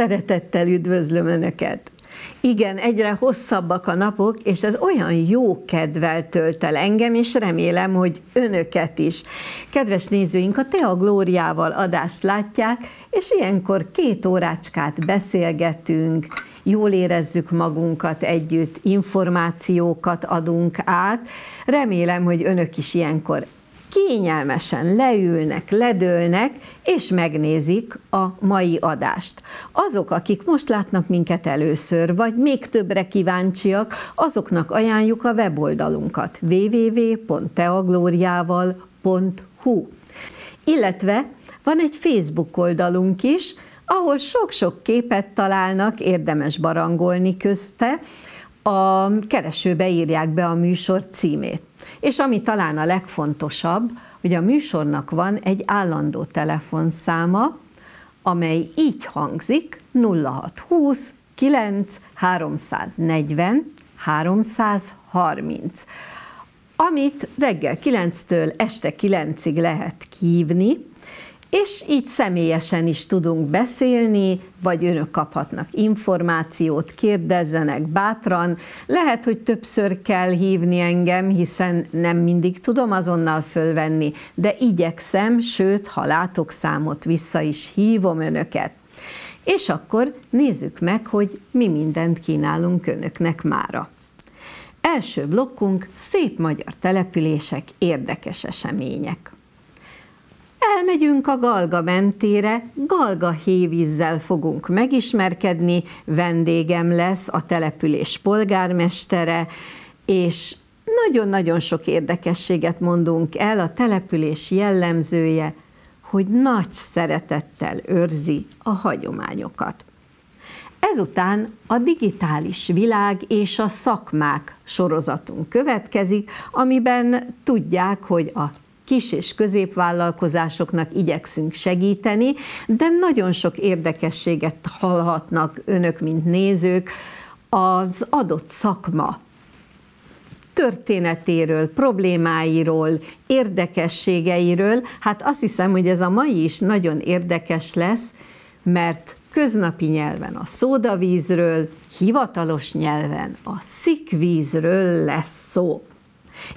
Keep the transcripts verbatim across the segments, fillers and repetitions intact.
Szeretettel üdvözlöm Önöket! Igen, egyre hosszabbak a napok, és ez olyan jó kedvel tölt el engem, és remélem, hogy Önöket is. Kedves nézőink, a Tea Glóriával adást látják, és ilyenkor két órácskát beszélgetünk, jól érezzük magunkat együtt, információkat adunk át. Remélem, hogy Önök is ilyenkor kényelmesen leülnek, ledőlnek, és megnézik a mai adást. Azok, akik most látnak minket először, vagy még többre kíváncsiak, azoknak ajánljuk a weboldalunkat w w w pont teaglóriával pont hu. Illetve van egy Facebook oldalunk is, ahol sok-sok képet találnak, érdemes barangolni közte, a keresőbe írják be a műsor címét. És ami talán a legfontosabb, hogy a műsornak van egy állandó telefonszáma, amely így hangzik: nulla hatszázhúsz kilenc háromszáznegyven háromszázharminc, amit reggel kilenctől este kilencig lehet hívni, és így személyesen is tudunk beszélni, vagy Önök kaphatnak információt, kérdezzenek bátran. Lehet, hogy többször kell hívni engem, hiszen nem mindig tudom azonnal fölvenni, de igyekszem, sőt, ha látok számot, vissza is hívom Önöket. És akkor nézzük meg, hogy mi mindent kínálunk Önöknek mára. Első blokkunk: szép magyar települések, érdekes események. Elmegyünk a Galga mentére, Galgahévízzel fogunk megismerkedni, vendégem lesz a település polgármestere, és nagyon-nagyon sok érdekességet mondunk el. A település jellemzője, hogy nagy szeretettel őrzi a hagyományokat. Ezután a digitális világ és a szakmák sorozatunk következik, amiben tudják, hogy a kis- és középvállalkozásoknak igyekszünk segíteni, de nagyon sok érdekességet hallhatnak Önök, mint nézők, az adott szakma történetéről, problémáiról, érdekességeiről. Hát azt hiszem, hogy ez a mai is nagyon érdekes lesz, mert köznapi nyelven a szódavízről, hivatalos nyelven a szikvízről lesz szó.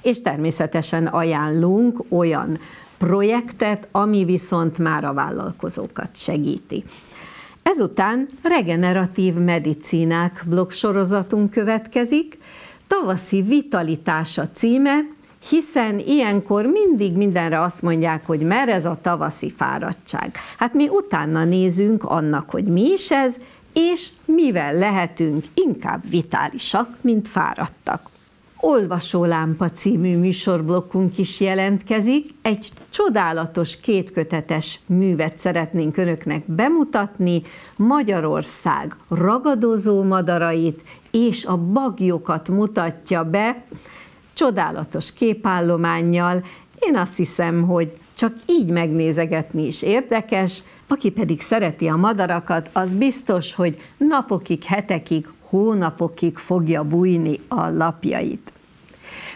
És természetesen ajánlunk olyan projektet, ami viszont már a vállalkozókat segíti. Ezután regeneratív medicínák bloggsorozatunk következik, tavaszi vitalitása címe, hiszen ilyenkor mindig mindenre azt mondják, hogy mer ez a tavaszi fáradtság. Hát mi utána nézünk annak, hogy mi is ez, és mivel lehetünk inkább vitálisak, mint fáradtak. Olvasólámpa című műsorblokkunk is jelentkezik, egy csodálatos kétkötetes művet szeretnénk Önöknek bemutatni, Magyarország ragadozó madarait és a baglyokat mutatja be, csodálatos képállománnyal. Én azt hiszem, hogy csak így megnézegetni is érdekes, aki pedig szereti a madarakat, az biztos, hogy napokig, hetekig, hónapokig fogja bújni a lapjait.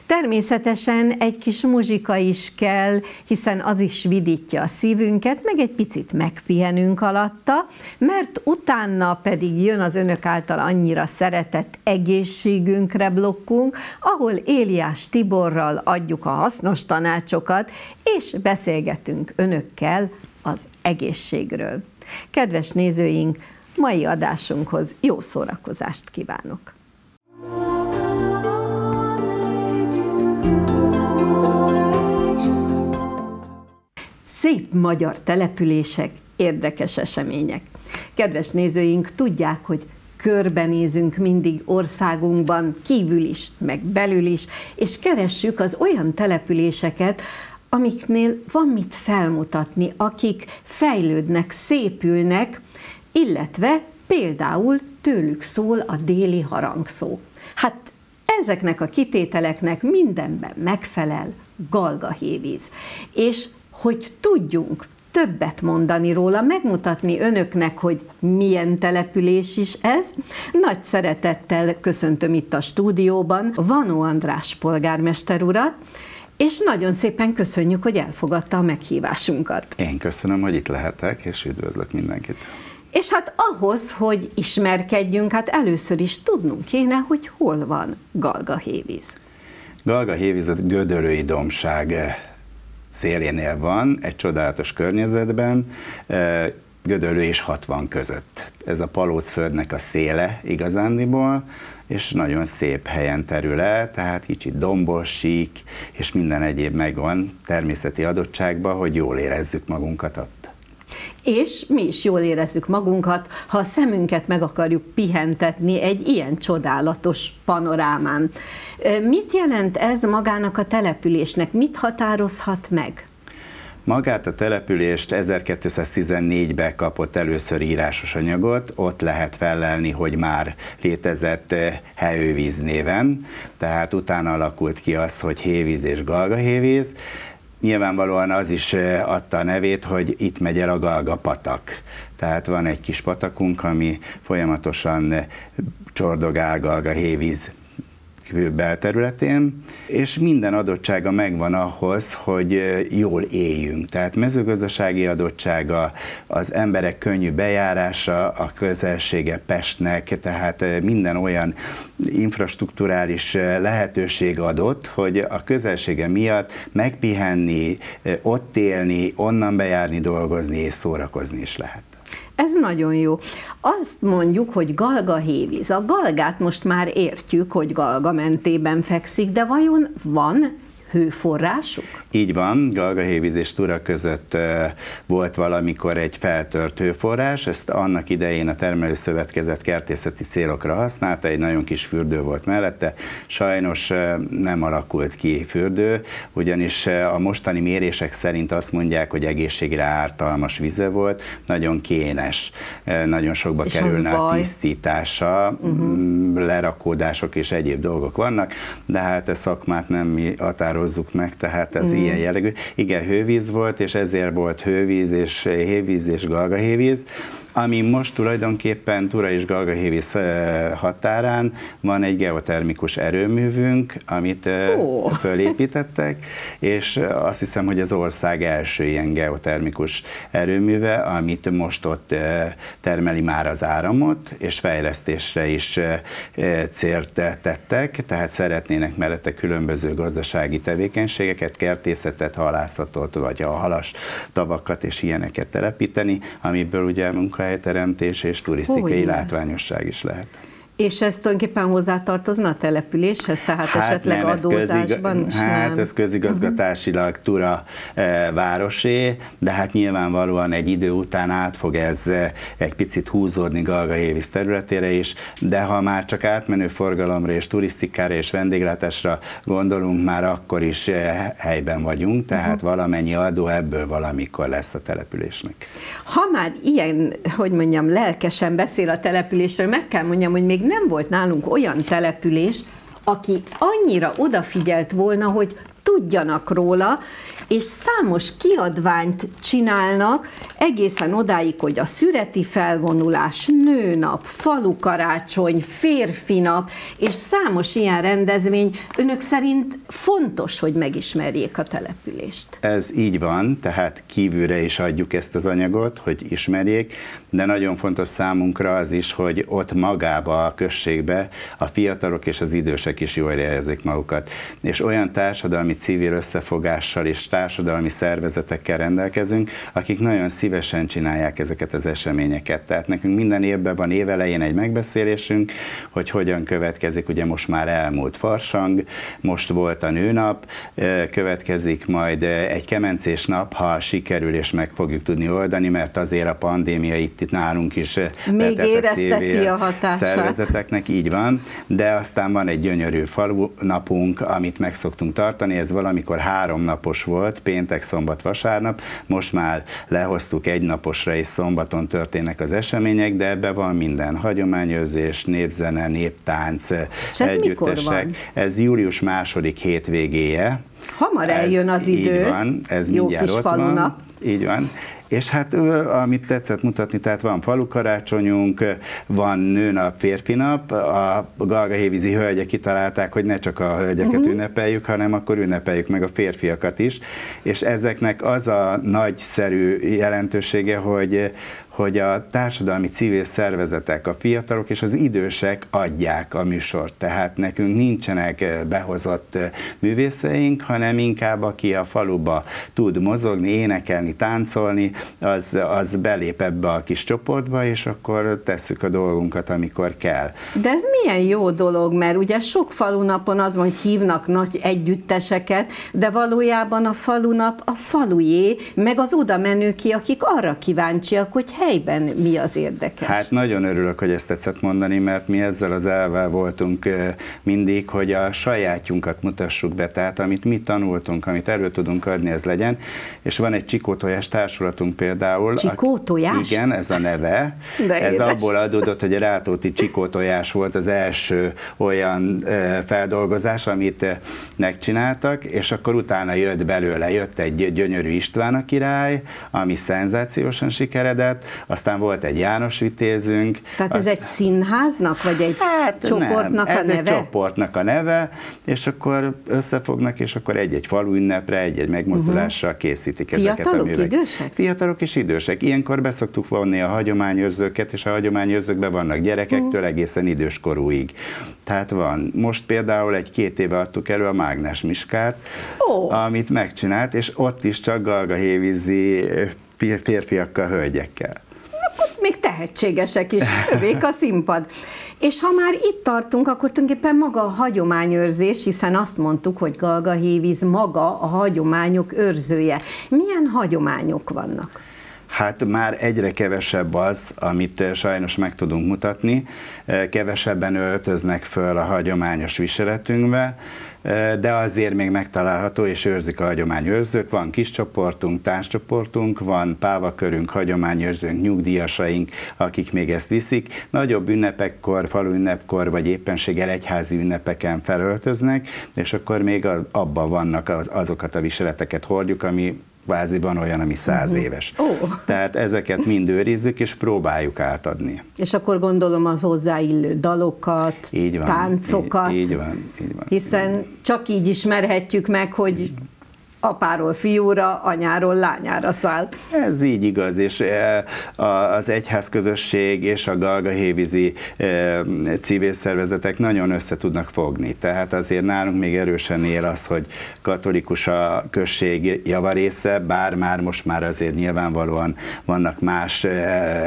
Természetesen egy kis muzsika is kell, hiszen az is vidítja a szívünket, meg egy picit megpihenünk alatta, mert utána pedig jön az Önök által annyira szeretett egészségünkre blokkunk, ahol Éliás Tiborral adjuk a hasznos tanácsokat, és beszélgetünk Önökkel az egészségről. Kedves nézőink, mai adásunkhoz jó szórakozást kívánok! Szép magyar települések, érdekes események. Kedves nézőink, tudják, hogy körbenézünk mindig országunkban, kívül is, meg belül is, és keressük az olyan településeket, amiknél van mit felmutatni, akik fejlődnek, szépülnek, illetve például tőlük szól a déli harangszó. Hát ezeknek a kitételeknek mindenben megfelel Galgahévíz. És hogy tudjunk többet mondani róla, megmutatni Önöknek, hogy milyen település is ez, nagy szeretettel köszöntöm itt a stúdióban Vanó András polgármester urat, és nagyon szépen köszönjük, hogy elfogadta a meghívásunkat. Én köszönöm, hogy itt lehetek, és üdvözlök mindenkit. És hát ahhoz, hogy ismerkedjünk, hát először is tudnunk kéne, hogy hol van Galgahévíz. Galgahévíz a Gödörői dombság szélénél van, egy csodálatos környezetben, Gödöllő és hatvan között. Ez a Palócföldnek a széle igazándiból, és nagyon szép helyen terül el, tehát kicsit dombos, sík, és minden egyéb megvan természeti adottságban, hogy jól érezzük magunkat ott. És mi is jól érezzük magunkat, ha a szemünket meg akarjuk pihentetni egy ilyen csodálatos panorámán. Mit jelent ez magának a településnek? Mit határozhat meg? Magát a települést ezerkétszáztizennégyben kapott először írásos anyagot, ott lehet fellelni, hogy már létezett Hévíz néven, tehát utána alakult ki az, hogy Hévíz és Galgahévíz. Nyilvánvalóan az is adta a nevét, hogy itt megy el a Galga patak. Tehát van egy kis patakunk, ami folyamatosan csordogál Galgahévíz belterületén, és minden adottsága megvan ahhoz, hogy jól éljünk. Tehát mezőgazdasági adottsága, az emberek könnyű bejárása, a közelsége Pestnek, tehát minden olyan infrastrukturális lehetőség adott, hogy a közelsége miatt megpihenni, ott élni, onnan bejárni, dolgozni és szórakozni is lehet. Ez nagyon jó. Azt mondjuk, hogy Galgahévíz. A Galgát most már értjük, hogy Galga mentében fekszik, de vajon van hőforrásuk? Így van, Galgahévíz és Tura között volt valamikor egy feltört hőforrás, ezt annak idején a termelőszövetkezet kertészeti célokra használta, egy nagyon kis fürdő volt mellette, sajnos nem alakult ki fürdő, ugyanis a mostani mérések szerint azt mondják, hogy egészségre ártalmas vize volt, nagyon kénes, nagyon sokba és kerülne a tisztítása, uh-huh. lerakódások és egyéb dolgok vannak, de hát a szakmát nem mi határozzuk meg, tehát ez mm. ilyen jellegű. Igen, hővíz volt, és ezért volt hővíz, és hévíz, és Galgahévíz, ami most tulajdonképpen Tura és Galgahévíz határán van egy geotermikus erőművünk, amit oh. fölépítettek, és azt hiszem, hogy az ország első ilyen geotermikus erőműve, amit most ott termeli már az áramot, és fejlesztésre is célt tettek, tehát szeretnének mellette különböző gazdasági tevékenységeket, kertészetet, halászatot, vagy a halas tavakat és ilyeneket telepíteni, amiből ugye munka teremtés és turisztikai oh, látványosság is lehet. És ez tulajdonképpen hozzátartozna a településhez, tehát hát esetleg nem, adózásban köziga, is hát nem? Ez közigazgatásilag uh-huh. Tura e, városé, de hát nyilvánvalóan egy idő után át fog ez e, egy picit húzódni Galgahévíz területére is, de ha már csak átmenő forgalomra és turisztikára és vendéglátásra gondolunk, már akkor is e, helyben vagyunk, tehát uh-huh. valamennyi adó ebből valamikor lesz a településnek. Ha már ilyen, hogy mondjam, lelkesen beszél a településről, meg kell mondjam, hogy még nem volt nálunk olyan település, aki annyira odafigyelt volna, hogy tudjanak róla, és számos kiadványt csinálnak, egészen odáig, hogy a szüreti felvonulás, nőnap, falukarácsony, férfinap, és számos ilyen rendezvény. Önök szerint fontos, hogy megismerjék a települést? Ez így van, tehát kívülre is adjuk ezt az anyagot, hogy ismerjék, de nagyon fontos számunkra az is, hogy ott magába a községbe a fiatalok és az idősek is jól érezzék magukat. És olyan társadalmi civil összefogással és társadalmi szervezetekkel rendelkezünk, akik nagyon szívesen csinálják ezeket az eseményeket. Tehát nekünk minden évben van évelején egy megbeszélésünk, hogy hogyan következik, ugye most már elmúlt farsang, most volt a nőnap, következik majd egy kemencés nap, ha sikerül és meg fogjuk tudni oldani, mert azért a pandémia itt, itt nálunk is még érezteti a hatását. Szervezeteknek így van, de aztán van egy gyönyörű falu napunk, amit meg szoktunk tartani, ez valamikor három napos volt, péntek, szombat, vasárnap, most már lehoztuk egy naposra, és szombaton történnek az események, de ebbe van minden, hagyományőrzés, népzene, néptánc, együttesek. Ez július második hétvégéje. Hamar eljön az idő, van, ez jó kis falunap. Így van. És hát amit tetszett mutatni, tehát van falukarácsonyunk, van nőnap, férfinap, a galgahévízi hölgyek kitalálták, hogy ne csak a hölgyeket uh-huh. ünnepeljük, hanem akkor ünnepeljük meg a férfiakat is, és ezeknek az a nagyszerű jelentősége, hogy hogy a társadalmi civil szervezetek, a fiatalok és az idősek adják a műsort. Tehát nekünk nincsenek behozott művészeink, hanem inkább aki a faluba tud mozogni, énekelni, táncolni, az, az belép ebbe a kis csoportba, és akkor tesszük a dolgunkat, amikor kell. De ez milyen jó dolog, mert ugye sok falunapon az van, hogy hívnak nagy együtteseket, de valójában a falunap a falujé, meg az oda menőké, akik arra kíváncsiak, hogy helyben mi az érdekes. Hát nagyon örülök, hogy ezt tetszett mondani, mert mi ezzel az elvvel voltunk mindig, hogy a sajátjunkat mutassuk be, tehát amit mi tanultunk, amit erről tudunk adni, ez legyen. És van egy csikótojás társulatunk például. Csikótojás? Igen, ez a neve. De ez édes. Abból adódott, hogy a Rátóti csikótojás volt az első olyan feldolgozás, amit megcsináltak, és akkor utána jött belőle, jött egy gyönyörű István a király, ami szenzációsan sikeredett, aztán volt egy János Vitézünk. Tehát ez az... egy színháznak, vagy egy hát csoportnak nem, a neve? Ez egy csoportnak a neve, és akkor összefognak, és akkor egy-egy falu ünnepre, egy-egy megmozdulással készítik uh-huh. ezeket Fiatalok, a művek. Idősek? Fiatalok és idősek. Ilyenkor beszoktuk vonni a hagyományőrzőket, és a hagyományőrzőkben vannak gyerekektől uh-huh. egészen időskorúig. Tehát van. Most például egy két éve adtuk elő a Mágnás Miskát, oh. amit megcsinált, és ott is csak galgahévízi férfiakkal, hölgyekkel. Akkor még tehetségesek is, övék a színpad. És ha már itt tartunk, akkor tulajdonképpen maga a hagyományőrzés, hiszen azt mondtuk, hogy Galgahévíz maga a hagyományok őrzője. Milyen hagyományok vannak? Hát már egyre kevesebb az, amit sajnos meg tudunk mutatni. Kevesebben öltöznek föl a hagyományos viseletünkbe, de azért még megtalálható, és őrzik a hagyományőrzők. Van kis csoportunk, társcsoportunk, van pávakörünk, hagyományőrzőnk, nyugdíjasaink, akik még ezt viszik. Nagyobb ünnepekkor, falu ünnepkor, vagy éppenséggel egyházi ünnepeken felöltöznek, és akkor még abban vannak az, azokat a viseleteket hordjuk, ami kvázi van olyan, ami száz uh-huh. éves. Oh. Tehát ezeket mind őrizzük, és próbáljuk átadni. És akkor gondolom az hozzáillő dalokat, így van, táncokat. Így, így van, így van. Hiszen így van. Csak így ismerhetjük meg, hogy apáról fiúra, anyáról lányára száll. Ez így igaz, és az egyházközösség és a galgahévízi civil szervezetek nagyon össze tudnak fogni. Tehát azért nálunk még erősen él az, hogy katolikus a község javarésze, bár már most már azért nyilvánvalóan vannak más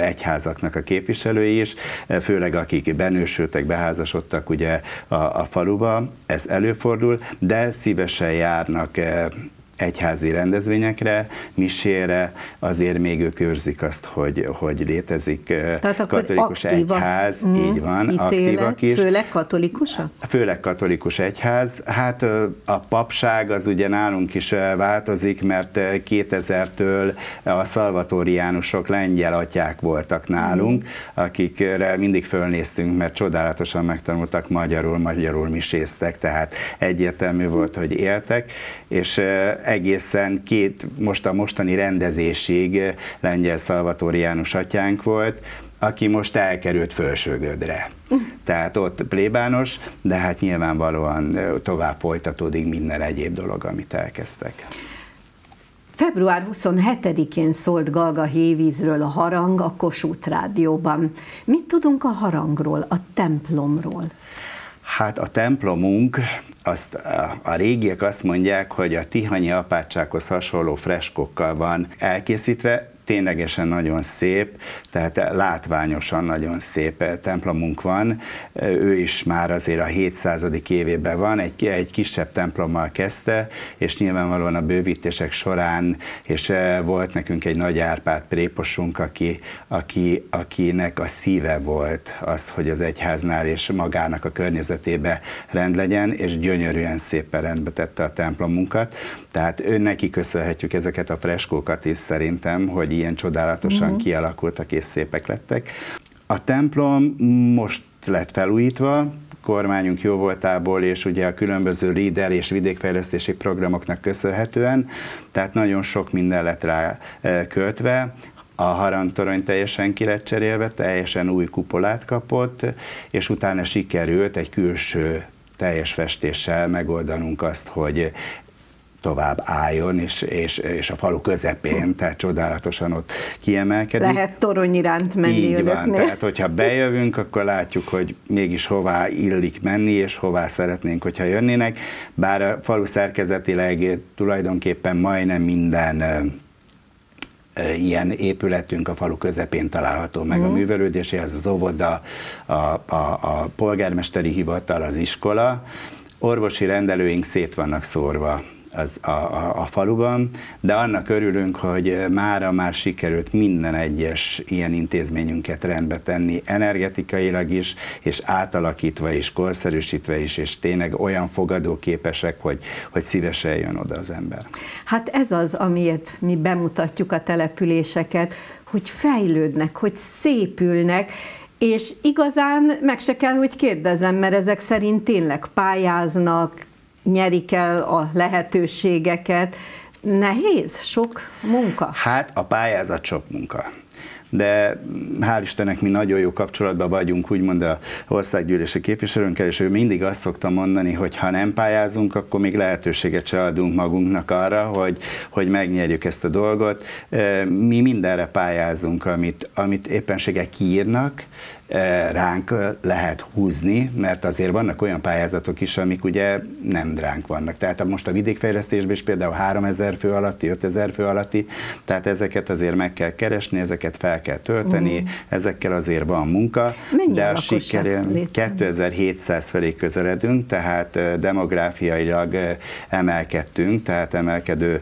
egyházaknak a képviselői is, főleg akik benősültek, beházasodtak ugye a, a faluba, ez előfordul, de szívesen járnak egyházi rendezvényekre, misére, azért még ők őrzik azt, hogy, hogy létezik. Tehát akkor katolikus aktíva, egyház, mm, így van, ítélet, aktívak is. Főleg katolikusak? Főleg katolikus egyház. Hát a papság az ugye nálunk is változik, mert kétezertől a Salvatoriánusok lengyel atyák voltak nálunk, mm. akikre mindig fölnéztünk, mert csodálatosan megtanultak magyarul, magyarul miséztek, tehát egyértelmű volt, hogy éltek, és egészen két, most a mostani rendezésig lengyel Salvatoriánus atyánk volt, aki most elkerült Fölsögödre. Tehát ott plébános, de hát nyilvánvalóan tovább folytatódik minden egyéb dolog, amit elkezdtek. február huszonhetedikén szólt Galgahévízről a harang a Kossuth Rádióban. Mit tudunk a harangról, a templomról? Hát a templomunk, azt a, a régiek azt mondják, hogy a tihanyi apátsághoz hasonló freskókkal van elkészítve, ténylegesen nagyon szép, tehát látványosan nagyon szép templomunk van. Ő is már azért a hétszázadik évében van, egy, egy kisebb templommal kezdte, és nyilvánvalóan a bővítések során, és volt nekünk egy nagy Árpád préposunk, aki, aki, akinek a szíve volt az, hogy az egyháznál és magának a környezetébe rend legyen, és gyönyörűen szépen rendbe tette a templomunkat. Tehát neki köszönhetjük ezeket a freskókat is szerintem, hogy ilyen csodálatosan uh-huh. kialakultak és szépek lettek. A templom most lett felújítva, kormányunk jóvoltából, és ugye a különböző líder és vidékfejlesztési programoknak köszönhetően, tehát nagyon sok minden lett rá költve. A harangtorony teljesen ki lett cserélve, teljesen új kupolát kapott, és utána sikerült egy külső teljes festéssel megoldanunk azt, hogy tovább álljon, és, és, és a falu közepén, tehát csodálatosan ott kiemelkedik. Lehet torony iránt menni. Így van, tehát hogyha bejövünk, akkor látjuk, hogy mégis hová illik menni, és hová szeretnénk, hogyha jönnének, bár a falu szerkezetileg tulajdonképpen majdnem minden ilyen épületünk a falu közepén található meg, mm. a művelődéséhez, az óvoda, a, a, a polgármesteri hivatal, az iskola, orvosi rendelőink szét vannak szórva az, a, a, a faluban, de annak örülünk, hogy mára már sikerült minden egyes ilyen intézményünket rendbe tenni, energetikailag is, és átalakítva is, korszerűsítve is, és tényleg olyan fogadóképesek, hogy, hogy szívesen jön oda az ember. Hát ez az, amiért mi bemutatjuk a településeket, hogy fejlődnek, hogy szépülnek, és igazán meg se kell, hogy kérdezem, mert ezek szerint tényleg pályáznak, nyerik el a lehetőségeket. Nehéz? Sok munka? Hát a pályázat sok munka. De hál' Istennek mi nagyon jó kapcsolatban vagyunk, úgymond az országgyűlési képviselőnkkel, és ő mindig azt szokta mondani, hogy ha nem pályázunk, akkor még lehetőséget se adunk magunknak arra, hogy, hogy megnyerjük ezt a dolgot. Mi mindenre pályázunk, amit, amit éppenséggel kiírnak, ránk lehet húzni, mert azért vannak olyan pályázatok is, amik ugye nem ránk vannak. Tehát most a vidékfejlesztésben is például háromezer fő alatti, ötezer fő alatti, tehát ezeket azért meg kell keresni, ezeket fel kell tölteni, mm. ezekkel azért van munka. Mennyi de a sikerén kétezer-hétszáz felé közeledünk, tehát demográfiailag emelkedtünk, tehát emelkedő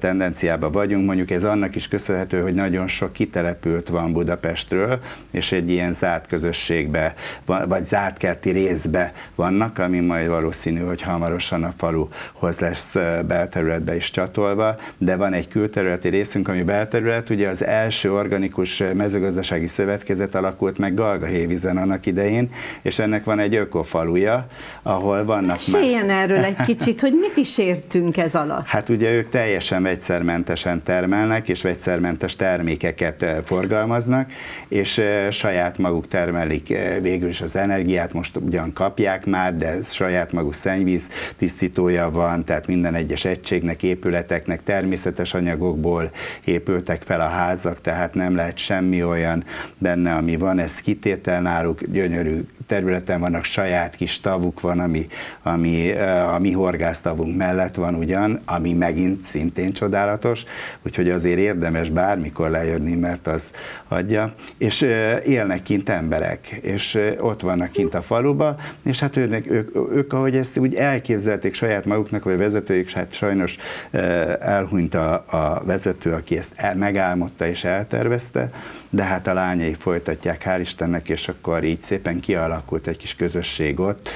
tendenciában vagyunk. Mondjuk ez annak is köszönhető, hogy nagyon sok kitelepült van Budapestről, és egy ilyen zárt közösségbe, vagy zárt kerti részbe vannak, ami majd valószínű, hogy hamarosan a faluhoz lesz belterületbe is csatolva, de van egy külterületi részünk, ami belterület, ugye az első organikus mezőgazdasági szövetkezet alakult meg Galgahévízen annak idején, és ennek van egy ökofaluja, ahol vannak már... Meséljen erről egy kicsit, hogy mit is értünk ez alatt? Hát ugye ők teljesen vegyszermentesen termelnek, és vegyszermentes termékeket forgalmaznak, és saját maguk termelik végül is az energiát, most ugyan kapják már, de saját maguk szennyvíz tisztítója van, tehát minden egyes egységnek, épületeknek természetes anyagokból épültek fel a házak, tehát nem lehet semmi olyan benne, ami van, ez kitétel náluk, gyönyörű területen vannak, saját kis tavuk van, ami, ami a mi horgásztavunk mellett van ugyan, ami megint szintén csodálatos, úgyhogy azért érdemes bármikor lejönni, mert az adja, és élnek kint emberek, és ott vannak kint a faluba, és hát őnek, ők, ők, ahogy ezt úgy elképzelték saját maguknak, vagy vezetőjük, hát sajnos elhunyt a, a vezető, aki ezt el, megálmodta és eltervezte, de hát a lányai folytatják, hál' Istennek, és akkor így szépen kialakult egy kis közösség ott.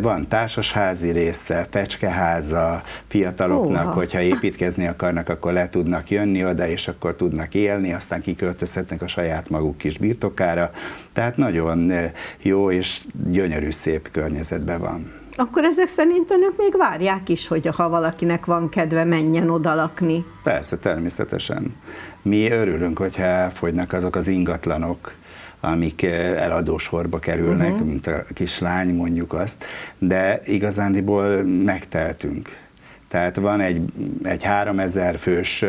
Van társasházi része, fecskeháza, fiataloknak, Oha. hogyha építkezni akarnak, akkor le tudnak jönni oda, és akkor tudnak élni, aztán kiköltözhetnek a saját maguk kis birtokára. Tehát nagyon jó és gyönyörű, szép környezetben van. Akkor ezek szerint önök még várják is, hogy ha valakinek van kedve, menjen oda lakni? Persze, természetesen. Mi örülünk, hogyha elfogynak azok az ingatlanok, amik eladós horba kerülnek, uh-huh. mint a kislány, mondjuk azt, de igazándiból megteltünk. Tehát van egy, egy háromezer fős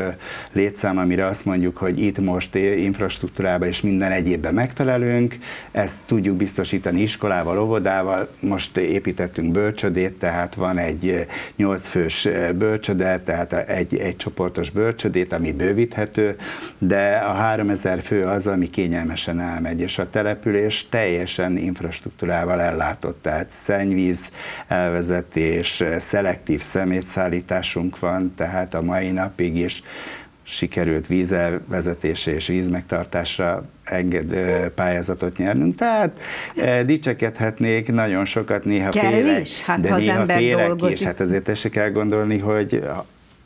létszám, amire azt mondjuk, hogy itt most infrastruktúrában és minden egyébben megfelelünk, ezt tudjuk biztosítani iskolával, óvodával, most építettünk bölcsödét, tehát van egy nyolc fős bölcsöde, tehát egy, egy csoportos bölcsödét, ami bővíthető, de a háromezer fő az, ami kényelmesen elmegy, és a település teljesen infrastruktúrával ellátott, tehát szennyvíz elvezetés, szelektív szemétszállítás, van, tehát a mai napig is sikerült vízelvezetése és vízmegtartásra enged, pályázatot nyernünk, tehát dicsekedhetnék nagyon sokat, néha félek, is, hát de ha néha az ember félek dolgozik. is, hát azért tessék elgondolni, hogy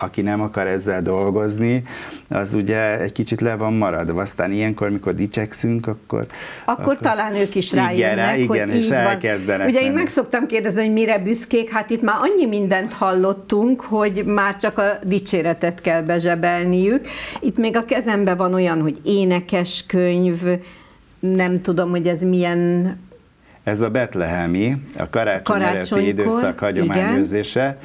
aki nem akar ezzel dolgozni, az ugye egy kicsit le van maradva, aztán ilyenkor, mikor dicsekszünk, akkor... Akkor, akkor talán ők is rájönnek, hogy igen, így és elkezdenek. Ugye én meg szoktam kérdezni, hogy mire büszkék, hát itt már annyi mindent hallottunk, hogy már csak a dicséretet kell bezsebelniük. Itt még a kezemben van olyan, hogy énekeskönyv, nem tudom, hogy ez milyen... Ez a betlehemi, a karácsony előtti időszak hagyományőrzése, igen,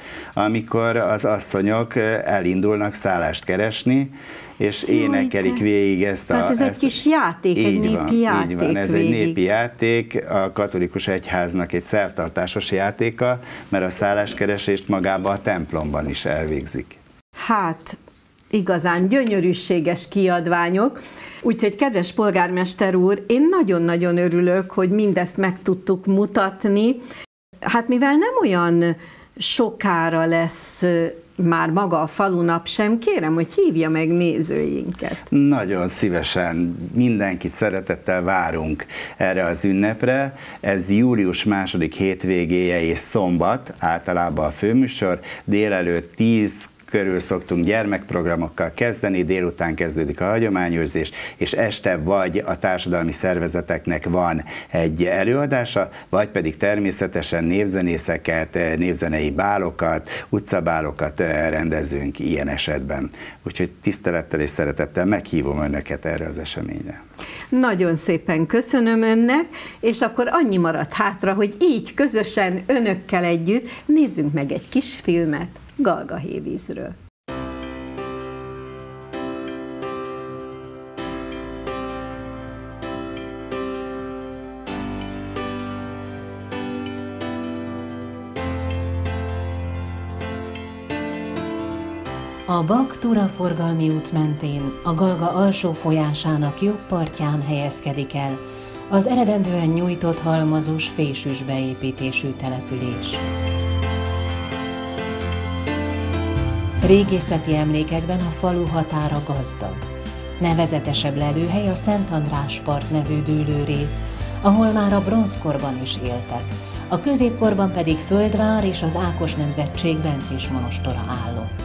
amikor az asszonyok elindulnak szállást keresni, és énekelik végig ezt a... Tehát ez ezt, egy kis játék, egy népi van, játék. Így van, ez végig. Egy népi játék, a katolikus egyháznak egy szertartásos játéka, mert a szálláskeresést magában a templomban is elvégzik. Hát, igazán gyönyörűséges kiadványok. Úgyhogy, kedves polgármester úr, én nagyon-nagyon örülök, hogy mindezt meg tudtuk mutatni. Hát mivel nem olyan sokára lesz már maga a falunap sem, kérem, hogy hívja meg nézőinket. Nagyon szívesen, mindenkit szeretettel várunk erre az ünnepre. Ez július második hétvégéje és szombat, általában a főműsor, délelőtt tíz körül szoktunk gyermekprogramokkal kezdeni, délután kezdődik a hagyományőrzés, és este vagy a társadalmi szervezeteknek van egy előadása, vagy pedig természetesen névzenészeket, névzenei bálokat, utcabálokat rendezünk ilyen esetben. Úgyhogy tisztelettel és szeretettel meghívom önöket erre az eseményre. Nagyon szépen köszönöm önnek, és akkor annyi maradt hátra, hogy így közösen önökkel együtt nézzünk meg egy kis filmet Galgahévízről. A Bak-Tura forgalmi út mentén, a Galga alsó folyásának jobb partján helyezkedik el az eredendően nyújtott halmazos, fésűs beépítésű település. Régészeti emlékekben a falu határa gazdag. Nevezetesebb lelőhely a Szent András part nevű dűlőrész, ahol már a bronzkorban is éltek, a középkorban pedig Földvár és az Ákos nemzetség bencés monostora állott.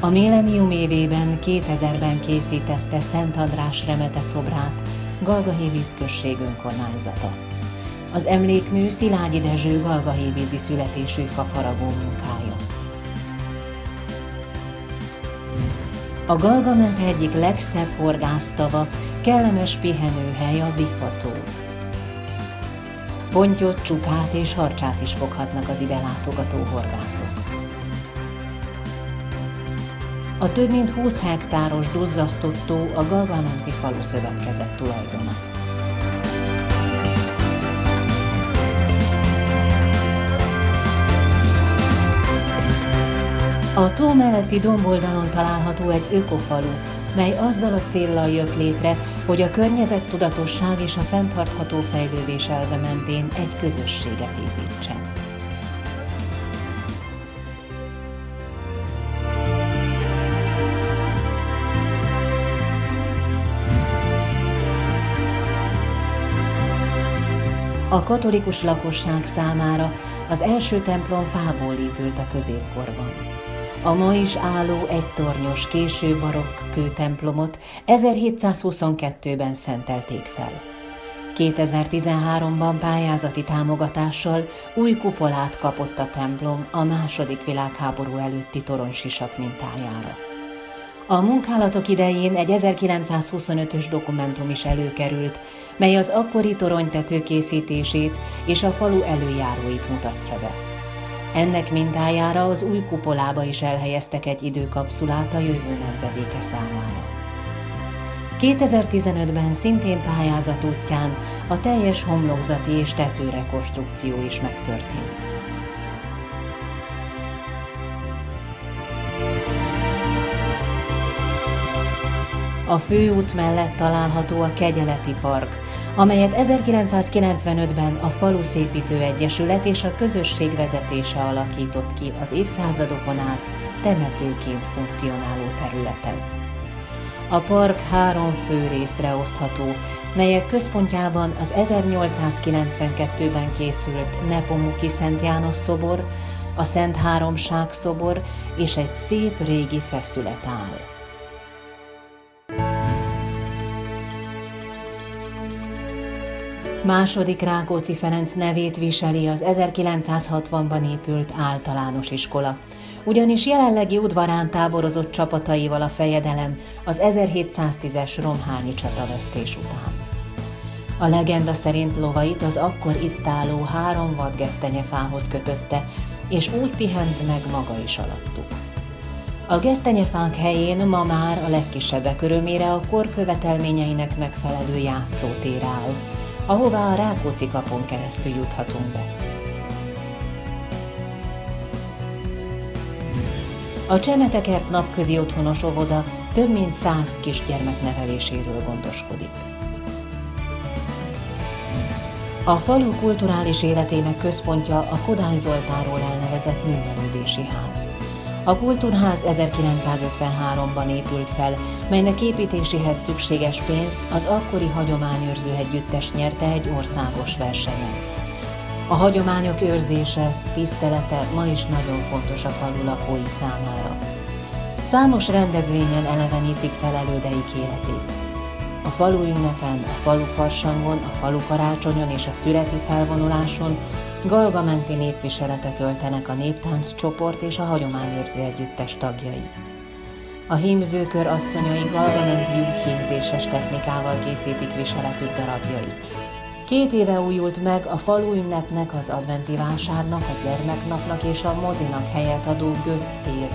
A millennium évében kétezerben készítette Szent András remete szobrát Galgahévíz község önkormányzata. Az emlékmű Szilágyi Dezső galgahévízi születésű fafaragó munkája. A Galga mente egyik legszebb horgásztava, kellemes pihenőhely a Bikató. Pontyot, csukát és harcsát is foghatnak az ide látogató horgászok. A több mint húsz hektáros duzzasztott tó a Galga-menti falu szövetkezet tulajdona. A tó melletti domboldalon található egy ökofalu, mely azzal a céllal jött létre, hogy a környezettudatosság és a fenntartható fejlődés elve mentén egy közösséget építsen. A katolikus lakosság számára az első templom fából épült a középkorban. A ma is álló egytornyos, késő barokk kőtemplomot ezerhétszázhuszonkettőben szentelték fel. kétezer-tizenháromban pályázati támogatással új kupolát kapott a templom a második világháború előtti toronysisak mintájára. A munkálatok idején egy ezerkilencszázhuszonötös dokumentum is előkerült, mely az akkori toronytető készítését és a falu előjáróit mutatja be. Ennek mintájára az új kupolába is elhelyeztek egy időkapszulát a jövő nemzedéke számára. kétezer-tizenötben szintén pályázat útján a teljes homlokzati és tetőrekonstrukció is megtörtént. A főút mellett található a Kegyeleti Park, amelyet ezerkilencszázkilencvenötben a Falu Szépítő Egyesület és a közösség vezetése alakított ki az évszázadokon át temetőként funkcionáló területen. A park három fő részre osztható, melyek központjában az ezernyolcszázkilencvenkettőben készült Nepomuki Szent János szobor, a Szent Háromság szobor és egy szép régi feszület áll. Második Rákóczi Ferenc nevét viseli az ezerkilencszázhatvanban épült általános iskola, ugyanis jelenlegi udvarán táborozott csapataival a fejedelem az ezerhétszáztízes romhányi csatavesztés után. A legenda szerint lovait az akkor itt álló három vadgesztenyefához kötötte, és úgy pihent meg maga is alattuk. A gesztenyefánk helyén ma már a legkisebbek örömére a kor követelményeinek megfelelő játszótér áll, ahová a Rákóczi kapon keresztül juthatunk be. A Csemetekert napközi otthonos óvoda több mint száz kisgyermek neveléséről gondoskodik. A falu kulturális életének központja a Kodály Zoltánról elnevezett művelődési ház. A kultúrház ezerkilencszázötvenháromban épült fel, melynek építéséhez szükséges pénzt az akkori hagyományőrző együttes nyerte egy országos versenyen. A hagyományok őrzése, tisztelete ma is nagyon fontos a falu lakói számára. Számos rendezvényen elevenítik fel elődeik életét. A falu ünnepen, a falu farsangon, a falu karácsonyon és a szüreti felvonuláson Galga menti népviseletet töltenek a néptánc csoport és a hagyományőrző együttes tagjai. A hímzőkör asszonyai Galga menti lyukhímzéses technikával készítik viseletük darabjait. Két éve újult meg a falu ünnepnek, az adventi vásárnak, a gyermeknapnak és a mozinak helyet adó Götz tér,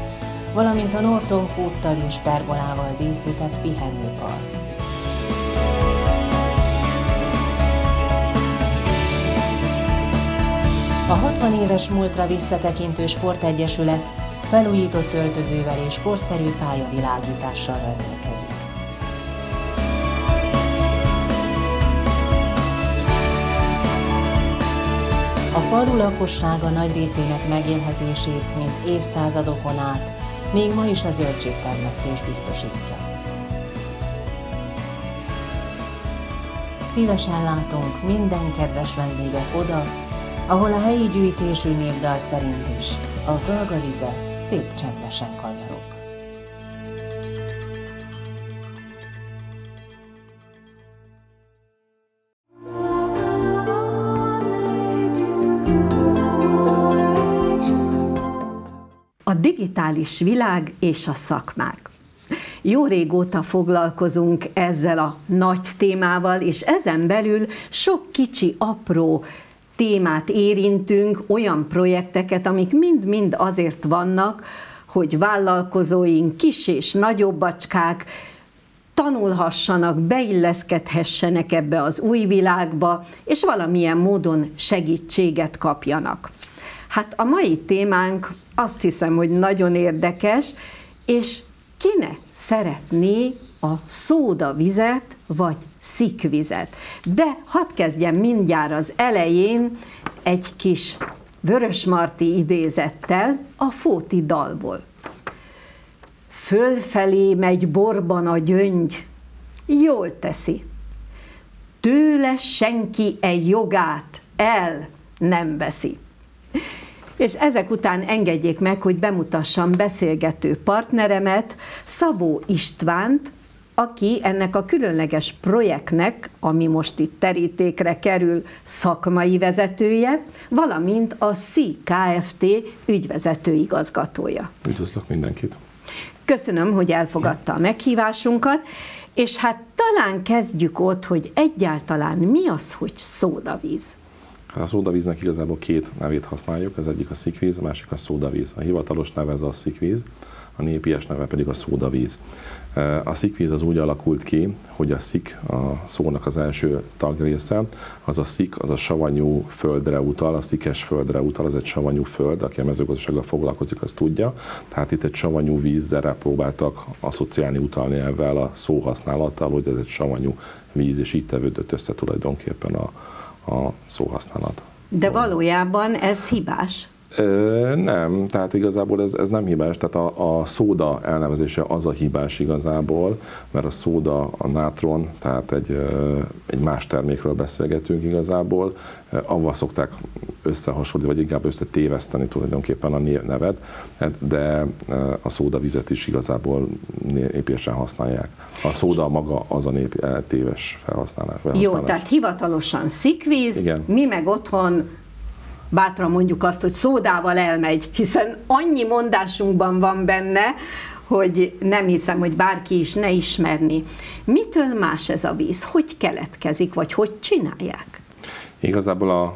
valamint a Norton kúttal és pergolával díszített pihenőpark. A hatvan éves múltra visszatekintő sportegyesület felújított öltözővel és korszerű pályavilágítással rendelkezik. A falu lakossága nagy részének megélhetését, mint évszázadokon át, még ma is a zöldségtermesztés biztosítja. Szívesen látunk minden kedves vendéget oda, ahol a helyi gyűjtésű népdal szerint is a Galga vize szép csendesen kanyarog. A digitális világ és a szakmák. Jó régóta foglalkozunk ezzel a nagy témával, és ezen belül sok kicsi, apró témát érintünk, olyan projekteket, amik mind-mind azért vannak, hogy vállalkozóink, kis és nagyobbacskák tanulhassanak, beilleszkedhessenek ebbe az új világba, és valamilyen módon segítséget kapjanak. Hát a mai témánk azt hiszem, hogy nagyon érdekes, és kinek szeretné a szódavizet, vagy szikvizet. De hadd kezdjem mindjárt az elején egy kis Vörösmarti idézettel a Fóti dalból. Fölfelé megy borban a gyöngy, jól teszi. Tőle senki egy jogát el nem veszi. És ezek után engedjék meg, hogy bemutassam beszélgető partneremet, Szabó Istvánt, aki ennek a különleges projektnek, ami most itt terítékre kerül, szakmai vezetője, valamint a Szi Kft. Ügyvezető igazgatója. Üdvözlök mindenkit! Köszönöm, hogy elfogadta a meghívásunkat, és hát talán kezdjük ott, hogy egyáltalán mi az, hogy szódavíz? Hát a szódavíznek igazából két nevét használjuk, az egyik a szikvíz, a másik a szódavíz. A hivatalos neve az a szikvíz, a népies neve pedig a szódavíz. A szikvíz az úgy alakult ki, hogy a szik, a szónak az első tagrésze, az a szik, az a savanyú földre utal, a szikes földre utal, az egy savanyú föld, aki a mezőgazdasággal foglalkozik, az tudja. Tehát itt egy savanyú vízzel próbáltak asszociálni, utalni ezzel a szóhasználattal, hogy ez egy savanyú víz, és így tevődött össze tulajdonképpen a, a szóhasználat. De valójában ez hibás? Nem, tehát igazából ez, ez nem hibás, tehát a, a szóda elnevezése az a hibás igazából, mert a szóda, a nátron, tehát egy, egy más termékről beszélgetünk igazából, avval szokták összehasonlítani, vagy inkább összetéveszteni tulajdonképpen a nevet, de a szódavizet is igazából népiesen használják. A szóda maga az a nép, téves felhasználás. Jó, tehát hivatalosan szikvíz, igen. Mi meg otthon bátran mondjuk azt, hogy szódával elmegy, hiszen annyi mondásunkban van benne, hogy nem hiszem, hogy bárki is ne ismerni. Mitől más ez a víz? Hogy keletkezik, vagy hogy csinálják? Igazából a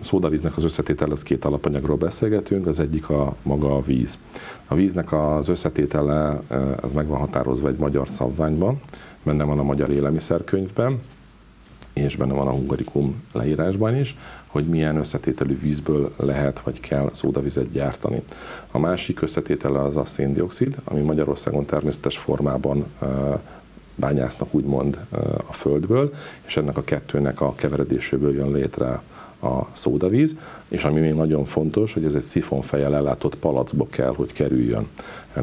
szódavíznek az összetétel, az két alapanyagról beszélgetünk, az egyik a maga a víz. A víznek az összetétele, ez meg van határozva egy magyar szabványban, benne van a Magyar Élelmiszerkönyvben, és benne van a hungarikum leírásban is, hogy milyen összetételű vízből lehet vagy kell szódavizet gyártani. A másik összetétele az a széndioxid, ami Magyarországon természetes formában bányásznak úgymond a földből, és ennek a kettőnek a keveredéséből jön létre a szódavíz, és ami még nagyon fontos, hogy ez egy szifonfejjel ellátott palackba kell, hogy kerüljön.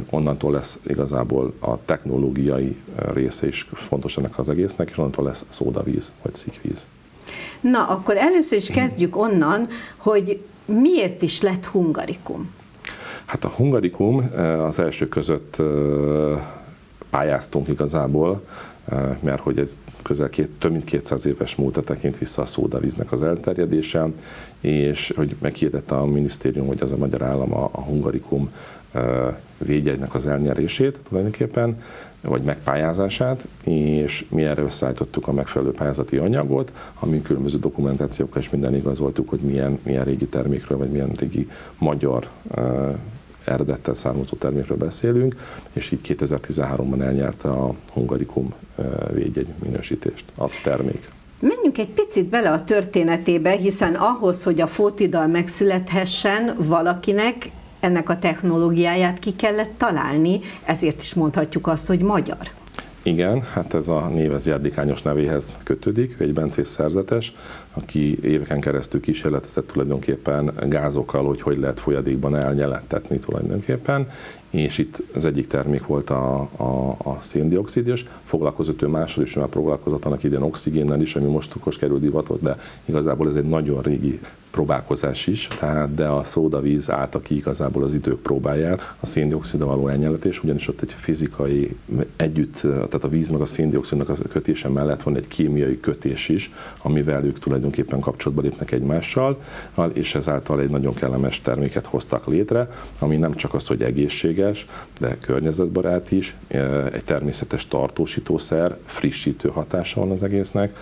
Onnantól lesz igazából a technológiai része is fontos ennek az egésznek, és onnantól lesz szódavíz vagy szikvíz. Na, akkor először is kezdjük onnan, hogy miért is lett hungarikum? Hát a hungarikum az első között pályáztunk igazából, mert hogy egy közel két, több mint kétszáz éves múltra tekint vissza a szódavíznek az elterjedése, és hogy meghirdette a minisztérium, hogy az a Magyar Állam a, a hungarikum védjegynek az elnyerését tulajdonképpen, vagy megpályázását, és mi erre összeállítottuk a megfelelő pályázati anyagot, amin különböző dokumentációkkal és minden igazoltuk, hogy milyen, milyen régi termékről, vagy milyen régi magyar eredettel származó termékről beszélünk, és így kétezer-tizenháromban elnyerte a hungarikum védjegy minősítést a termék. Menjünk egy picit bele a történetébe, hiszen ahhoz, hogy a fótidal megszülethessen, valakinek ennek a technológiáját ki kellett találni, ezért is mondhatjuk azt, hogy magyar. Igen, hát ez a név, ez Jedlik Ányos nevéhez kötődik, ő egy bencés szerzetes, aki éveken keresztül kísérletezett tulajdonképpen gázokkal, hogy hogy lehet folyadékban elnyelettetni tulajdonképpen, és itt az egyik termék volt a, a, a széndioxid, és foglalkozott ő másról is, már foglalkozott annak idén oxigénnel is, ami most most kerül divatot, de igazából ez egy nagyon régi próbálkozás is, tehát de a szódavíz állta ki igazából az idők próbáját, a széndioxiddal való elnyeletés, ugyanis ott egy fizikai együtt, tehát a víz meg a széndioxidnak a kötése mellett van egy kémiai kötés is, amivel ők tulajdonképpen kapcsolatba lépnek egymással, és ezáltal egy nagyon kellemes terméket hoztak létre, ami nem csak az, hogy egészséges, de környezetbarát is, egy természetes tartósítószer, frissítő hatása van az egésznek,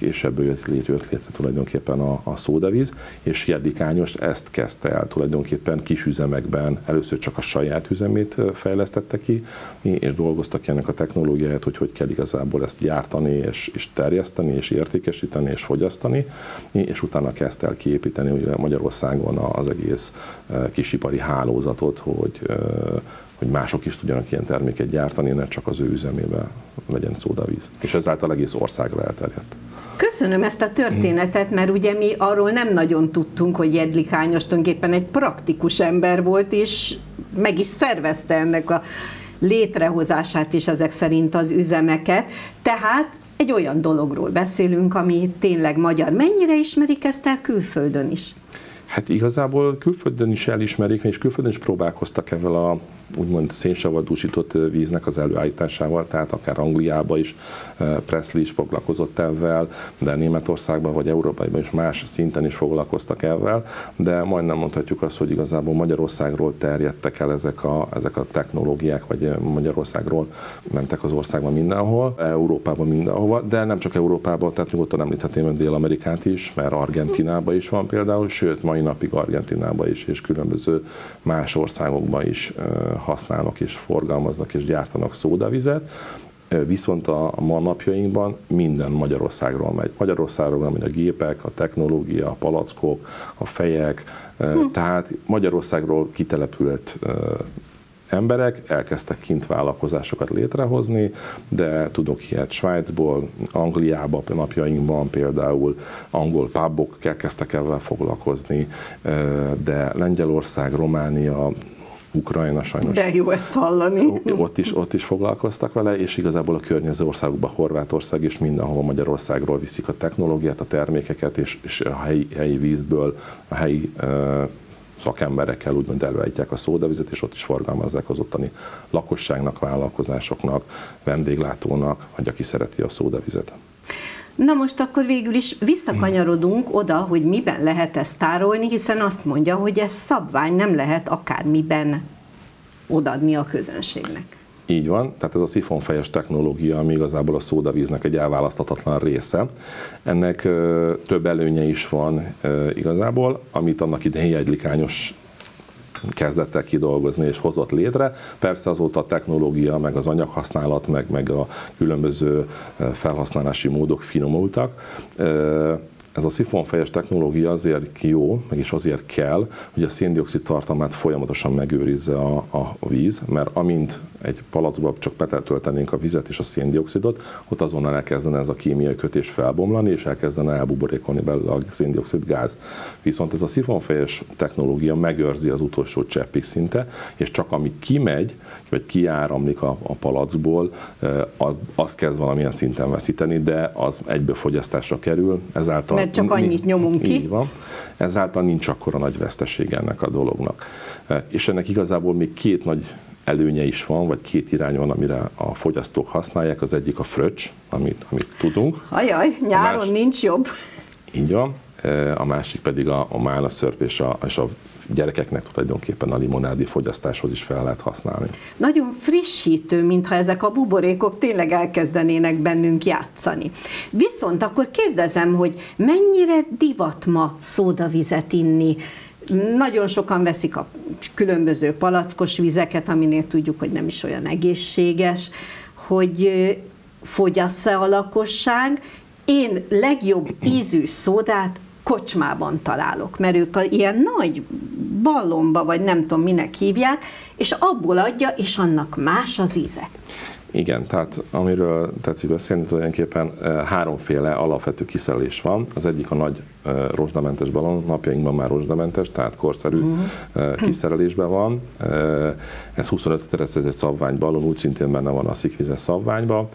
és ebből jött létre, jött létre tulajdonképpen a, a szódavíz, és Jedlik Ányos ezt kezdte el tulajdonképpen kis üzemekben, először csak a saját üzemét fejlesztette ki, és dolgoztak ki ennek a technológiáját, hogy hogy kell igazából ezt gyártani, és, és terjeszteni, és értékesíteni, és fogyasztani, és utána kezdte el kiépíteni ugye Magyarországon az egész kisipari hálózatot, hogy, hogy mások is tudjanak ilyen terméket gyártani, ne csak az ő üzemében legyen szódavíz. És ezáltal egész országra elterjedt. Köszönöm ezt a történetet, mert ugye mi arról nem nagyon tudtunk, hogy Jedlik Ányos tulajdonképpen egy praktikus ember volt, és meg is szervezte ennek a létrehozását is ezek szerint az üzemeket. Tehát egy olyan dologról beszélünk, ami tényleg magyar. Mennyire ismerik ezt el külföldön is? Hát igazából külföldön is elismerik, és külföldön is próbálkoztak ezzel a úgymond szénsavadúsított víznek az előállításával, tehát akár Angliában is Presley is foglalkozott ezzel, de Németországban vagy Európában is más szinten is foglalkoztak ezzel, de majdnem mondhatjuk azt, hogy igazából Magyarországról terjedtek el ezek a, ezek a technológiák, vagy Magyarországról mentek az országban mindenhol, Európában mindenhova, de nem csak Európában, tehát nyugodtan említhetném Dél-Amerikát is, mert Argentinában is van például, sőt mai napig Argentinában is, és különböző más országokban is használnak és forgalmaznak és gyártanak szódavizet, viszont a ma napjainkban minden Magyarországról megy. Magyarországról megy a gépek, a technológia, a palackok, a fejek, hm. tehát Magyarországról kitelepült emberek elkezdtek kint vállalkozásokat létrehozni, de tudok ilyet Svájcból, Angliában napjainkban például angol pubok elkezdtek ezzel foglalkozni, de Lengyelország, Románia, Ukrajna sajnos. De jó ezt hallani. Ott is, ott is foglalkoztak vele, és igazából a környező országokban, Horvátország és mindenhol Magyarországról viszik a technológiát, a termékeket, és, és a helyi, helyi vízből, a helyi uh, szakemberekkel úgymond előállítják a szódavizet, és ott is forgalmazzák az ottani lakosságnak, vállalkozásoknak, vendéglátónak, vagy aki szereti a szódavizet. Na most akkor végül is visszakanyarodunk oda, hogy miben lehet ezt tárolni, hiszen azt mondja, hogy ez szabvány, nem lehet akármiben odadni a közönségnek. Így van, tehát ez a szifonfejes technológia, ami igazából a szódavíznek egy elválaszthatatlan része. Ennek ö, több előnye is van ö, igazából, amit annak idején Jedlik Ányos kezdett el kidolgozni és hozott létre. Persze azóta a technológia, meg az anyaghasználat, meg, meg a különböző felhasználási módok finomultak. Ö, Ez a szifonfejes technológia azért jó, meg is azért kell, hogy a szén-dioxid tartalmát folyamatosan megőrizze a, a víz, mert amint egy palackba csak beletöltenénk a vizet és a szén-dioxidot, ott azonnal elkezdene ez a kémiai kötés felbomlani, és elkezdene elbuborékolni belőle a szén-dioxid gáz. Viszont ez a szifonfejes technológia megőrzi az utolsó cseppig szinte, és csak ami kimegy, vagy kiáramlik a, a palackból, az kezd valamilyen szinten veszíteni, de az egybefogyasztásra kerül, ezáltal mert csak annyit nyomunk ki. Így van. Ezáltal nincs akkora nagy veszteség ennek a dolognak. És ennek igazából még két nagy előnye is van, vagy két irány van, amire a fogyasztók használják. Az egyik a fröccs, amit, amit tudunk. Ajaj, nyáron más... nincs jobb. Így van. A másik pedig a, a málnaszörp és a, és a gyerekeknek tulajdonképpen a limonádi fogyasztáshoz is fel lehet használni. Nagyon frissítő, mintha ezek a buborékok tényleg elkezdenének bennünk játszani. Viszont akkor kérdezem, hogy mennyire divat ma szódavizet inni? Nagyon sokan veszik a különböző palackos vizeket, aminél tudjuk, hogy nem is olyan egészséges, hogy fogyassz-e a lakosság. Én legjobb ízű szódát kocsmában találok, mert ők ilyen nagy ballonba, vagy nem tudom minek hívják, és abból adja, és annak más az íze. Igen, tehát amiről tetszik beszélni, tulajdonképpen háromféle alapvető kiszerelés van. Az egyik a nagy rozsdamentes balon, napjainkban már rozsdamentes, tehát korszerű mm. kiszerelésben van. Ez huszonöt liter, ez egy szabványbalon, úgy szintén benne van a szikvizes szabványban.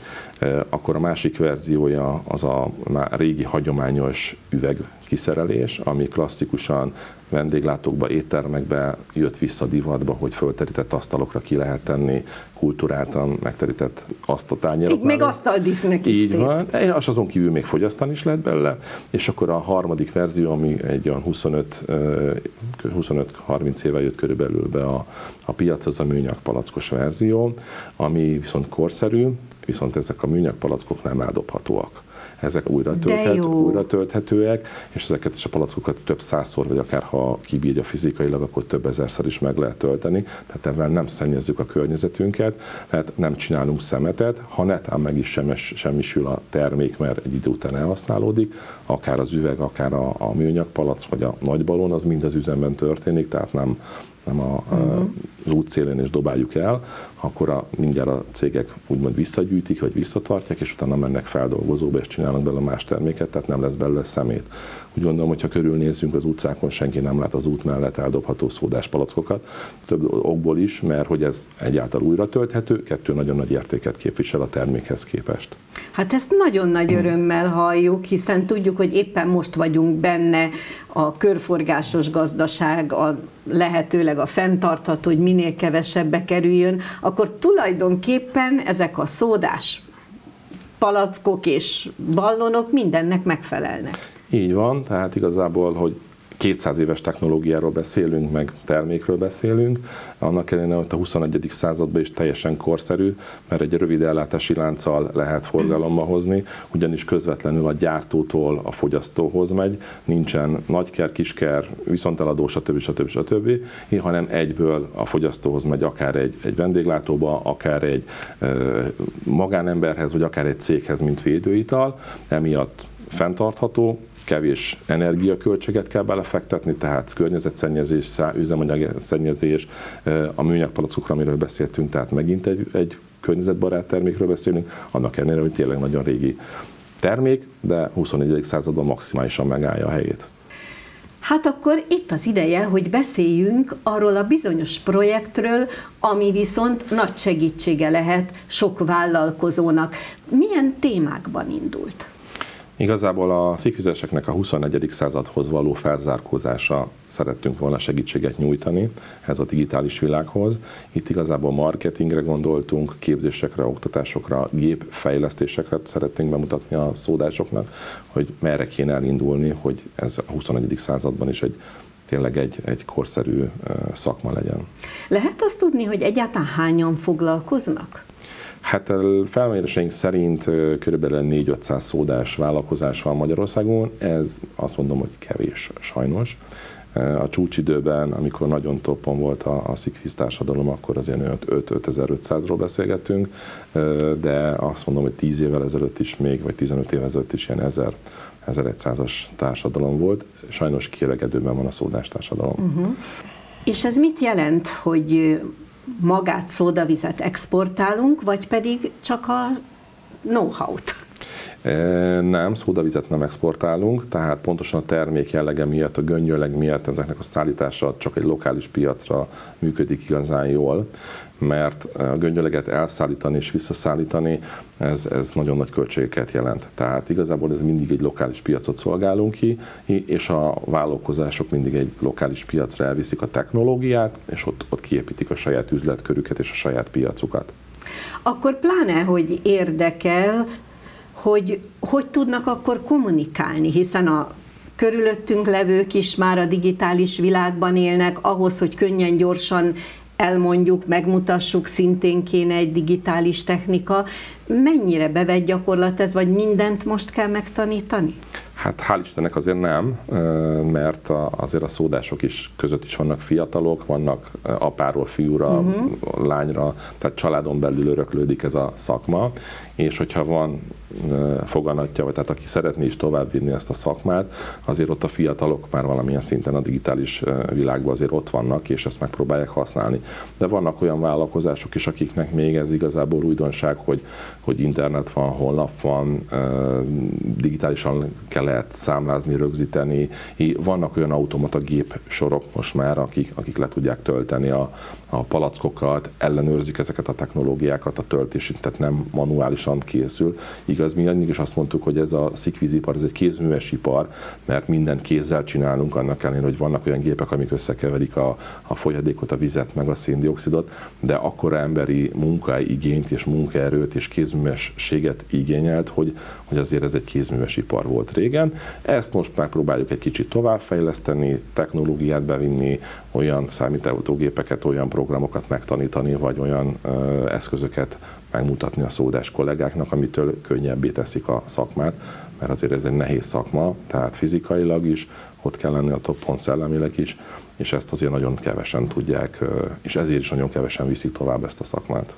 Akkor a másik verziója az a már régi hagyományos üveg kiszerelés, ami klasszikusan vendéglátókba, éttermekbe jött vissza divatba, hogy fölterített asztalokra ki lehet tenni, kulturáltan megterített asztaltányérok. Még asztaldísznek is. Így van, és azon kívül még fogyasztani is lehet belőle, és akkor a harmadik verzió, ami egy olyan huszonöt-harminc éve jött körülbelül be a, a piac, az a műanyag palackos verzió, ami viszont korszerű, viszont ezek a műanyag palackok nem eldobhatóak. Ezek újra, tölthet, újra tölthetőek, és ezeket is a palackokat több százszor, vagy akár ha kibírja fizikailag, akkor több ezerszer is meg lehet tölteni. Tehát ezzel nem szennyezzük a környezetünket, tehát nem csinálunk szemetet, ha netán meg is semmisül a termék, mert egy idő után elhasználódik, akár az üveg, akár a, a műanyag palack, vagy a nagy balon, az mind az üzemben történik, tehát nem, nem a, uh-huh. az útszélén is dobáljuk el, akkor a, mindjárt a cégek úgymond visszagyűjtik, vagy visszatartják, és utána mennek feldolgozóba, és csinálnak belőle más terméket, tehát nem lesz belőle szemét. Úgy gondolom, hogyha körülnézzünk az utcákon, senki nem lát az út mellett eldobható szódás palackokat, több okból is, mert hogy ez egyáltalán újra tölthető, kettő nagyon nagy értéket képvisel a termékhez képest. Hát ezt nagyon nagy örömmel halljuk, hiszen tudjuk, hogy éppen most vagyunk benne a körforgásos gazdaság, a lehetőleg a fenntartható, hogy minél kevesebbe kerüljön, akkor tulajdonképpen ezek a szódás palackok és ballonok mindennek megfelelnek. Így van, tehát igazából, hogy kétszáz éves technológiáról beszélünk, meg termékről beszélünk, annak ellenére, hogy a huszonegyedik században is teljesen korszerű, mert egy rövid ellátási lánccal lehet forgalomba hozni, ugyanis közvetlenül a gyártótól a fogyasztóhoz megy, nincsen nagyker, kisker, viszonteladó, stb. stb. stb., hanem egyből a fogyasztóhoz megy, akár egy, egy vendéglátóba, akár egy ö, magánemberhez, vagy akár egy céghez, mint védőital, emiatt fenntartható, kevés energiaköltséget kell belefektetni, tehát környezetszennyezés, üzemanyagszennyezés, a műanyagpalackokra, amiről beszéltünk, tehát megint egy, egy környezetbarát termékről beszélünk, annak ellenére, hogy tényleg nagyon régi termék, de huszonegyedik században maximálisan megállja a helyét. Hát akkor itt az ideje, hogy beszéljünk arról a bizonyos projektről, ami viszont nagy segítsége lehet sok vállalkozónak. Milyen témákban indult? Igazából a szikvízeseknek a huszonegyedik századhoz való felzárkózása szerettünk volna segítséget nyújtani, ez a digitális világhoz. Itt igazából marketingre gondoltunk, képzésekre, oktatásokra, gépfejlesztésekre szeretnénk bemutatni a szódásoknak, hogy merre kéne elindulni, hogy ez a huszonegyedik században is egy tényleg egy, egy korszerű szakma legyen. Lehet azt tudni, hogy egyáltalán hányan foglalkoznak? Hát felméréseink szerint kb. négyszáz-ötszáz szódás vállalkozás van Magyarországon, ez azt mondom, hogy kevés sajnos. A csúcsidőben, amikor nagyon toppon volt a, a szikvíz társadalom, akkor az ilyen öt-ötezer-ötszázról beszélgetünk, de azt mondom, hogy tíz évvel ezelőtt is még, vagy tizenöt évvel ezelőtt is ilyen ezer-ezerszázas társadalom volt. Sajnos kiöregedőben van a szódás társadalom. Uh-huh. És ez mit jelent, hogy magát, szódavizet exportálunk, vagy pedig csak a know-how-t? Nem, szódavizet nem exportálunk, tehát pontosan a termék jellege miatt, a göngyölleg miatt ezeknek a szállítása csak egy lokális piacra működik igazán jól, mert a göngyöleget elszállítani és visszaszállítani, ez, ez nagyon nagy költségeket jelent. Tehát igazából ez mindig egy lokális piacot szolgálunk ki, és a vállalkozások mindig egy lokális piacra elviszik a technológiát, és ott, ott kiépítik a saját üzletkörüket és a saját piacukat. Akkor pláne, hogy érdekel, hogy hogy tudnak akkor kommunikálni, hiszen a körülöttünk levők is már a digitális világban élnek, ahhoz, hogy könnyen, gyorsan elmondjuk, megmutassuk, szintén kéne egy digitális technika. Mennyire bevett gyakorlat ez, vagy mindent most kell megtanítani? Hát hál' Istennek azért nem, mert azért a szódások is között is vannak fiatalok, vannak apáról fiúra, uh-huh. lányra, tehát családon belül öröklődik ez a szakma, és hogyha van foganatja, vagy tehát aki szeretné is továbbvinni ezt a szakmát, azért ott a fiatalok már valamilyen szinten a digitális világban azért ott vannak, és ezt megpróbálják használni. De vannak olyan vállalkozások is, akiknek még ez igazából újdonság, hogy, hogy internet van, honlap van, digitálisan kell lehet számlázni, rögzíteni. Vannak olyan automata gép sorok most már, akik, akik le tudják tölteni a, a palackokat, ellenőrzik ezeket a technológiákat, a töltését, tehát nem manuálisan készül. Igaz, mi annyit is azt mondtuk, hogy ez a szikvízipar, ez egy kézműves ipar, mert minden kézzel csinálunk, annak ellenére, hogy vannak olyan gépek, amik összekeverik a, a folyadékot, a vizet, meg a széndioxidot, de akkora emberi munkaigényt és munkaerőt és kézművességet igényelt, hogy, hogy azért ez egy kézműves ipar volt régen. Ezt most megpróbáljuk egy kicsit továbbfejleszteni, technológiát bevinni, olyan számítógépeket, olyan programokat megtanítani, vagy olyan ö, eszközöket megmutatni a szódás kollégáknak, amitől könnyebbé teszik a szakmát, mert azért ez egy nehéz szakma, tehát fizikailag is, ott kell lenni a toppon, szellemileg is, és ezt azért nagyon kevesen tudják, és ezért is nagyon kevesen viszik tovább ezt a szakmát.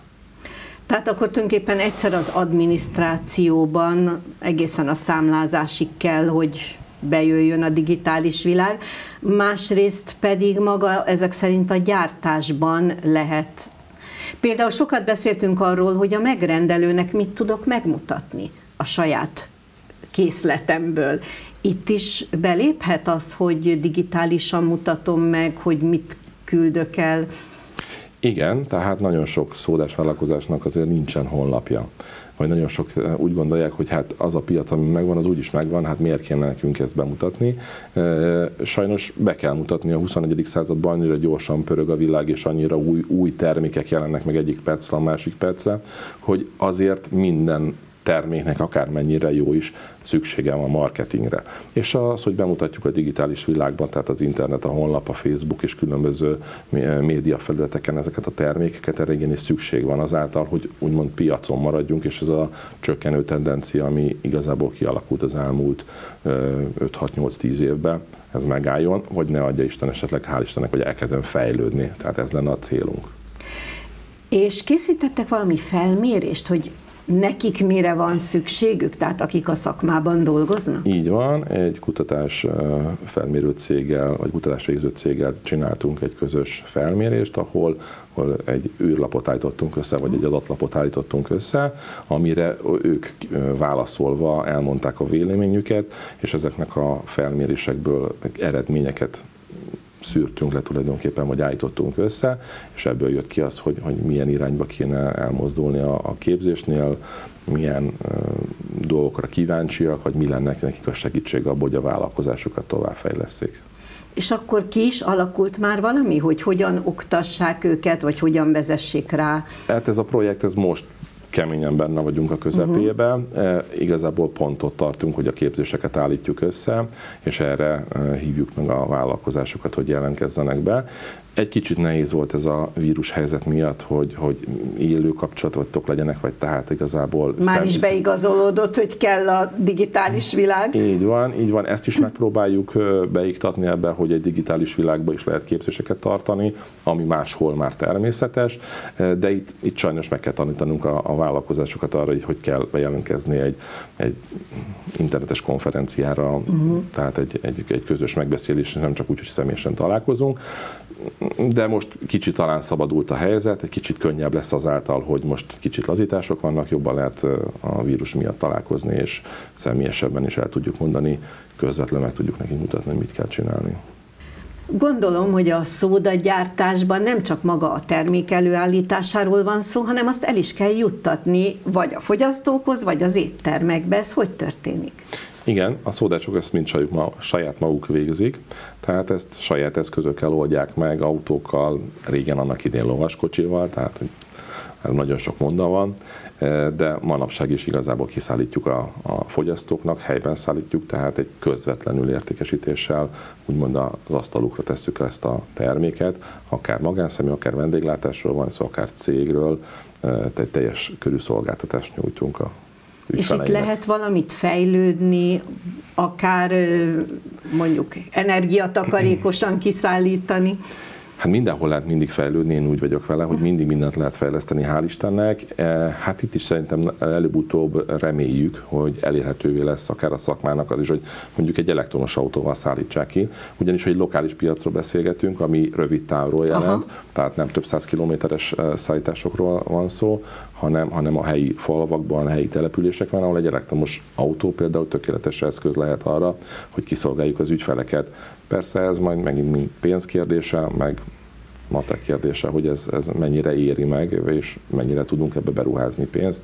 Tehát akkor tulajdonképpen egyszer az adminisztrációban egészen a számlázásig kell, hogy bejöjjön a digitális világ, másrészt pedig maga ezek szerint a gyártásban lehet. Például sokat beszéltünk arról, hogy a megrendelőnek mit tudok megmutatni a saját készletemből. Itt is beléphet az, hogy digitálisan mutatom meg, hogy mit küldök el. Igen, tehát nagyon sok szódás vállalkozásnak azért nincsen honlapja. Vagy nagyon sok úgy gondolják, hogy hát az a piac, ami megvan, az úgyis megvan, hát miért kéne nekünk ezt bemutatni. Sajnos be kell mutatni, a huszonegyedik században annyira gyorsan pörög a világ, és annyira új, új termékek jelennek meg egyik percről a másik percre, hogy azért minden terméknek akármennyire jó is szüksége van a marketingre. És az, hogy bemutatjuk a digitális világban, tehát az internet, a honlap, a Facebook és különböző médiafelületeken ezeket a termékeket, erre igenis szükség van azáltal, hogy úgymond piacon maradjunk, és ez a csökkenő tendencia, ami igazából kialakult az elmúlt öt-hat-nyolc-tíz évben, ez megálljon, vagy ne adja Isten esetleg, hál' Istennek, hogy elkezdjen fejlődni. Tehát ez lenne a célunk. És készítettek valami felmérést, hogy nekik mire van szükségük, tehát akik a szakmában dolgoznak? Így van, egy kutatás felmérő céggel, vagy kutatás végző céggel csináltunk egy közös felmérést, ahol ahol egy űrlapot állítottunk össze, vagy egy adatlapot állítottunk össze, amire ők válaszolva elmondták a véleményüket, és ezeknek a felmérésekből eredményeket szűrtünk le tulajdonképpen, vagy állítottunk össze, és ebből jött ki az, hogy, hogy milyen irányba kéne elmozdulni a, a képzésnél, milyen ö, dolgokra kíváncsiak, vagy mi lenne nekik a segítség abban, hogy a vállalkozásukat továbbfejlesszék. És akkor ki is alakult már valami, hogy hogyan oktassák őket, vagy hogyan vezessék rá? Hát ez a projekt, ez most keményen benne vagyunk a közepébe. Uh-huh. Igazából pont ott tartunk, hogy a képzéseket állítjuk össze, és erre hívjuk meg a vállalkozásokat, hogy jelentkezzenek be. Egy kicsit nehéz volt ez a vírus helyzet miatt, hogy, hogy élő kapcsolatok legyenek, vagy tehát igazából... Már is beigazolódott, hogy kell a digitális világ. Így van, így van. Ezt is megpróbáljuk beiktatni ebbe, hogy egy digitális világban is lehet képzéseket tartani, ami máshol már természetes, de itt, itt sajnos meg kell tanítanunk a, a vállalkozásokat arra, hogy kell bejelentkezni egy, egy internetes konferenciára, uh-huh. tehát egy, egy, egy közös megbeszélés, nem csak úgy, hogy személyesen találkozunk. De most kicsit talán szabadult a helyzet, egy kicsit könnyebb lesz azáltal, hogy most kicsit lazítások vannak, jobban lehet a vírus miatt találkozni, és személyesebben is el tudjuk mondani, közvetlenül meg tudjuk nekik mutatni, hogy mit kell csinálni. Gondolom, hogy a szódagyártásban nem csak maga a termék előállításáról van szó, hanem azt el is kell juttatni, vagy a fogyasztókhoz, vagy az éttermekbe. Ez hogy történik? Igen, a szódások ezt mind saját maguk végzik, tehát ezt saját eszközökkel oldják meg, autókkal, régen annak idén lovaskocsival, tehát nagyon sok monda van, de manapság is igazából kiszállítjuk a, a fogyasztóknak, helyben szállítjuk, tehát egy közvetlenül értékesítéssel, úgymond az asztalukra tesszük ezt a terméket, akár magánszemély, akár vendéglátásról van szó, akár cégről, tehát teljes körű szolgáltatást nyújtunk a És itt lehet valamit fejlődni, akár mondjuk energiatakarékosan kiszállítani? Hát mindenhol lehet mindig fejlődni, én úgy vagyok vele, hogy mindig mindent lehet fejleszteni, hál' Istennek. Hát itt is szerintem előbb-utóbb reméljük, hogy elérhetővé lesz akár a szakmának az is, hogy mondjuk egy elektromos autóval szállítsák ki, ugyanis egy lokális piacról beszélgetünk, ami rövid távról jelent, aha. tehát nem több száz kilométeres szállításokról van szó, hanem, hanem a helyi falvakban, a helyi településekben, ahol egy elektromos autó például tökéletes eszköz lehet arra, hogy kiszolgáljuk az ügyfeleket. Persze ez majd megint pénzkérdése, meg matek kérdése, hogy ez, ez mennyire éri meg, és mennyire tudunk ebbe beruházni pénzt,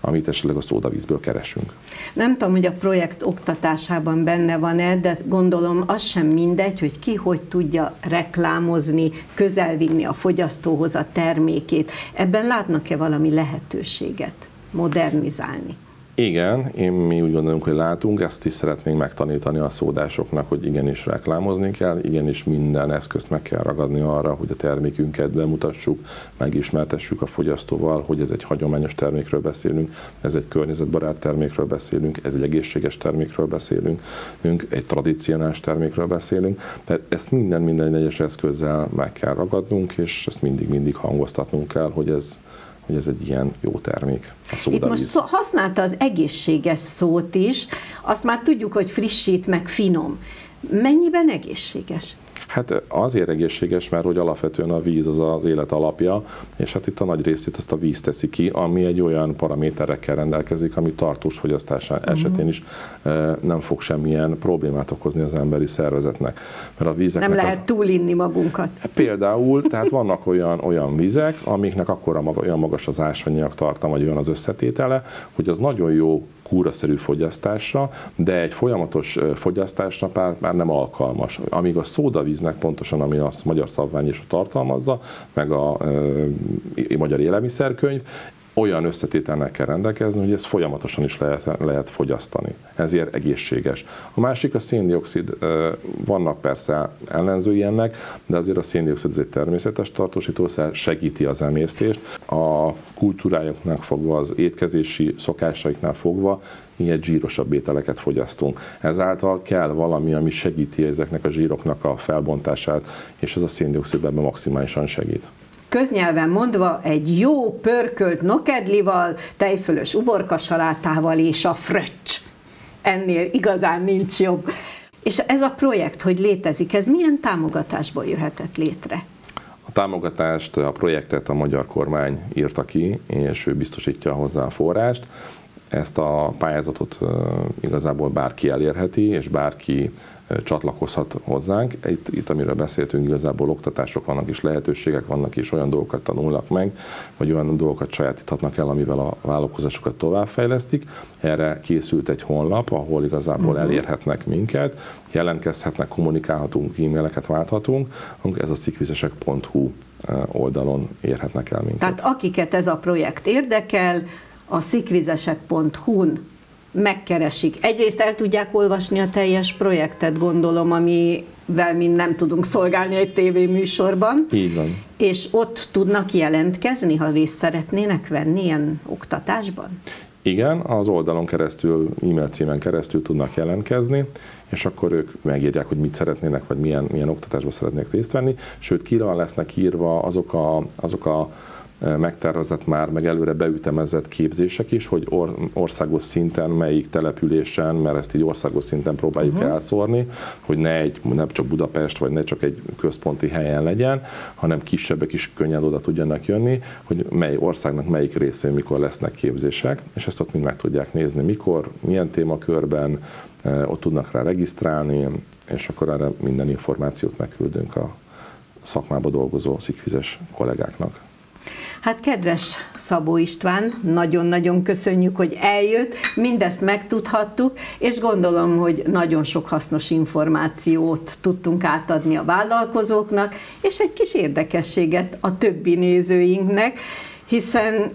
amit esetleg a szódavízből keresünk. Nem tudom, hogy a projekt oktatásában benne van-e, de gondolom az sem mindegy, hogy ki hogy tudja reklámozni, közelvinni a fogyasztóhoz a termékét. Ebben látnak-e valami lehetőséget modernizálni? Igen, én mi úgy gondolunk, hogy látunk, ezt is szeretnénk megtanítani a szódásoknak, hogy igenis reklámozni kell, igenis minden eszközt meg kell ragadni arra, hogy a termékünket bemutassuk, megismertessük a fogyasztóval, hogy ez egy hagyományos termékről beszélünk, ez egy környezetbarát termékről beszélünk, ez egy egészséges termékről beszélünk, egy tradicionális termékről beszélünk, tehát ezt minden minden egyes eszközzel meg kell ragadnunk, és ezt mindig-mindig hangoztatnunk kell, hogy ez... hogy ez egy ilyen jó termék, a szódavíz. Itt most szó, használta az egészséges szót is, azt már tudjuk, hogy frissít, meg finom. Mennyiben egészséges? Hát azért egészséges, mert hogy alapvetően a víz az az élet alapja, és hát itt a nagy részét ezt a víz teszi ki, ami egy olyan paraméterekkel rendelkezik, ami tartós fogyasztása uh-huh. esetén is e, nem fog semmilyen problémát okozni az emberi szervezetnek. Mert a vízeknek nem lehet az... túlinni magunkat. Például, tehát vannak olyan, olyan vizek, amiknek akkora maga, olyan magas az ásványanyag tartalma, vagy olyan az összetétele, hogy az nagyon jó kúraszerű fogyasztásra, de egy folyamatos fogyasztásra már, már nem alkalmas. Amíg a szódavíznek pontosan, ami a magyar szabvány is tartalmazza, meg a e, magyar élelmiszerkönyv, olyan összetételnek kell rendelkezni, hogy ezt folyamatosan is lehet, lehet fogyasztani. Ezért egészséges. A másik a szén-dioxid, vannak persze ellenzői ennek, de azért a szén-dioxid az egy természetes tartósítószer, segíti az emésztést. A kultúrájuknak fogva, az étkezési szokásaiknál fogva ilyen zsírosabb ételeket fogyasztunk. Ezáltal kell valami, ami segíti ezeknek a zsíroknak a felbontását, és ez a szén-dioxid ebben maximálisan segít. Köznyelven mondva, egy jó pörkölt nokedlival, tejfölös uborkasalátával és a fröccs. Ennél igazán nincs jobb. És ez a projekt, hogy létezik, ez milyen támogatásból jöhetett létre? A támogatást, a projektet a magyar kormány írta ki, és ő biztosítja hozzá a forrást. Ezt a pályázatot igazából bárki elérheti, és bárki csatlakozhat hozzánk. Itt, itt, amiről beszéltünk, igazából oktatások vannak is, lehetőségek vannak is, olyan dolgokat tanulnak meg, vagy olyan dolgokat sajátíthatnak el, amivel a vállalkozásokat továbbfejlesztik. Erre készült egy honlap, ahol igazából uh-huh. elérhetnek minket, jelentkezhetnek, kommunikálhatunk, e-maileket válthatunk. Ez a szikvízesek pont hu oldalon érhetnek el minket. Tehát akiket ez a projekt érdekel, a szikvízesek pont hu-n megkeresik. Egyrészt el tudják olvasni a teljes projektet, gondolom, amivel mi nem tudunk szolgálni egy tévéműsorban. Így van. És ott tudnak jelentkezni, ha részt szeretnének venni ilyen oktatásban? Igen, az oldalon keresztül, e-mail címen keresztül tudnak jelentkezni, és akkor ők megírják, hogy mit szeretnének, vagy milyen, milyen oktatásban szeretnék részt venni. Sőt, kira lesznek írva azok a, azok a megtervezett már, meg előre beütemezett képzések is, hogy or, országos szinten, melyik településen, mert ezt így országos szinten próbáljuk uh-huh. elszórni, hogy ne, egy, ne csak Budapest, vagy ne csak egy központi helyen legyen, hanem kisebbek is könnyen oda tudjanak jönni, hogy mely országnak melyik részén mikor lesznek képzések, és ezt ott mind meg tudják nézni, mikor, milyen témakörben, ott tudnak rá regisztrálni, és akkor erre minden információt megküldünk a szakmába dolgozó szikvizes kollégáknak. Hát kedves Szabó István, nagyon-nagyon köszönjük, hogy eljött, mindezt megtudhattuk, és gondolom, hogy nagyon sok hasznos információt tudtunk átadni a vállalkozóknak, és egy kis érdekességet a többi nézőinknek, hiszen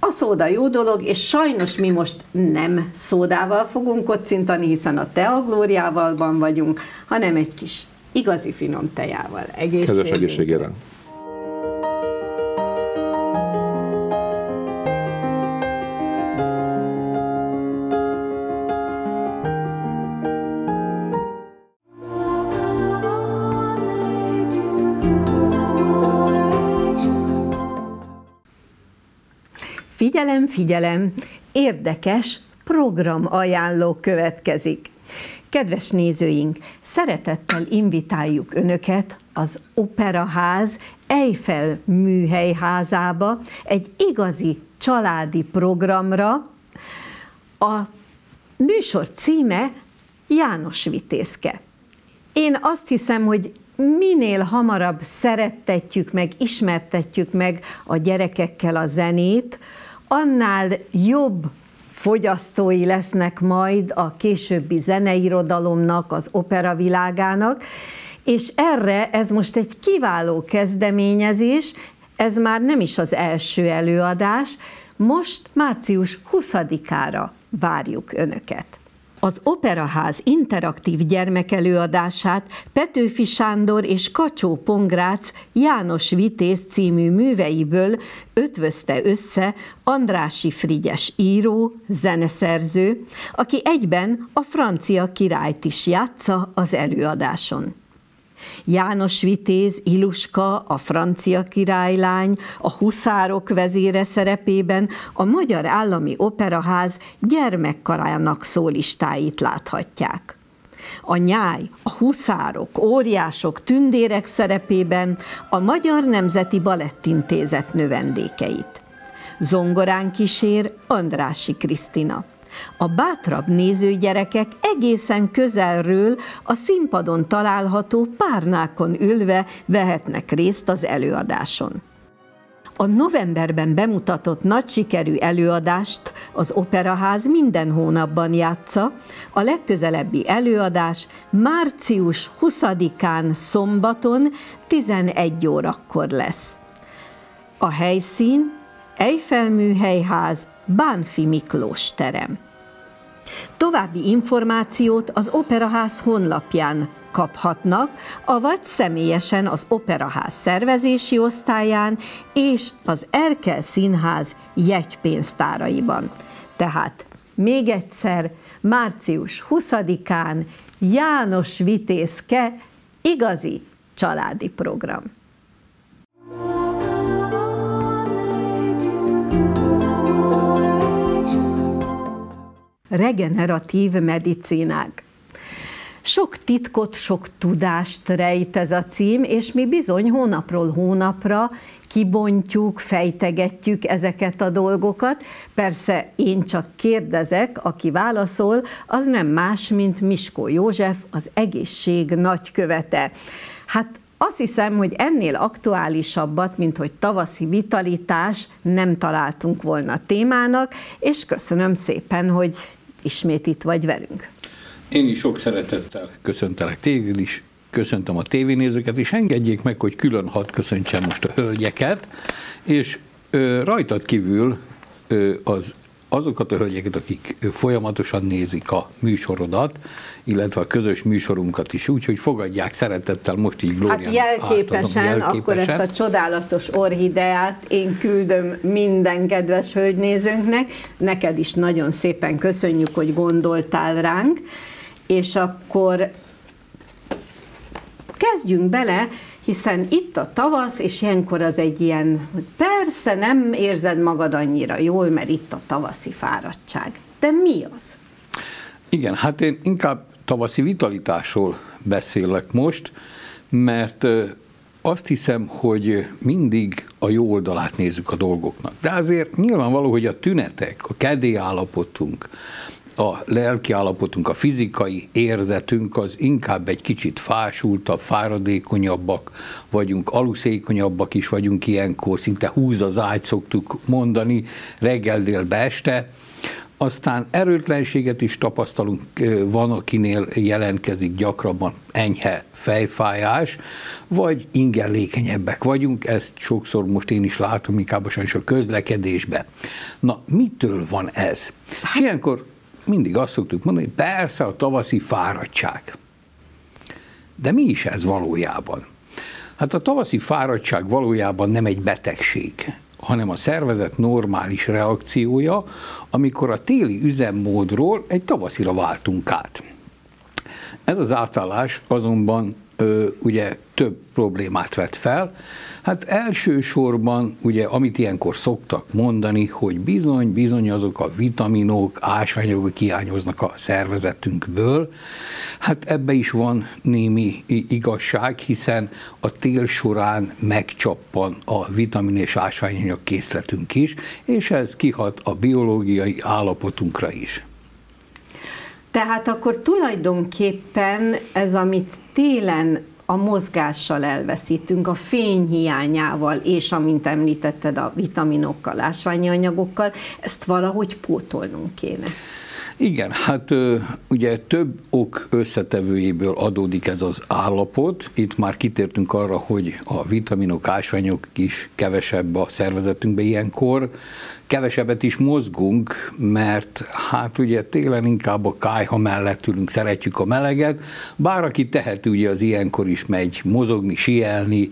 a szóda jó dolog, és sajnos mi most nem szódával fogunk kocintani, hiszen a Tea Glóriával van vagyunk, hanem egy kis igazi finom tejával. Egészségére. Kedves egészségére. Figyelem, figyelem! Érdekes programajánló következik. Kedves nézőink, szeretettel invitáljuk Önöket az Operaház Eiffel Műhelyházába egy igazi családi programra. A műsor címe János Vitézke. Én azt hiszem, hogy minél hamarabb szerettetjük meg, ismertetjük meg a gyerekekkel a zenét, annál jobb fogyasztói lesznek majd a későbbi zeneirodalomnak, az operavilágának, és erre ez most egy kiváló kezdeményezés, ez már nem is az első előadás, most március huszadikára várjuk Önöket. Az Operaház interaktív gyermekelőadását Petőfi Sándor és Kacsó Pongrác János Vitéz című műveiből ötvözte össze Andrássy Frigyes író, zeneszerző, aki egyben a francia királyt is játsza az előadáson. János Vitéz, Iluska, a francia királylány, a huszárok vezére szerepében a Magyar Állami Operaház gyermekkarának szólistáit láthatják. A nyáj, a huszárok, óriások, tündérek szerepében a Magyar Nemzeti Balettintézet növendékeit. Zongorán kísér Andrássy Krisztina. A bátrabb nézőgyerekek egészen közelről a színpadon található párnákon ülve vehetnek részt az előadáson. A novemberben bemutatott nagy sikerű előadást az Operaház minden hónapban játsza, a legközelebbi előadás március huszadikán szombaton tizenegy órakor lesz. A helyszín Eiffel Műhelyház, Bánfi Miklós terem. További információt az Operaház honlapján kaphatnak, avagy személyesen az Operaház szervezési osztályán és az Erkel Színház jegypénztáraiban. Tehát még egyszer, március huszadikán János Vitézke, igazi családi program. Regeneratív medicínák. Sok titkot, sok tudást rejt ez a cím, és mi bizony hónapról hónapra kibontjuk, fejtegetjük ezeket a dolgokat. Persze én csak kérdezek, aki válaszol, az nem más, mint Miskó József, az egészség nagykövete. Hát azt hiszem, hogy ennél aktuálisabbat, mint hogy tavaszi vitalitás, nem találtunk volna témának, és köszönöm szépen, hogy ismét itt vagy velünk. Én is sok szeretettel köszöntelek téged is, köszöntöm a tévénézőket, és engedjék meg, hogy külön hadd köszöntsem most a hölgyeket, és ö, rajtad kívül az azokat a hölgyeket, akik folyamatosan nézik a műsorodat, illetve a közös műsorunkat is úgy, hogy fogadják szeretettel most így Glóriának. Hát jelképesen, jelképesen, akkor ezt a csodálatos orhideát én küldöm minden kedves hölgynézőnknek. Neked is nagyon szépen köszönjük, hogy gondoltál ránk, és akkor kezdjünk bele, hiszen itt a tavasz, és ilyenkor az egy ilyen, hogy persze nem érzed magad annyira jól, mert itt a tavaszi fáradtság. De mi az? Igen, hát én inkább tavaszi vitalitásról beszélek most, mert azt hiszem, hogy mindig a jó oldalát nézzük a dolgoknak. De azért nyilvánvaló, hogy a tünetek, a kedélyállapotunk, a lelki állapotunk, a fizikai érzetünk az inkább egy kicsit fásultabb, fáradékonyabbak vagyunk, aluszékonyabbak is vagyunk ilyenkor, szinte húz az ágy, szoktuk mondani, reggel, délbe, este. Aztán erőtlenséget is tapasztalunk, van, akinél jelentkezik gyakrabban enyhe fejfájás, vagy ingerlékenyebbek vagyunk, ezt sokszor most én is látom, inkább sajnos a közlekedésben. Na, mitől van ez? És ilyenkor mindig azt szoktuk mondani, hogy persze a tavaszi fáradtság. De mi is ez valójában? Hát a tavaszi fáradtság valójában nem egy betegség, hanem a szervezet normális reakciója, amikor a téli üzemmódról egy tavaszira váltunk át. Ez az átállás azonban ö, ugye több problémát vet fel. Hát elsősorban, ugye, amit ilyenkor szoktak mondani, hogy bizony, bizony azok a vitaminok, ásványok kihiányoznak a szervezetünkből. Hát ebbe is van némi igazság, hiszen a tél során megcsappan a vitamin és ásványanyag készletünk is, és ez kihat a biológiai állapotunkra is. Tehát akkor tulajdonképpen ez, amit télen a mozgással elveszítünk, a fény hiányával, és amint említetted, a vitaminokkal, ásványi anyagokkal, ezt valahogy pótolnunk kéne. Igen, hát ugye több ok összetevőjéből adódik ez az állapot. Itt már kitértünk arra, hogy a vitaminok, ásványok is kevesebb a szervezetünkben ilyenkor. Kevesebbet is mozgunk, mert hát ugye télen inkább a kályha mellett ülünk, szeretjük a meleget, bár aki tehet, ugye az ilyenkor is megy mozogni, sielni,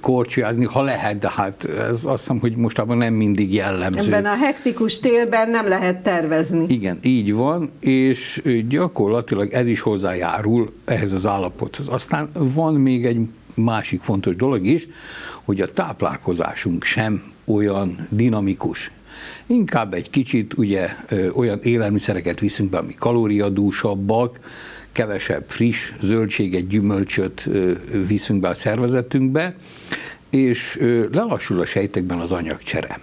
korcsolyázni, ha lehet, de hát ez azt hiszem, hogy mostában nem mindig jellemző. Ebben a hektikus télben nem lehet tervezni. Igen, így van, és gyakorlatilag ez is hozzájárul ehhez az állapothoz. Aztán van még egy másik fontos dolog is, hogy a táplálkozásunk sem olyan dinamikus. Inkább egy kicsit ugye olyan élelmiszereket viszünk be, ami kalóriadúsabbak, kevesebb friss zöldséget, gyümölcsöt viszünk be a szervezetünkbe, és lelassul a sejtekben az anyagcsere.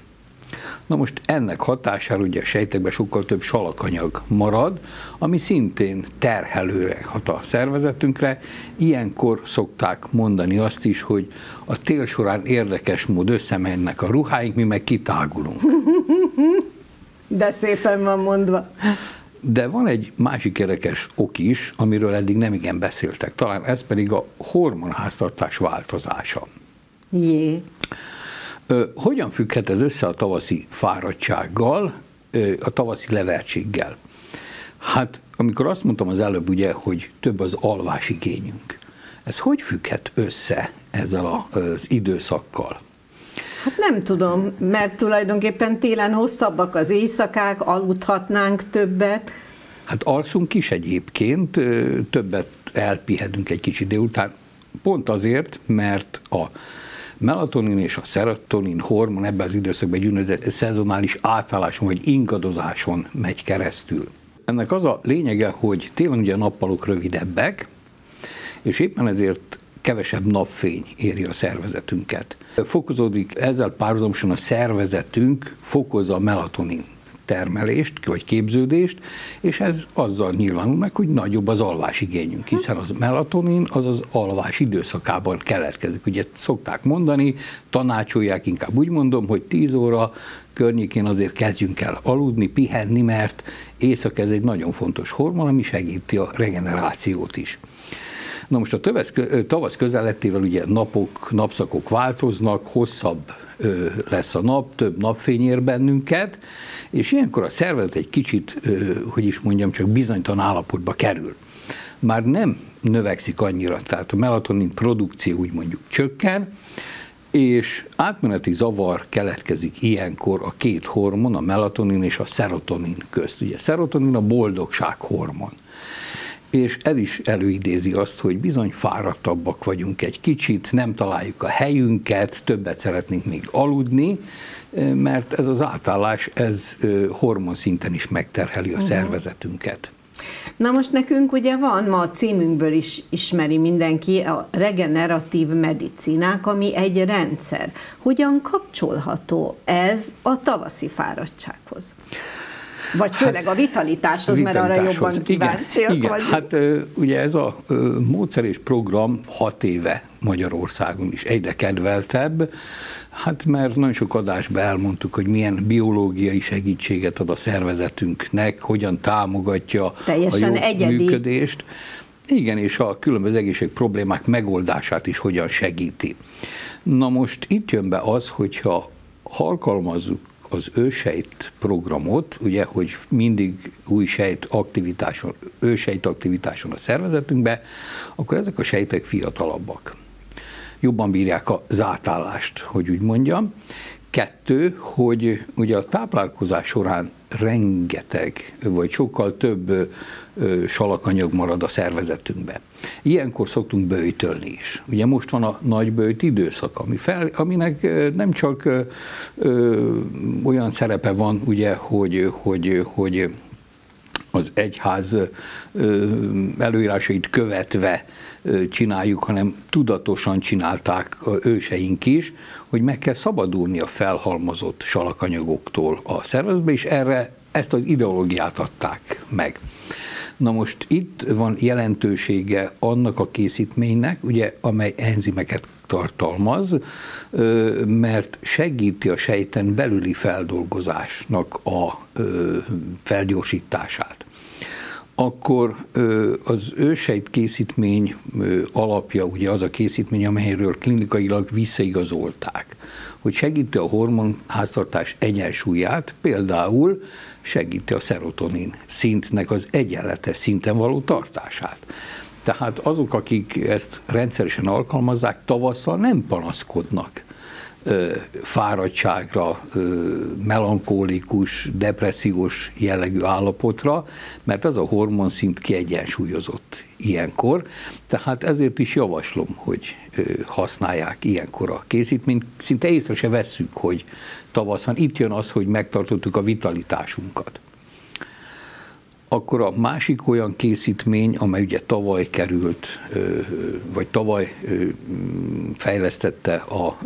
Na most ennek hatására ugye a sejtekben sokkal több salakanyag marad, ami szintén terhelőre hat a szervezetünkre. Ilyenkor szokták mondani azt is, hogy a tél során érdekes mód összemennek a ruháink, mi meg kitágulunk. De szépen van mondva. De van egy másik érdekes ok is, amiről eddig nem igen beszéltek. Talán ez pedig a hormonháztartás változása. Jé. Hogyan függhet ez össze a tavaszi fáradtsággal, a tavaszi levertséggel? Hát, amikor azt mondtam az előbb, ugye, hogy több az alvásigényünk. Ez hogy függhet össze ezzel az időszakkal? Hát nem tudom, mert tulajdonképpen télen hosszabbak az éjszakák, aludhatnánk többet. Hát alszunk is egyébként, többet elpihedünk egy kicsit délután, pont azért, mert a melatonin és a szerotonin hormon ebben az időszakban egy úgynevezett szezonális átálláson vagy ingadozáson megy keresztül. Ennek az a lényege, hogy télen ugye a nappalok rövidebbek, és éppen ezért kevesebb napfény éri a szervezetünket. Fokozódik ezzel párhuzamosan a szervezetünk, fokozza a melatonin termelést, vagy képződést, és ez azzal nyilvánul meg, hogy nagyobb az alvásigényünk, hiszen az melatonin az az alvás időszakában keletkezik. Ugye szokták mondani, tanácsolják, inkább úgy mondom, hogy tíz óra környékén azért kezdjünk el aludni, pihenni, mert éjszaka ez egy nagyon fontos hormon, ami segíti a regenerációt is. Na most a tavasz közelettével ugye napok, napszakok változnak, hosszabb lesz a nap, több napfény ér bennünket, és ilyenkor a szervezet egy kicsit, hogy is mondjam, csak bizonytalan állapotba kerül. Már nem növekszik annyira, tehát a melatonin produkció úgy mondjuk csökken, és átmeneti zavar keletkezik ilyenkor a két hormon, a melatonin és a szerotonin közt. Ugye a szerotonin a boldogság hormon. És ez is előidézi azt, hogy bizony fáradtabbak vagyunk egy kicsit, nem találjuk a helyünket, többet szeretnénk még aludni, mert ez az átállás, ez hormonszinten is megterheli a szervezetünket. Na most nekünk ugye van, ma a címünkből is ismeri mindenki a regeneratív medicinák, ami egy rendszer. Hogyan kapcsolható ez a tavaszi fáradtsághoz? Vagy főleg hát, a vitalitáshoz, mert arra jobban kíváncsiak igen, igen. Hát ugye ez a módszer és program hat éve Magyarországon is egyre kedveltebb, hát mert nagyon sok adásban elmondtuk, hogy milyen biológiai segítséget ad a szervezetünknek, hogyan támogatja teljesen a jó működést. Igen, és a különböző egészség problémák megoldását is hogyan segíti. Na most itt jön be az, hogyha alkalmazzuk az ősejt programot, ugye, hogy mindig új sejt aktivitáson, ősejt aktivitáson a szervezetünkbe, akkor ezek a sejtek fiatalabbak. Jobban bírják az átállást, hogy úgy mondjam. Kettő, hogy ugye a táplálkozás során rengeteg, vagy sokkal több salakanyag marad a szervezetünkbe. Ilyenkor szoktunk böjtölni is. Ugye most van a nagy böjt időszak, ami fel, aminek nem csak ö, ö, olyan szerepe van, ugye, hogy, hogy, hogy az egyház előírásait követve csináljuk, hanem tudatosan csinálták őseink is, hogy meg kell szabadulni a felhalmozott salakanyagoktól a szervezetbe, és erre ezt az ideológiát adták meg. Na most itt van jelentősége annak a készítménynek, ugye, amely enzimeket tartalmaz, mert segíti a sejten belüli feldolgozásnak a felgyorsítását. Akkor az ősejt készítmény alapja ugye az a készítmény, amelyről klinikailag visszaigazolták, hogy segíti a hormonháztartás egyensúlyát, például segíti a szerotonin szintnek az egyenletes szinten való tartását. Tehát azok, akik ezt rendszeresen alkalmazzák, tavasszal nem panaszkodnak fáradtságra, melankólikus, depressziós jellegű állapotra, mert ez a hormonszint kiegyensúlyozott ilyenkor, tehát ezért is javaslom, hogy használják ilyenkor a készítményt. Szinte észre se vesszük, hogy tavaszon. Itt jön az, hogy megtartottuk a vitalitásunkat. Akkor a másik olyan készítmény, amely ugye tavaly került, vagy tavaly fejlesztette a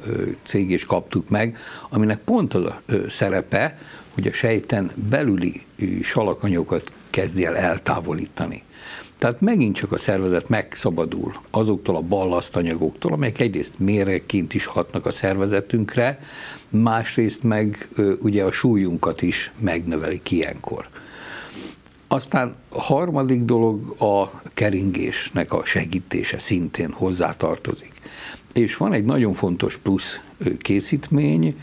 cég, és kaptuk meg, aminek pont az a szerepe, hogy a sejten belüli salakanyagokat kezdje el eltávolítani. Tehát megint csak a szervezet megszabadul azoktól a ballasztanyagoktól, amelyek egyrészt méregként is hatnak a szervezetünkre, másrészt meg ugye a súlyunkat is megnövelik ilyenkor. Aztán a harmadik dolog a keringésnek a segítése szintén hozzátartozik. És van egy nagyon fontos plusz készítmény,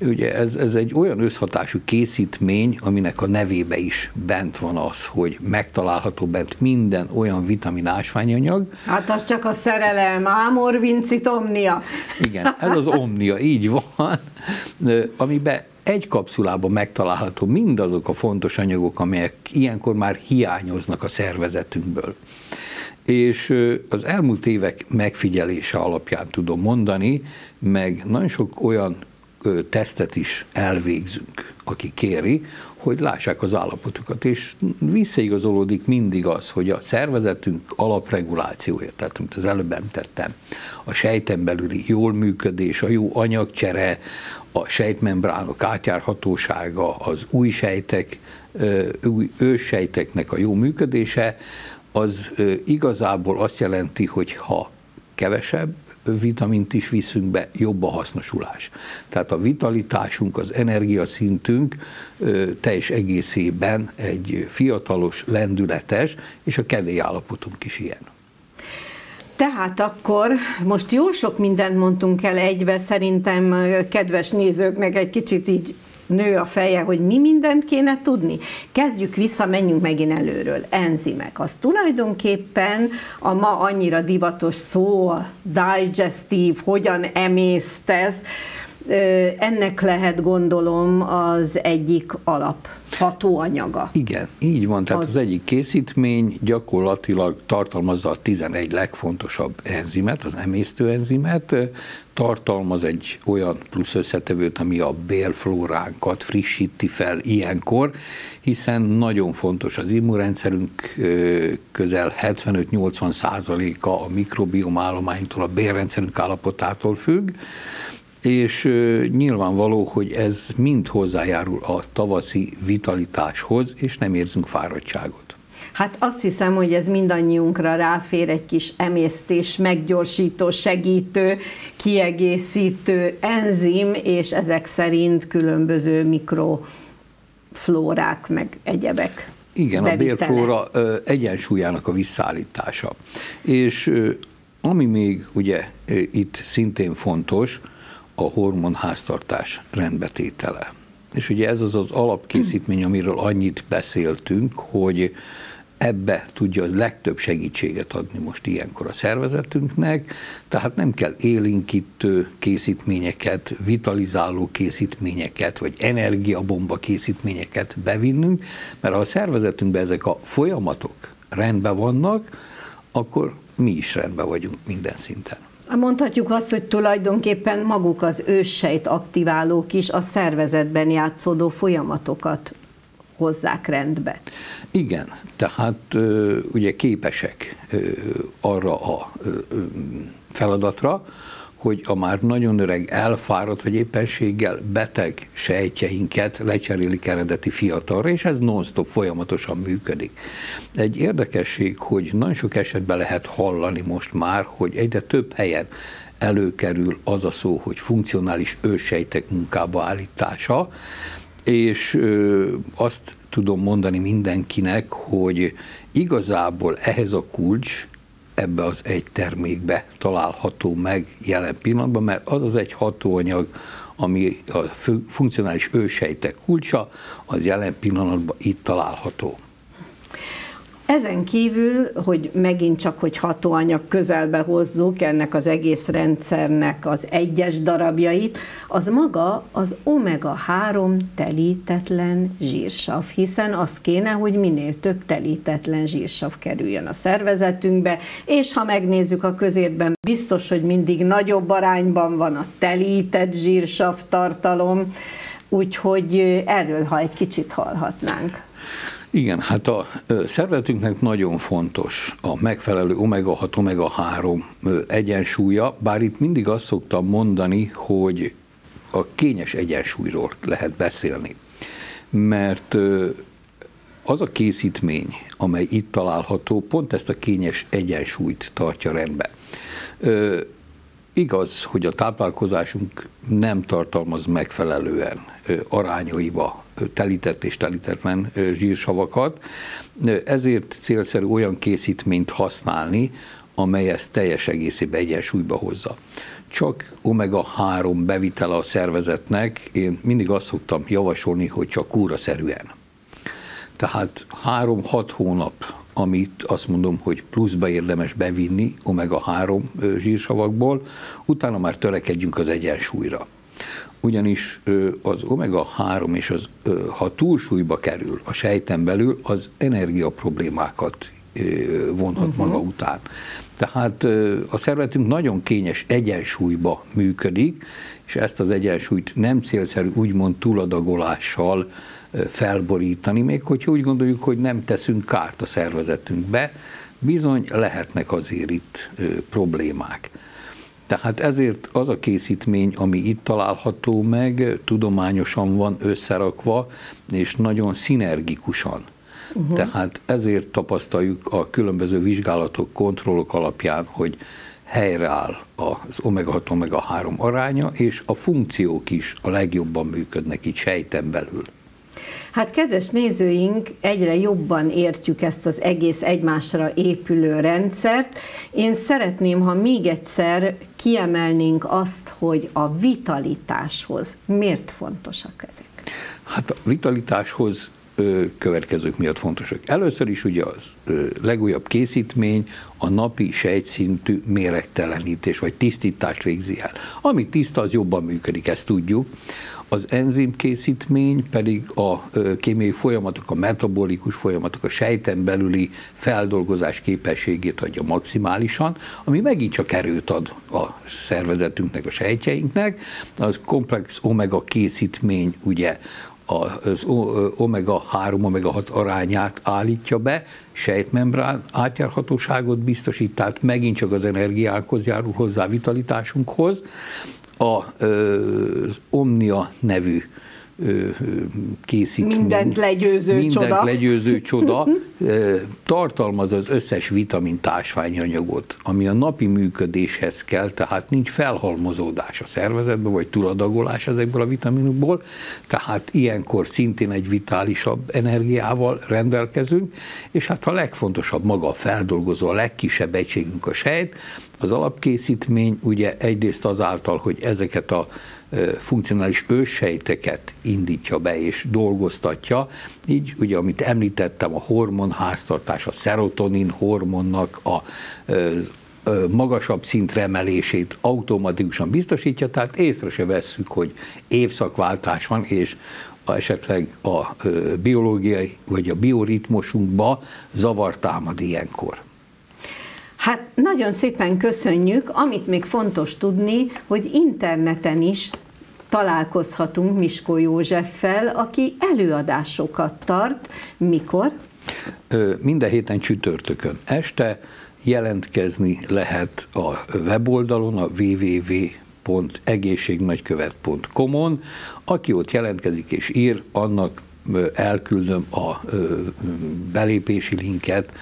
ugye ez, ez egy olyan összhatású készítmény, aminek a nevébe is bent van az, hogy megtalálható bent minden olyan vitamin ásványanyag. Hát az csak a szerelem, ámor vincit omnia. Igen, ez az omnia, így van, amiben egy kapszulában megtalálható mindazok a fontos anyagok, amelyek ilyenkor már hiányoznak a szervezetünkből. És az elmúlt évek megfigyelése alapján tudom mondani, meg nagyon sok olyan tesztet is elvégzünk, aki kéri, hogy lássák az állapotukat, és visszaigazolódik mindig az, hogy a szervezetünk alapregulációja, tehát amit az előbb említettem, a sejten belüli jól működés, a jó anyagcsere, a sejtmembránok átjárhatósága, az új sejtek, új őssejteknek a jó működése, az igazából azt jelenti, hogy ha kevesebb vitamint is viszünk be, jobb a hasznosulás. Tehát a vitalitásunk, az energiaszintünk teljes egészében egy fiatalos, lendületes, és a kedélyállapotunk is ilyen. Tehát akkor most jó sok mindent mondtunk el egybe, szerintem kedves nézőknek egy kicsit így nő a feje, hogy mi mindent kéne tudni. Kezdjük vissza, menjünk megint előről. Enzimek. Az tulajdonképpen a ma annyira divatos szó, a digestív, hogyan emésztesz, ennek lehet, gondolom, az egyik alapható anyaga. Igen, így van, tehát az, az egyik készítmény gyakorlatilag tartalmazza a tizenegy legfontosabb enzimet, az emésztőenzimet, tartalmaz egy olyan plusz összetevőt, ami a bélflóránkat frissíti fel ilyenkor, hiszen nagyon fontos az immunrendszerünk, közel hetvenöt-nyolcvan százaléka a mikrobiumállománytól, a bélrendszerünk állapotától függ, és nyilvánvaló, hogy ez mind hozzájárul a tavaszi vitalitáshoz, és nem érzünk fáradtságot. Hát azt hiszem, hogy ez mindannyiunkra ráfér, egy kis emésztés, meggyorsító, segítő, kiegészítő enzim, és ezek szerint különböző mikroflórák, meg egyebek. Igen, bevitele. A bélflóra egyensúlyának a visszaállítása. És ami még ugye itt szintén fontos, a hormonháztartás rendbetétele. És ugye ez az az alapkészítmény, amiről annyit beszéltünk, hogy ebbe tudja az legtöbb segítséget adni most ilyenkor a szervezetünknek, tehát nem kell élénkítő készítményeket, vitalizáló készítményeket, vagy energiabomba készítményeket bevinnünk, mert ha a szervezetünkben ezek a folyamatok rendben vannak, akkor mi is rendben vagyunk minden szinten. Mondhatjuk azt, hogy tulajdonképpen maguk az őssejt aktiválók is a szervezetben játszódó folyamatokat hozzák rendbe. Igen, tehát ugye képesek arra a feladatra, hogy a már nagyon öreg, elfáradt vagy éppenséggel beteg sejtjeinket lecserélik eredeti fiatalra, és ez non-stop folyamatosan működik. Egy érdekesség, hogy nagyon sok esetben lehet hallani most már, hogy egyre több helyen előkerül az a szó, hogy funkcionális őssejtek munkába állítása, és ö, azt tudom mondani mindenkinek, hogy igazából ehhez a kulcs ebbe az egy termékbe található meg jelen pillanatban, mert az az egy hatóanyag, ami a funkcionális őssejtek kulcsa, az jelen pillanatban itt található. Ezen kívül, hogy megint csak, hogy hatóanyag közelbe hozzuk ennek az egész rendszernek az egyes darabjait, az maga az omega három telítetlen zsírsav, hiszen az kéne, hogy minél több telítetlen zsírsav kerüljön a szervezetünkbe, és ha megnézzük a közértben, biztos, hogy mindig nagyobb arányban van a telített zsírsav tartalom, úgyhogy erről, ha egy kicsit hallhatnánk. Igen, hát a szervezetünknek nagyon fontos a megfelelő omega hat omega három egyensúlya, bár itt mindig azt szoktam mondani, hogy a kényes egyensúlyról lehet beszélni, mert az a készítmény, amely itt található, pont ezt a kényes egyensúlyt tartja rendben. Igaz, hogy a táplálkozásunk nem tartalmaz megfelelően arányaiba telített és telítetlen zsírsavakat, ezért célszerű olyan készítményt használni, amely ezt teljes egészében egyensúlyba hozza. Csak omega három bevitele a szervezetnek, én mindig azt szoktam javasolni, hogy csak kúraszerűen. Tehát három-hat hónap, amit azt mondom, hogy pluszba érdemes bevinni omega három zsírsavakból, utána már törekedjünk az egyensúlyra. Ugyanis az omega három, és az, ha túlsúlyba kerül a sejten belül, az energia problémákat vonhat uh-huh. maga után. Tehát a szervezetünk nagyon kényes egyensúlyba működik, és ezt az egyensúlyt nem célszerű úgymond túladagolással felborítani, még hogyha úgy gondoljuk, hogy nem teszünk kárt a szervezetünkbe, bizony lehetnek azért itt problémák. Tehát ezért az a készítmény, ami itt található meg, tudományosan van összerakva, és nagyon szinergikusan. Uh-huh. Tehát ezért tapasztaljuk a különböző vizsgálatok, kontrollok alapján, hogy helyreáll az omega hat omega három aránya, és a funkciók is a legjobban működnek itt sejten belül. Hát kedves nézőink, egyre jobban értjük ezt az egész egymásra épülő rendszert. Én szeretném, ha még egyszer kiemelnénk azt, hogy a vitalitáshoz miért fontosak ezek? Hát a vitalitáshoz ö, következők miatt fontosak. Először is ugye az ö, legújabb készítmény a napi sejtszintű méregtelenítés vagy tisztítást végzi el. Ami tiszta, az jobban működik, ezt tudjuk. Az enzimkészítmény pedig a kémiai folyamatok, a metabolikus folyamatok, a sejten belüli feldolgozás képességét adja maximálisan, ami megint csak erőt ad a szervezetünknek, a sejtjeinknek. Az komplex omega készítmény ugye az omega három omega hat arányát állítja be, sejtmembrán átjárhatóságot biztosít, tehát megint csak az energiánkhoz járul hozzá, vitalitásunkhoz. Az Omnia nevű készítmény, mindent legyőző, mindent csoda. legyőző csoda tartalmaz az összes vitamin társványanyagot, ami a napi működéshez kell, tehát nincs felhalmozódás a szervezetben, vagy túladagolás ezekből a vitaminokból, tehát ilyenkor szintén egy vitálisabb energiával rendelkezünk, és hát a legfontosabb maga a feldolgozó, a legkisebb egységünk a sejt. Az alapkészítmény ugye egyrészt azáltal, hogy ezeket a funkcionális őssejteket indítja be és dolgoztatja, így ugye, amit említettem, a hormonháztartás, a szerotonin hormonnak a magasabb szintre emelését automatikusan biztosítja, tehát észre se vesszük, hogy évszakváltás van, és esetleg a biológiai vagy a bioritmusunkba zavar támad ilyenkor. Hát nagyon szépen köszönjük, amit még fontos tudni, hogy interneten is találkozhatunk Miskó Józseffel, aki előadásokat tart. Mikor? Minden héten csütörtökön este jelentkezni lehet a weboldalon, a w w w pont egészségnagykövet pont com-on. Aki ott jelentkezik és ír, annak elküldöm a belépési linket,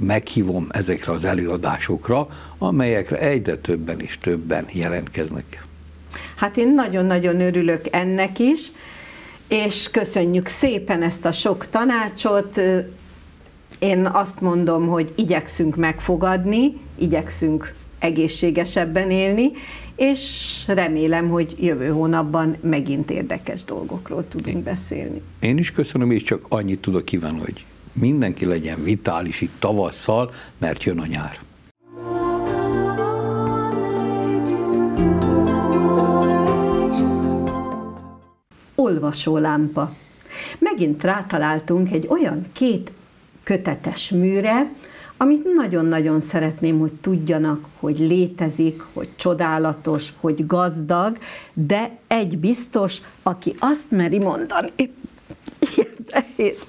meghívom ezekre az előadásokra, amelyekre egyre többen és többen jelentkeznek. Hát én nagyon-nagyon örülök ennek is, és köszönjük szépen ezt a sok tanácsot. Én azt mondom, hogy igyekszünk megfogadni, igyekszünk egészségesebben élni, és remélem, hogy jövő hónapban megint érdekes dolgokról tudunk én, beszélni. Én is köszönöm, és csak annyit tudok kívánni, hogy mindenki legyen vitális itt tavasszal, mert jön a nyár. Olvasólámpa. Megint rátaláltunk egy olyan két kötetes műre, amit nagyon-nagyon szeretném, hogy tudjanak, hogy létezik, hogy csodálatos, hogy gazdag, de egy biztos, aki azt meri mondani, ilyen nehéz,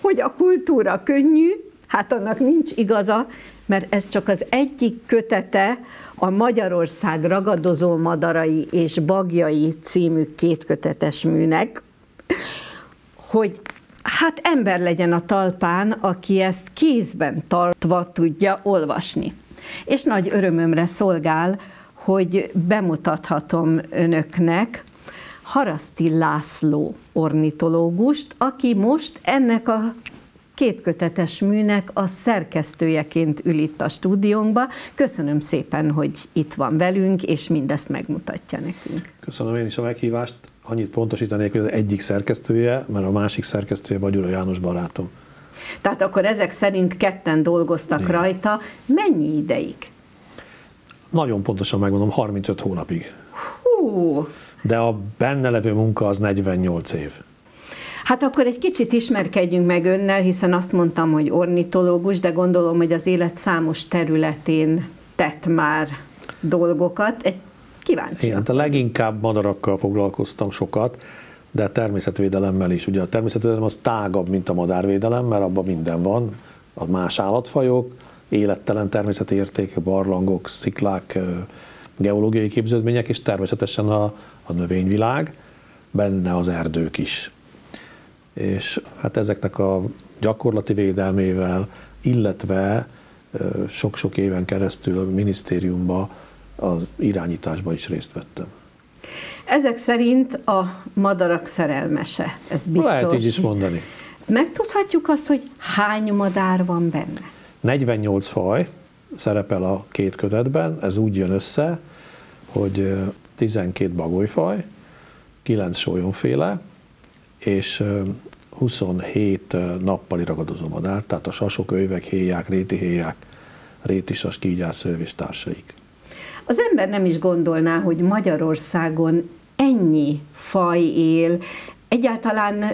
hogy a kultúra könnyű, hát annak nincs igaza, mert ez csak az egyik kötete a Magyarország ragadozó madarai és bagjai című kétkötetes műnek, hogy hát ember legyen a talpán, aki ezt kézben tartva tudja olvasni. És nagy örömömre szolgál, hogy bemutathatom önöknek Haraszti László ornitológust, aki most ennek a kétkötetes műnek a szerkesztőjeként ül itt a stúdiónkba. Köszönöm szépen, hogy itt van velünk, és mindezt megmutatja nekünk. Köszönöm én is a meghívást. Annyit pontosítanék, hogy az egyik szerkesztője, mert a másik szerkesztője Bagyura János barátom. Tehát akkor ezek szerint ketten dolgoztak Igen. rajta. Mennyi ideig? Nagyon pontosan megmondom, harmincöt hónapig. Hú! De a benne levő munka az negyvennyolc év. Hát akkor egy kicsit ismerkedjünk meg önnel, hiszen azt mondtam, hogy ornitológus, de gondolom, hogy az élet számos területén tett már dolgokat. Egy kíváncsi. Igen, a leginkább madarakkal foglalkoztam sokat, de természetvédelemmel is. Ugye a természetvédelem az tágabb, mint a madárvédelem, mert abban minden van. A más állatfajok, élettelen természeti értékek, barlangok, sziklák, geológiai képződmények, és természetesen a, a növényvilág, benne az erdők is. És hát ezeknek a gyakorlati védelmével, illetve sok-sok éven keresztül a minisztériumban, az irányításban is részt vettem. Ezek szerint a madarak szerelmese, ez biztos. Lehet így is mondani. Megtudhatjuk azt, hogy hány madár van benne? negyvennyolc faj szerepel a két kötetben, ez úgy jön össze, hogy tizenkét bagolyfaj, kilenc sólyomféle, és huszonhét nappali ragadozó madár, tehát a sasok, öyvek, héják, réti héják, rétisas, kígyás, szőv és társaik. Az ember nem is gondolná, hogy Magyarországon ennyi faj él, egyáltalán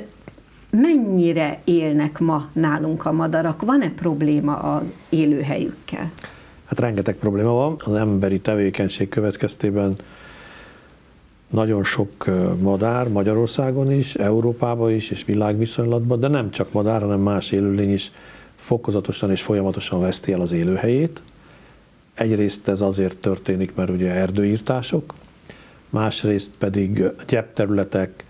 mennyire élnek ma nálunk a madarak? Van-e probléma az élőhelyükkel? Hát rengeteg probléma van. Az emberi tevékenység következtében nagyon sok madár Magyarországon is, Európában is, és világviszonylatban, de nem csak madár, hanem más élőlény is fokozatosan és folyamatosan veszti el az élőhelyét. Egyrészt ez azért történik, mert ugye erdőírtások, másrészt pedig gyepterületek,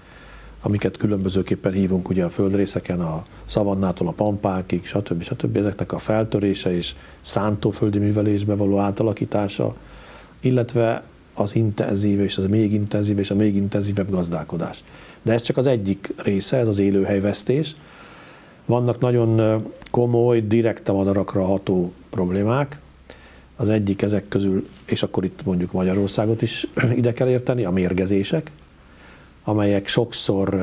amiket különbözőképpen hívunk ugye a földrészeken, a szavannától a pampákig, stb. Stb. Ezeknek a feltörése és szántóföldi művelésbe való átalakítása, illetve az intenzív és az még intenzív és a még intenzívebb gazdálkodás. De ez csak az egyik része, ez az élőhelyvesztés. Vannak nagyon komoly, direkt a madarakra ható problémák. Az egyik ezek közül, és akkor itt mondjuk Magyarországot is ide kell érteni, a mérgezések, amelyek sokszor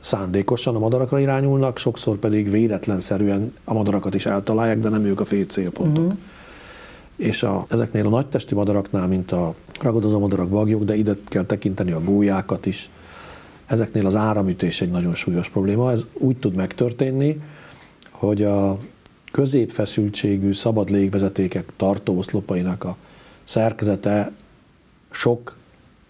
szándékosan a madarakra irányulnak, sokszor pedig véletlenszerűen a madarakat is eltalálják, de nem ők a fő célpontok. Uh-huh. És a, ezeknél a nagytestű madaraknál, mint a ragadozó madarak, bagyok, de ide kell tekinteni a gólyákat is, ezeknél az áramütés egy nagyon súlyos probléma. Ez úgy tud megtörténni, hogy a középfeszültségű szabad légvezetékek tartó oszlopainak a szerkezete sok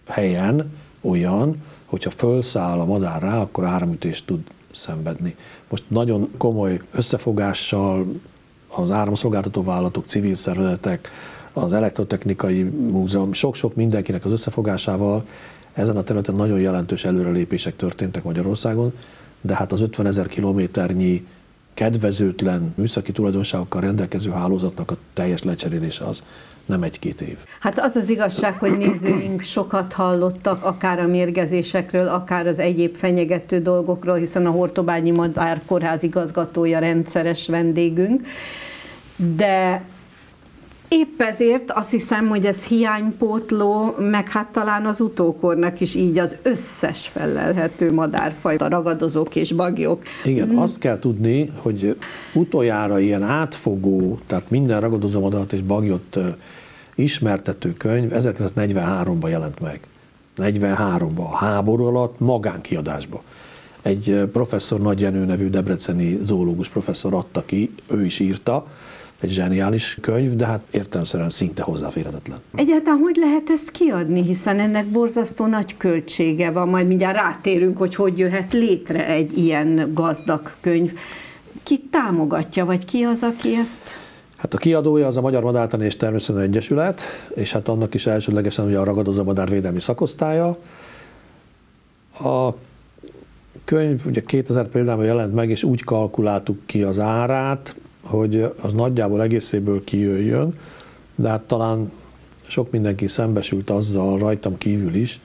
helyen olyan, hogyha fölszáll a madár rá, akkor áramütést tud szenvedni. Most nagyon komoly összefogással az áramszolgáltató vállalatok, civil szervezetek, az elektrotechnikai múzeum, sok-sok mindenkinek az összefogásával ezen a területen nagyon jelentős előrelépések történtek Magyarországon, de hát az ötvenezer kilométernyi kedvezőtlen műszaki tulajdonságokkal rendelkező hálózatnak a teljes lecserélése az nem egy-két év. Hát az az igazság, hogy nézőink sokat hallottak, akár a mérgezésekről, akár az egyéb fenyegető dolgokról, hiszen a Hortobágyi Madár Kórház igazgatója rendszeres vendégünk, de épp ezért azt hiszem, hogy ez hiánypótló, meg hát talán az utókornak is így az összes fellelhető madárfajta, ragadozók és bagyok. Igen, hmm. azt kell tudni, hogy utoljára ilyen átfogó, tehát minden ragadozó madarat és bagyot ismertető könyv ezerkilencszáznegyvenháromban jelent meg. negyvenháromban, a háború alatt, magánkiadásban. Egy professzor Nagy Jenő nevű debreceni zoológus professzor adta ki, ő is írta, egy zseniális könyv, de hát értelemszerűen szinte hozzáférhetetlen. Egyáltalán hogy lehet ezt kiadni, hiszen ennek borzasztó nagy költsége van, majd mindjárt rátérünk, hogy hogy jöhet létre egy ilyen gazdag könyv. Ki támogatja, vagy ki az, aki ezt? Hát a kiadója az a Magyar Madártanár és Természetvédelmi Egyesület, és hát annak is elsődlegesen ugye a ragadozó madár védelmi szakosztálya. A könyv ugye kétezer példában jelent meg, és úgy kalkuláltuk ki az árát, hogy az nagyjából egészéből kijöjjön, de hát talán sok mindenki szembesült azzal rajtam kívül is,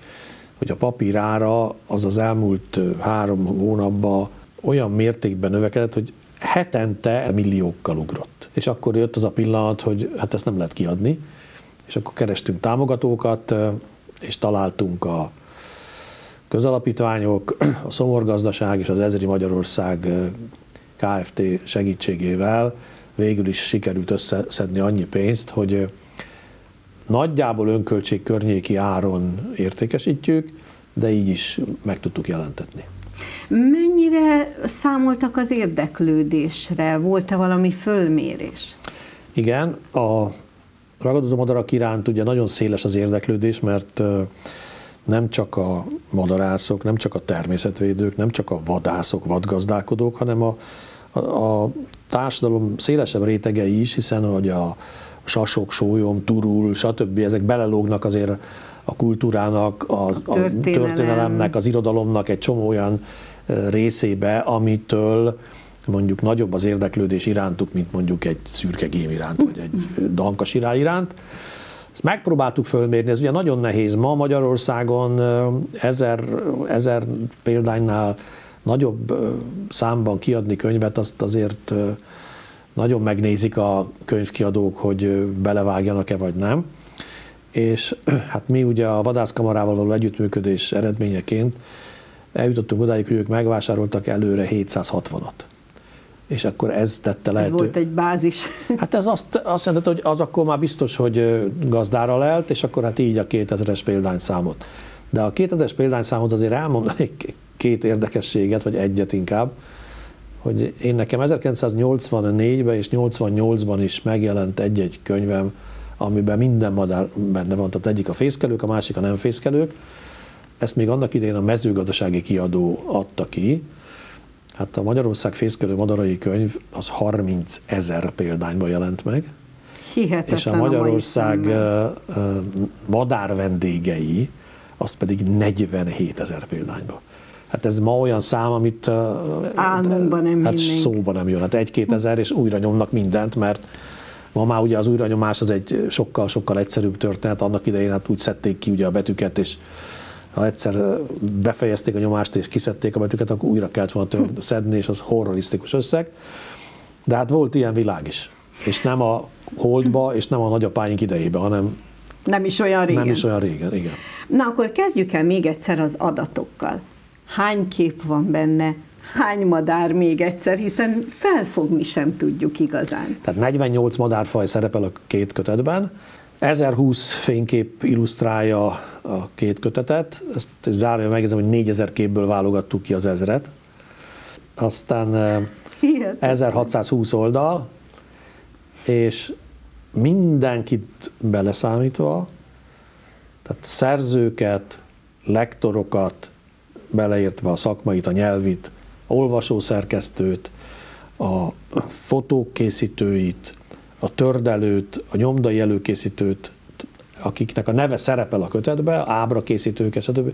hogy a papírára az az elmúlt három hónapban olyan mértékben növekedett, hogy hetente milliókkal ugrott. És akkor jött az a pillanat, hogy hát ezt nem lehet kiadni, és akkor kerestünk támogatókat, és találtunk a közalapítványok, a Szomorgazdaság és az Ezri Magyarország Kft. Segítségével végül is sikerült összeszedni annyi pénzt, hogy nagyjából önköltség környéki áron értékesítjük, de így is meg tudtuk jelentetni. Mennyire számoltak az érdeklődésre? Volt-e valami fölmérés? Igen, a ragadozó madarak iránt ugye nagyon széles az érdeklődés, mert nem csak a madarászok, nem csak a természetvédők, nem csak a vadászok, vadgazdálkodók, hanem a a társadalom szélesebb rétegei is, hiszen hogy a sasok, sólyom, turul, stb. Ezek belelógnak azért a kultúrának, a, a Történelem. történelemnek, az irodalomnak egy csomó olyan részébe, amitől mondjuk nagyobb az érdeklődés irántuk, mint mondjuk egy szürke gém iránt, vagy egy dankas irány iránt. Ezt megpróbáltuk fölmérni, ez ugye nagyon nehéz. Ma Magyarországon ezer, ezer példánynál nagyobb számban kiadni könyvet, azt azért nagyon megnézik a könyvkiadók, hogy belevágjanak-e vagy nem. És hát mi ugye a vadászkamarával való együttműködés eredményeként eljutottunk odáig, hogy ők megvásároltak előre hétszázhatvanat. És akkor ez tette lehető. Ez volt egy bázis. Hát ez azt, azt jelentette, hogy az akkor már biztos, hogy gazdára lelt, és akkor hát így a kétezres példányszámot. De a kétezres példányszámot azért elmondanék két érdekességet, vagy egyet inkább, hogy én nekem ezerkilencszáznyolcvannégyben és nyolcvannyolcban is megjelent egy-egy könyvem, amiben minden madár benne van, tehát az egyik a fészkelők, a másik a nem fészkelők. Ezt még annak idején a mezőgazdasági kiadó adta ki. Hát a Magyarország fészkelő madarai könyv az harmincezer példányban jelent meg. Hihetetlen. És a Magyarország a madár vendégei, az pedig negyvenhétezer példányban. Hát ez ma olyan szám, amit álmunkban nem hát szóba nem jön. Hát egy-két ezer, és újra nyomnak mindent, mert ma már ugye az újranyomás az egy sokkal-sokkal egyszerűbb történet. Annak idején hát úgy szedték ki ugye a betűket, és ha egyszer befejezték a nyomást és kiszedték a betűket, akkor újra kellett volna szedni, és az horrorisztikus összeg. De hát volt ilyen világ is. És nem a holdba, és nem a nagyapáink idejében, hanem nem is olyan régen. Nem is olyan régen, igen. Na akkor kezdjük el még egyszer az adatokkal. Hány kép van benne? Hány madár még egyszer, hiszen felfogni sem tudjuk igazán. Tehát negyvennyolc madárfaj szerepel a két kötetben, ezerhúsz fénykép illusztrálja a két kötetet, ezt zárja meg, hogy négyezer képből válogattuk ki az ezret, aztán ezerhatszázhúsz oldal, és mindenkit beleszámítva, tehát szerzőket, lektorokat, beleértve a szakmait, a nyelvit, olvasószerkesztőt, a fotók készítőit, a tördelőt, a nyomdai előkészítőt, akiknek a neve szerepel a kötetbe, ábrakészítők, stb.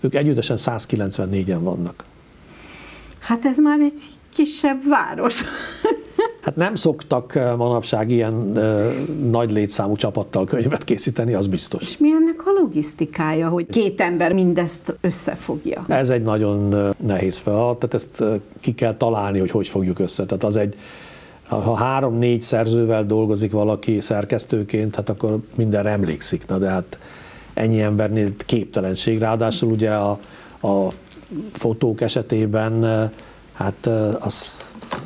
Ők együttesen százkilencvennégyen vannak. Hát ez már egy kisebb város. Hát nem szoktak manapság ilyen ö, nagy létszámú csapattal könyvet készíteni, az biztos. És mi ennek a logisztikája, hogy két ember mindezt összefogja? Ez egy nagyon nehéz feladat, tehát ezt ki kell találni, hogy hogy fogjuk össze. Tehát az egy, ha három-négy szerzővel dolgozik valaki szerkesztőként, hát akkor mindenre emlékszik. Na de hát ennyi embernél képtelenség, ráadásul ugye a, a fotók esetében hát a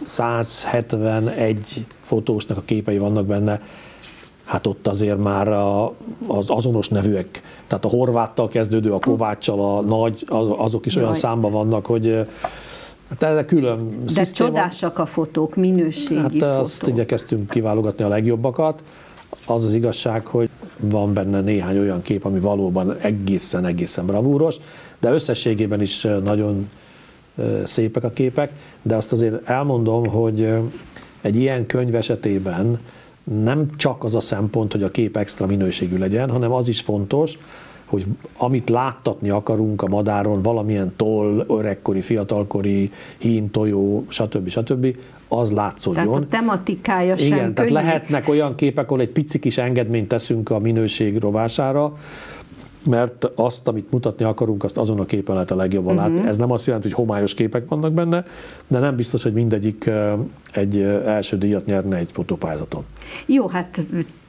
százhetvenegy fotósnak a képei vannak benne, hát ott azért már a, az azonos nevűek, tehát a Horváttal kezdődő, a Kováccsal, a Nagy, az, azok is olyan Jaj. Számban vannak, hogy hát erre külön De szisztéma. Csodásak a fotók, minőségi hát fotók. Azt igyekeztünk kiválogatni a legjobbakat. Az az igazság, hogy van benne néhány olyan kép, ami valóban egészen-egészen bravúros, de összességében is nagyon szépek a képek, de azt azért elmondom, hogy egy ilyen könyv esetében nem csak az a szempont, hogy a kép extra minőségű legyen, hanem az is fontos, hogy amit láttatni akarunk a madáron, valamilyen toll, öregkori, fiatalkori, hím, tojó, stb. Stb., az látszódjon. Tehát a tematikája sem Igen, tehát lehetnek olyan képek, ahol egy pici kis engedményt teszünk a minőség rovására, mert azt, amit mutatni akarunk, azt azon a képen lehet a legjobban uh-huh. látni. Ez nem azt jelenti, hogy homályos képek vannak benne, de nem biztos, hogy mindegyik egy első díjat nyerne egy fotópályázaton. Jó, hát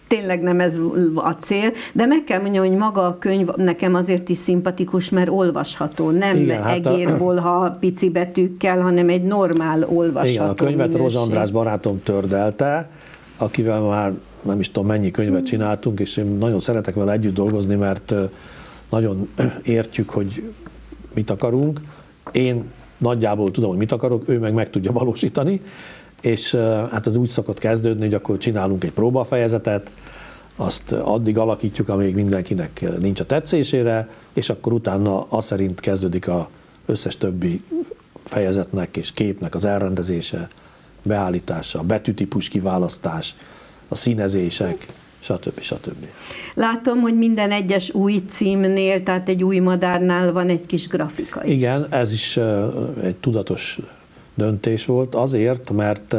tényleg nem ez a cél, de meg kell mondjam, hogy maga a könyv nekem azért is szimpatikus, mert olvasható, nem Igen, egérból, hát a... ha pici betűkkel, hanem egy normál olvasható Igen, a könyvet minőség. Rózsa András barátom tördelte, akivel már nem is tudom mennyi könyvet csináltunk, és én nagyon szeretek vele együtt dolgozni, mert nagyon értjük, hogy mit akarunk. Én nagyjából tudom, hogy mit akarok, ő meg meg tudja valósítani, és hát ez úgy szokott kezdődni, hogy akkor csinálunk egy próbafejezetet, azt addig alakítjuk, amíg mindenkinek nincs a tetszésére, és akkor utána az szerint kezdődik az összes többi fejezetnek és képnek az elrendezése, beállítása, a betűtípus kiválasztás, a színezések, stb. Stb. Látom, hogy minden egyes új címnél, tehát egy új madárnál van egy kis grafika is. Igen, ez is egy tudatos döntés volt azért, mert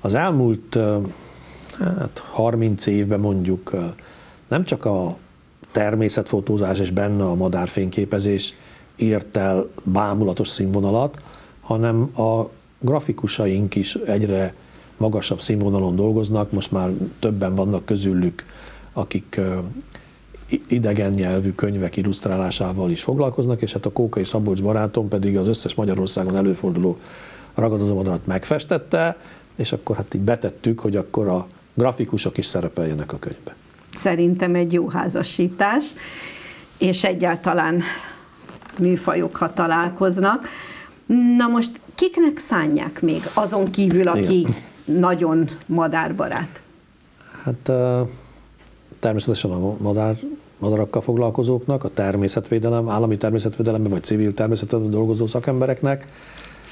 az elmúlt hát harminc évben mondjuk nem csak a természetfotózás és benne a madárfényképezés ért el bámulatos színvonalat, hanem a grafikusaink is egyre magasabb színvonalon dolgoznak, most már többen vannak közülük, akik idegen nyelvű könyvek illusztrálásával is foglalkoznak, és hát a Kókai Szabolcs barátom pedig az összes Magyarországon előforduló ragadozómadarat megfestette, és akkor hát így betettük, hogy akkor a grafikusok is szerepeljenek a könyvbe. Szerintem egy jó házasítás, és egyáltalán műfajok, ha találkoznak. Na most kiknek szánják még, azon kívül, aki igen, nagyon madárbarát? Hát természetesen a madár, madarakkal foglalkozóknak, a természetvédelem, állami természetvédelemben vagy civil természetvédelemben dolgozó szakembereknek.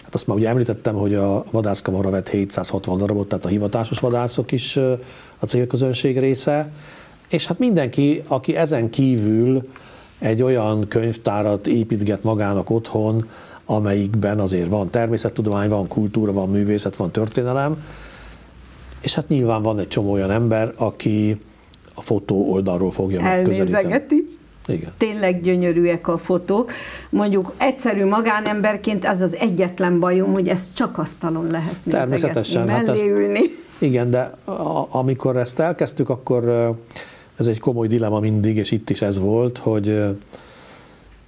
Hát azt már ugye említettem, hogy a vadászkamara vett hétszázhatvan darabot, tehát a hivatásos vadászok is a célközönség része. És hát mindenki, aki ezen kívül egy olyan könyvtárat építget magának otthon, amelyikben azért van természettudomány, van kultúra, van művészet, van történelem, és hát nyilván van egy csomó olyan ember, aki a fotó oldalról fogja megközelíteni. Elnézegeti. Igen. Tényleg gyönyörűek a fotók. Mondjuk egyszerű magánemberként ez az egyetlen bajom, hogy ezt csak asztalon lehet nézegetni, természetesen, mellé hát ülni. Ezt, igen, de a, amikor ezt elkezdtük, akkor ez egy komoly dilemma mindig, és itt is ez volt, hogy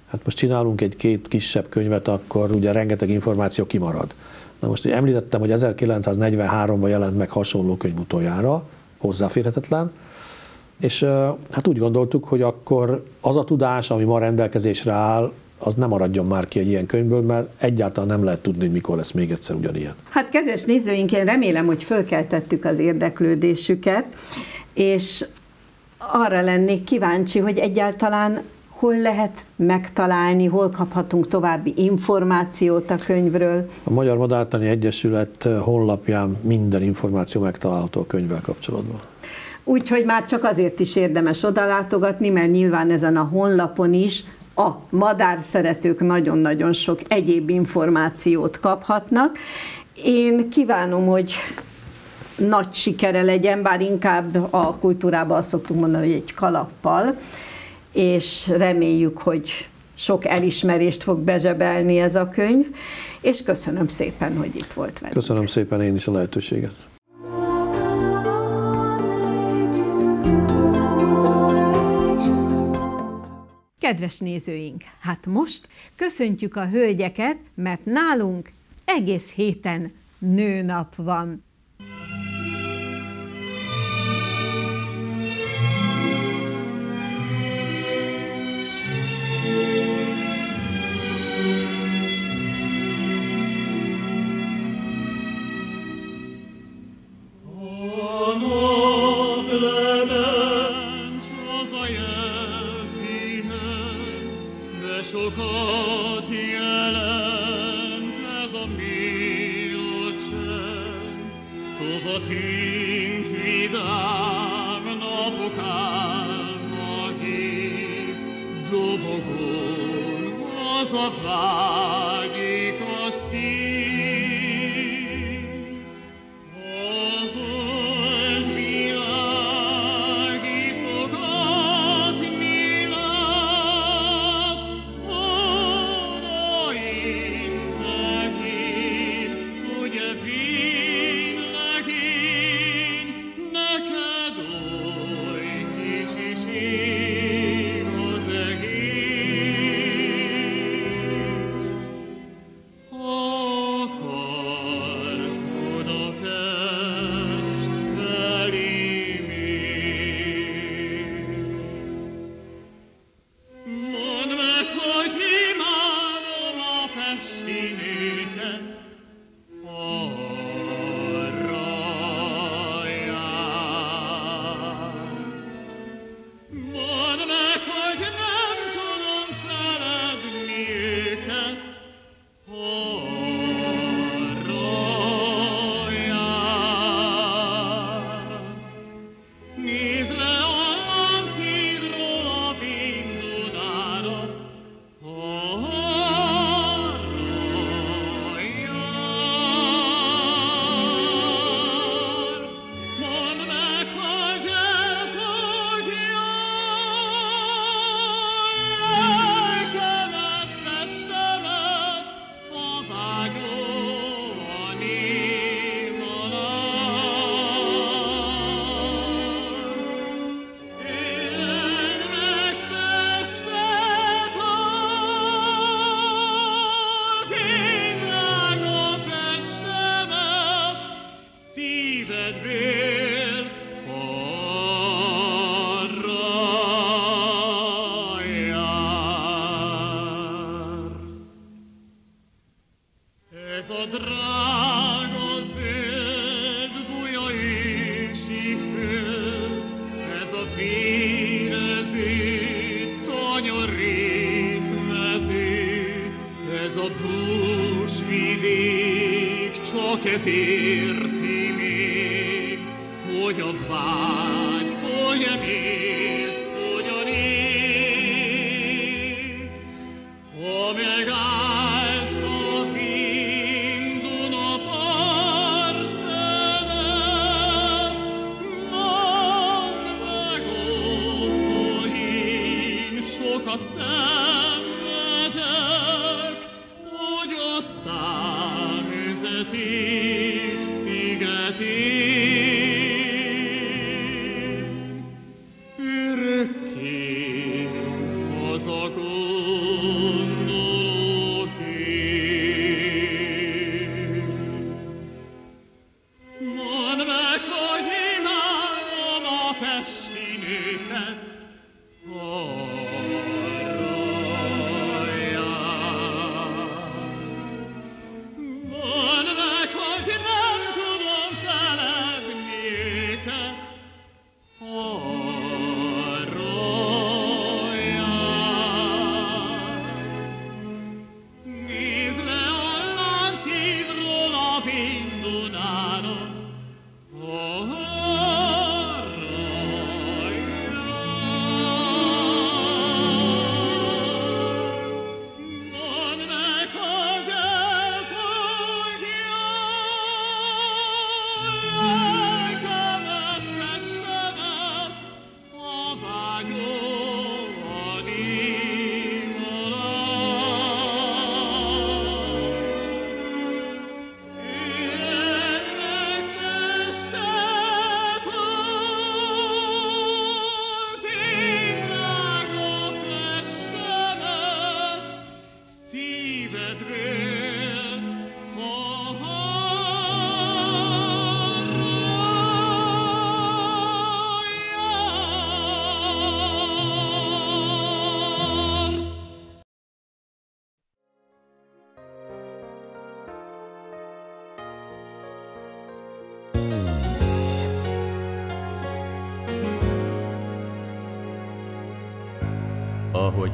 hát most csinálunk egy-két kisebb könyvet, akkor ugye rengeteg információ kimarad. Na most ugye említettem, hogy ezerkilencszáznegyvenháromban jelent meg hasonló könyv utoljára, hozzáférhetetlen, és hát úgy gondoltuk, hogy akkor az a tudás, ami ma rendelkezésre áll, az nem maradjon már ki egy ilyen könyvből, mert egyáltalán nem lehet tudni, hogy mikor lesz még egyszer ugyanilyen. Hát kedves nézőink, én remélem, hogy fölkeltettük az érdeklődésüket, és arra lennék kíváncsi, hogy egyáltalán hol lehet megtalálni, hol kaphatunk további információt a könyvről? A Magyar Madártani Egyesület honlapján minden információ megtalálható a könyvvel kapcsolatban. Úgyhogy már csak azért is érdemes odalátogatni, mert nyilván ezen a honlapon is a madárszeretők nagyon-nagyon sok egyéb információt kaphatnak. Én kívánom, hogy nagy sikere legyen, bár inkább a kultúrában azt szoktunk mondani, hogy egy kalappal, és reméljük, hogy sok elismerést fog bezsebelni ez a könyv, és köszönöm szépen, hogy itt volt velünk. Köszönöm szépen én is a lehetőséget. Kedves nézőink, hát most köszöntjük a hölgyeket, mert nálunk egész héten nőnap van. Oh ezért ti még, hogy a vágy, hogy emész, hogy a rég, ha megállsz a findun a part felett, mondd meg ott, hogy én sokat szenvedek, hogy a számüzet és szigetén örökké az a gondolok én. Mondd meg, hogy imádom a pesti nőket, hogy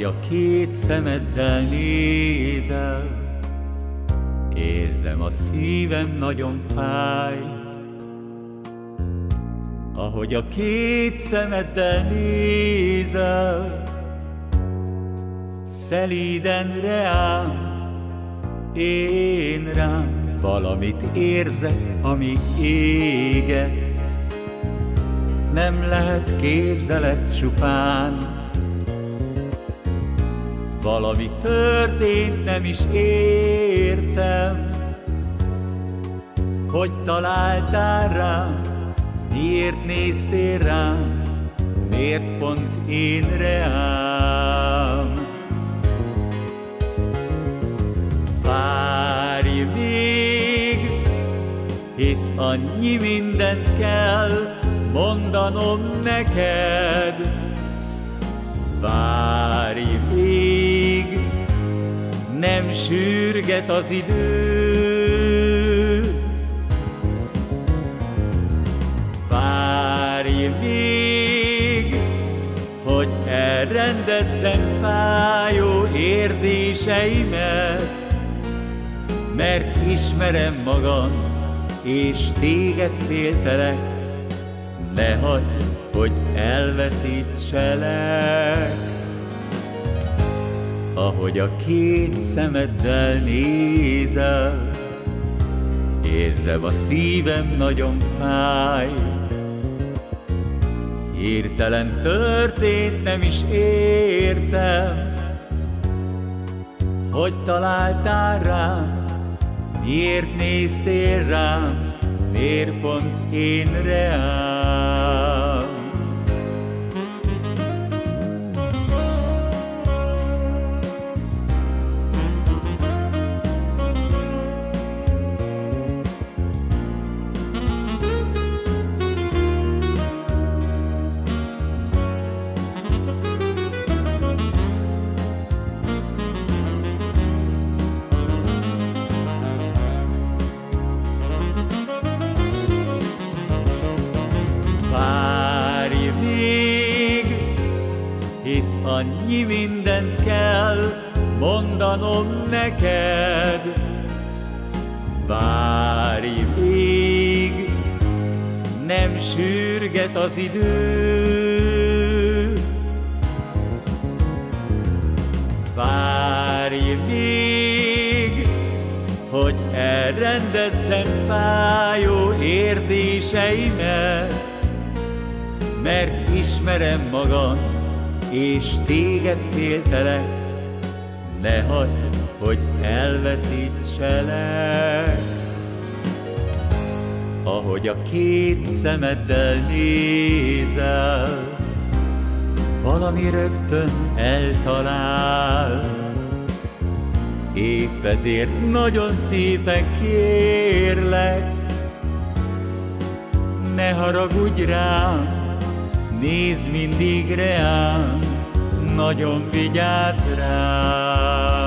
a két szemeddel nézel, érzem a szívem nagyon fáj. Ahogy a két szemeddel nézel, szelíden rám, én rám, valamit érzek, ami éget, nem lehet képzelet csupán. Valami történt, nem is értem, hogy találtál rám, miért néztél rám, miért pont én rám. Várj még, hisz annyi mindent kell mondanom neked. Várj még, nem sürget az idő. Várj még, hogy elrendezzem fájó érzéseimet, mert ismerem magam, és téged féltelek, ne hagyd, hogy elveszítselek. Ahogy a két szemeddel nézel, érzem a szívem nagyon fáj. Hirtelen történt, nem is értem, hogy találtál rám, miért néztél rám, miért pont én rám. Annyi mindent kell mondanom neked. várj még, nem sürget az idő. Várj még, hogy elrendezzem fájó érzéseimet, mert ismerem magam, és téged féltelek, ne hagyd, hogy elveszítselek. Ahogy a két szemeddel nézel, valami rögtön eltalál. Épp ezért nagyon szépen kérlek, ne haragudj rám, nézd mindig reám, nagyon vigyázz rám.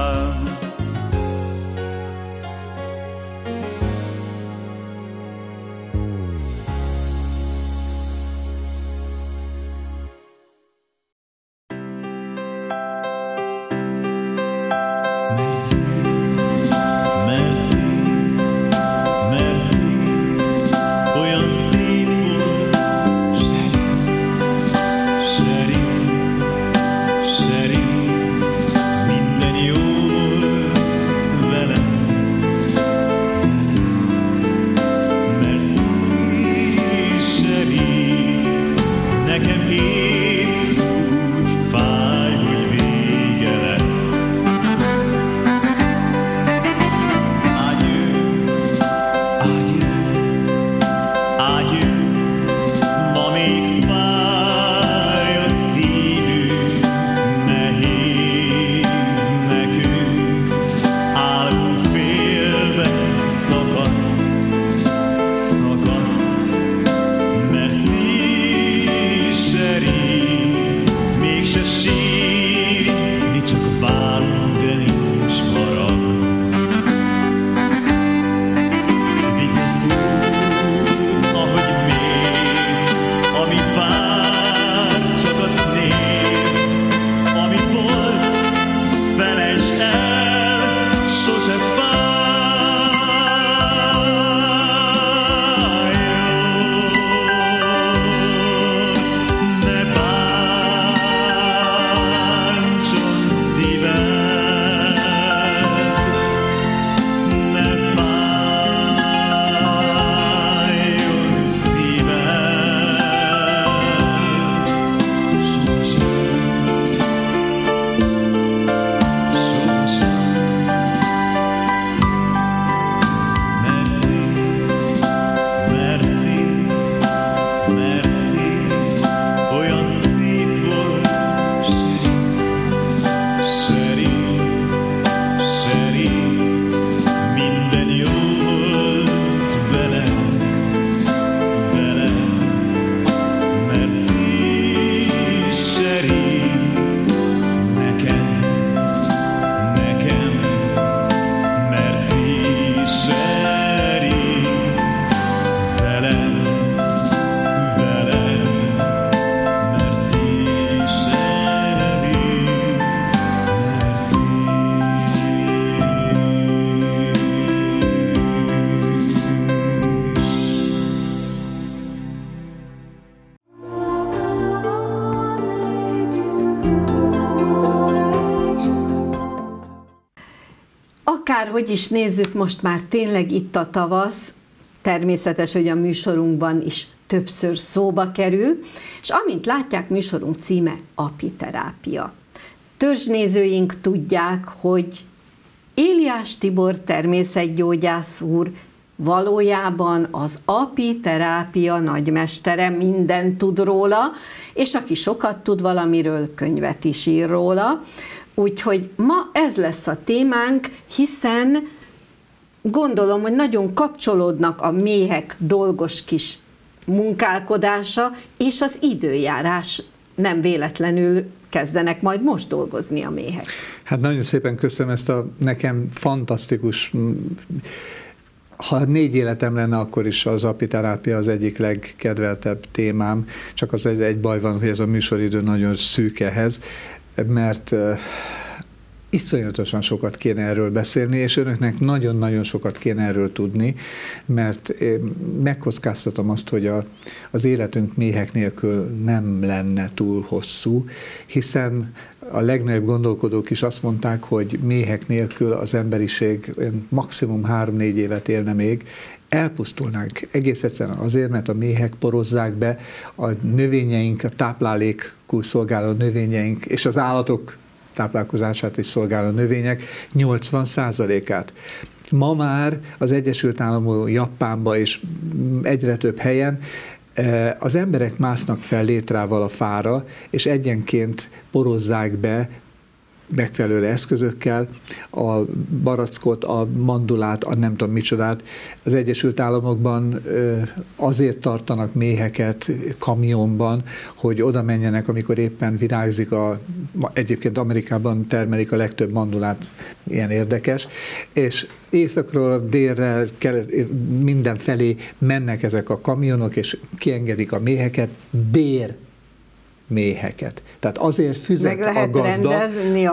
Hogy is nézzük, most már tényleg itt a tavasz, természetes, hogy a műsorunkban is többször szóba kerül, és amint látják, műsorunk címe apiterápia. Törzsnézőink tudják, hogy Éliás Tibor természetgyógyász úr valójában az apiterápia nagymestere, minden tud róla, és aki sokat tud valamiről, könyvet is ír róla. Úgyhogy ma ez lesz a témánk, hiszen gondolom, hogy nagyon kapcsolódnak a méhek dolgos kis munkálkodása, és az időjárás. Nem véletlenül kezdenek majd most dolgozni a méhek. Hát nagyon szépen köszönöm ezt a nekem fantasztikus... Ha négy életem lenne, akkor is az apiterápia az egyik legkedveltebb témám, csak az egy, egy baj van, hogy ez a műsoridő nagyon szűk ehhez, mert iszonyatosan sokat kéne erről beszélni, és önöknek nagyon-nagyon sokat kéne erről tudni, mert megkockáztatom azt, hogy a, az életünk méhek nélkül nem lenne túl hosszú, hiszen a legnagyobb gondolkodók is azt mondták, hogy méhek nélkül az emberiség maximum három-négy évet élne még, elpusztulnánk egész egyszerűen azért, mert a méhek porozzák be a növényeink, a táplálékul szolgáló növényeink, és az állatok táplálkozását is szolgáló növények nyolcvan százalékát. Ma már az Egyesült Államok, Japánban és egyre több helyen az emberek másznak fel létrával a fára, és egyenként porozzák be megfelelő eszközökkel a barackot, a mandulát, a nem tudom micsodát. Az Egyesült Államokban azért tartanak méheket kamionban, hogy oda menjenek, amikor éppen virágzik a, egyébként Amerikában termelik a legtöbb mandulát, ilyen érdekes, és északról, délre, mindenfelé mennek ezek a kamionok, és kiengedik a méheket, bér méheket. Tehát azért füzet a gazda, a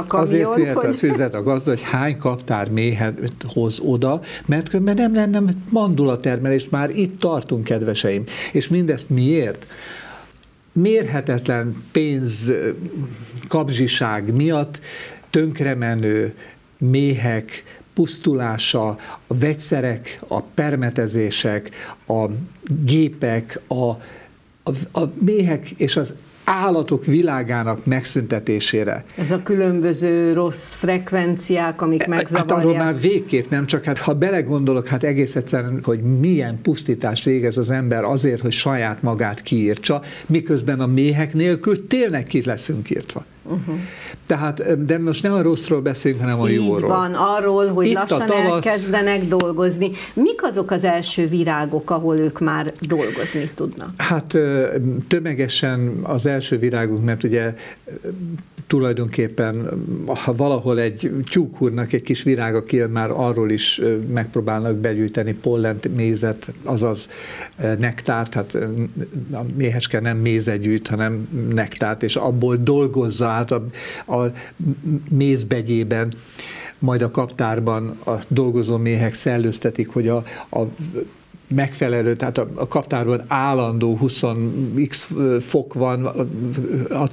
kamiont, azért füzet, hogy... füzet a gazda, hogy hány kaptár méhet hoz oda, mert különben nem lenne mandulatermelés, már itt tartunk, kedveseim. És mindezt miért? Mérhetetlen pénz kapzsiság miatt tönkremenő méhek pusztulása, a vegyszerek, a permetezések, a gépek, a, a, a méhek és az állatok világának megszüntetésére. Ez a különböző rossz frekvenciák, amik megzavarják. Hát arról már végképp nem, csak hát ha belegondolok, hát egész egyszerűen, hogy milyen pusztítást végez az ember azért, hogy saját magát kiírtsa, miközben a méhek nélkül tényleg ki leszünk írtva. Uh-huh. Tehát, de most nem a rosszról beszélünk, hanem a jóról. Így van, arról, hogy itt lassan tavasz... elkezdenek dolgozni. Mik azok az első virágok, ahol ők már dolgozni tudnak? Hát tömegesen az első virágok, mert ugye tulajdonképpen ha valahol egy tyúkhúrnak egy kis virága kijön, már arról is megpróbálnak begyűjteni pollent, mézet, azaz nektárt, hát a méhecske nem mézet gyűjt, hanem nektárt, és abból dolgozza át a, a mézbegyében, majd a kaptárban a dolgozó méhek szellőztetik, hogy a, a megfelelő, tehát a, a kaptárban állandó húsz x fok van, a, a, a,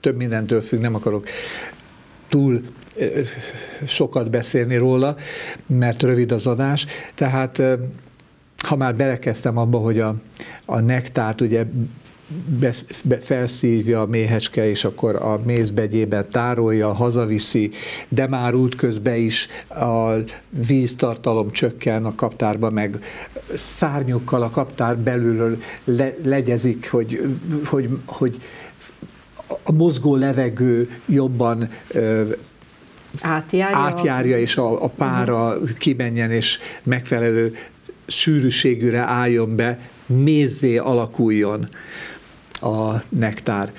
több mindentől függ, nem akarok túl e, sokat beszélni róla, mert rövid az adás, tehát e, ha már belekezdtem abba, hogy a, a nektárt ugye besz, be, felszívja a méhecske, és akkor a mézbegyébe tárolja, hazaviszi, de már útközben is a víztartalom csökken a kaptárba, meg szárnyukkal a kaptár belülről le, legyezik, hogy, hogy, hogy a mozgó levegő jobban ö, átjárja. átjárja, és a, a pára uh-huh. kimenjen, és megfelelő sűrűségűre álljon be, mézzé alakuljon a nektár.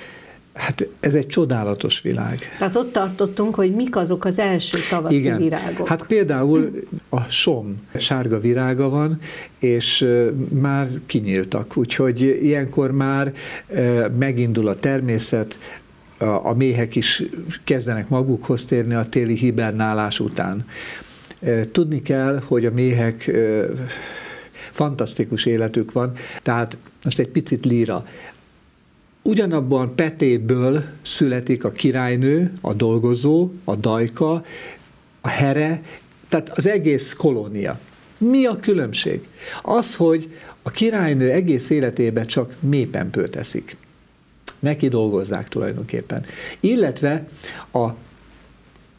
Hát ez egy csodálatos világ. Tehát ott tartottunk, hogy mik azok az első tavaszi igen. virágok. Hát például a som sárga virága van, és már kinyíltak. Úgyhogy ilyenkor már megindul a természet, a méhek is kezdenek magukhoz térni a téli hibernálás után. Tudni kell, hogy a méhek fantasztikus életük van, tehát most egy picit líra. Ugyanabban petéből születik a királynő, a dolgozó, a dajka, a here, tehát az egész kolónia. Mi a különbség? Az, hogy a királynő egész életében csak méhpempőt eszik. Neki dolgozzák tulajdonképpen. Illetve a,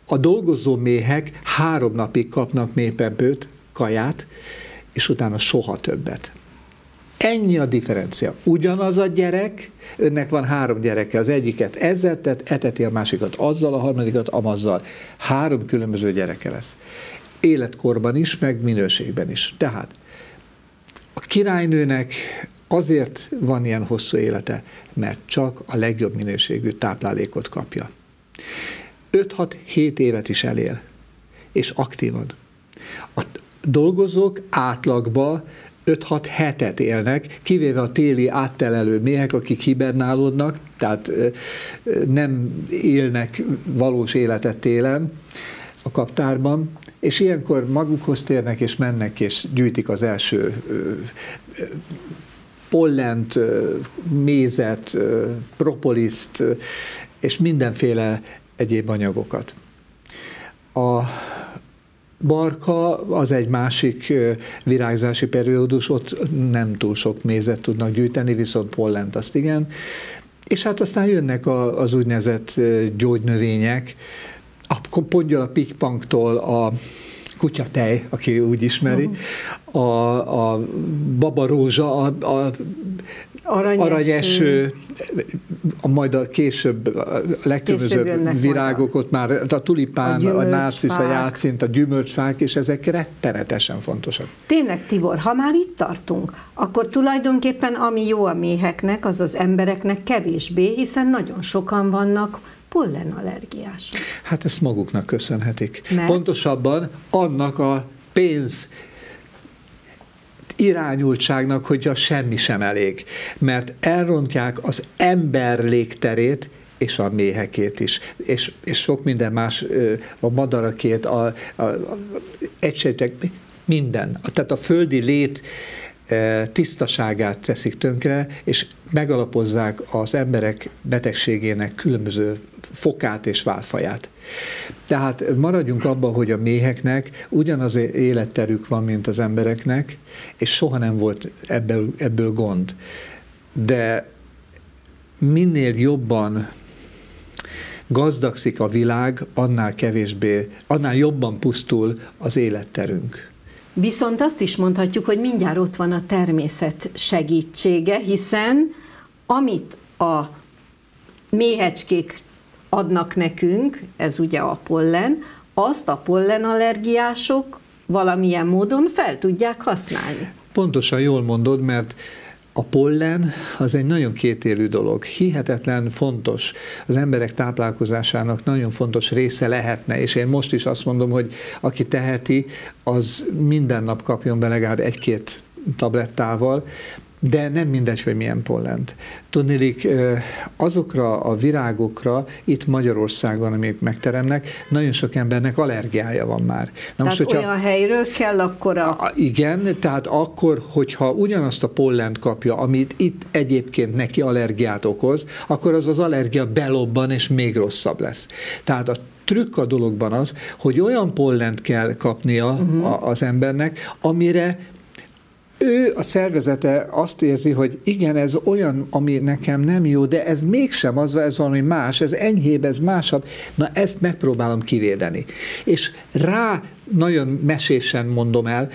a dolgozó méhek három napig kapnak méhpempőt, kaját, és utána soha többet. Ennyi a differencia. Ugyanaz a gyerek, önnek van három gyereke, az egyiket ezzel tett, eteti a másikat azzal, a harmadikat amazzal. Három különböző gyereke lesz. Életkorban is, meg minőségben is. Tehát a királynőnek azért van ilyen hosszú élete, mert csak a legjobb minőségű táplálékot kapja. öt-hat-hét évet is elél, és aktívan. A dolgozók átlagban öt-hat hetet élnek, kivéve a téli áttelelő méhek, akik hibernálódnak, tehát nem élnek valós életet télen a kaptárban, és ilyenkor magukhoz térnek, és mennek, és gyűjtik az első pollent, mézet, propoliszt, és mindenféle egyéb anyagokat. A barka az egy másik virágzási periódus, ott nem túl sok mézet tudnak gyűjteni, viszont pollent azt igen. És hát aztán jönnek az úgynevezett gyógynövények, a pongyol a pikpanktól a kutyatej, aki úgy ismeri, a, a babarózsa, a, a aranyeső, aranyeső a, majd a később a legkülönbözőbb virágok, ott már a tulipán, a, a nárcisz, a játszint, a gyümölcsfák, és ezek rettenetesen fontosak. Tényleg, Tibor, ha már itt tartunk, akkor tulajdonképpen ami jó a méheknek, az az embereknek kevésbé, hiszen nagyon sokan vannak pollenallergiás. Hát ezt maguknak köszönhetik. Mert? Pontosabban annak a pénz irányultságnak, hogy a semmi sem elég. Mert elrontják az ember légterét, és a méhekét is, és, és sok minden más, a madarakét, a, a, a egysejtek, minden. Tehát a földi lét tisztaságát teszik tönkre, és megalapozzák az emberek betegségének különböző fokát és válfaját. Tehát maradjunk abban, hogy a méheknek ugyanaz életterük van, mint az embereknek, és soha nem volt ebből, ebből gond. De minél jobban gazdagszik a világ, annál kevésbé, annál jobban pusztul az életterünk. Viszont azt is mondhatjuk, hogy mindjárt ott van a természet segítsége, hiszen amit a méhecskék adnak nekünk, ez ugye a pollen, azt a pollenallergiások valamilyen módon fel tudják használni. Pontosan jól mondod, mert a pollen az egy nagyon kétélű dolog, hihetetlen fontos, az emberek táplálkozásának nagyon fontos része lehetne, és én most is azt mondom, hogy aki teheti, az minden nap kapjon be legalább egy-két tablettával, de nem mindegy, hogy milyen pollent. Tudniillik, azokra a virágokra itt Magyarországon, amik megteremnek, nagyon sok embernek allergiája van már. Na tehát most, olyan hogyha, helyről kell akkor a... Igen, tehát akkor, hogyha ugyanazt a pollent kapja, amit itt egyébként neki allergiát okoz, akkor az az allergia belobban, és még rosszabb lesz. Tehát a trükk a dologban az, hogy olyan pollent kell kapnia uh-huh. az embernek, amire ő, a szervezete azt érzi, hogy igen, ez olyan, ami nekem nem jó, de ez mégsem az, ez valami más, ez enyhébb, ez másabb, na ezt megpróbálom kivédeni. És rá, nagyon mesésen mondom el,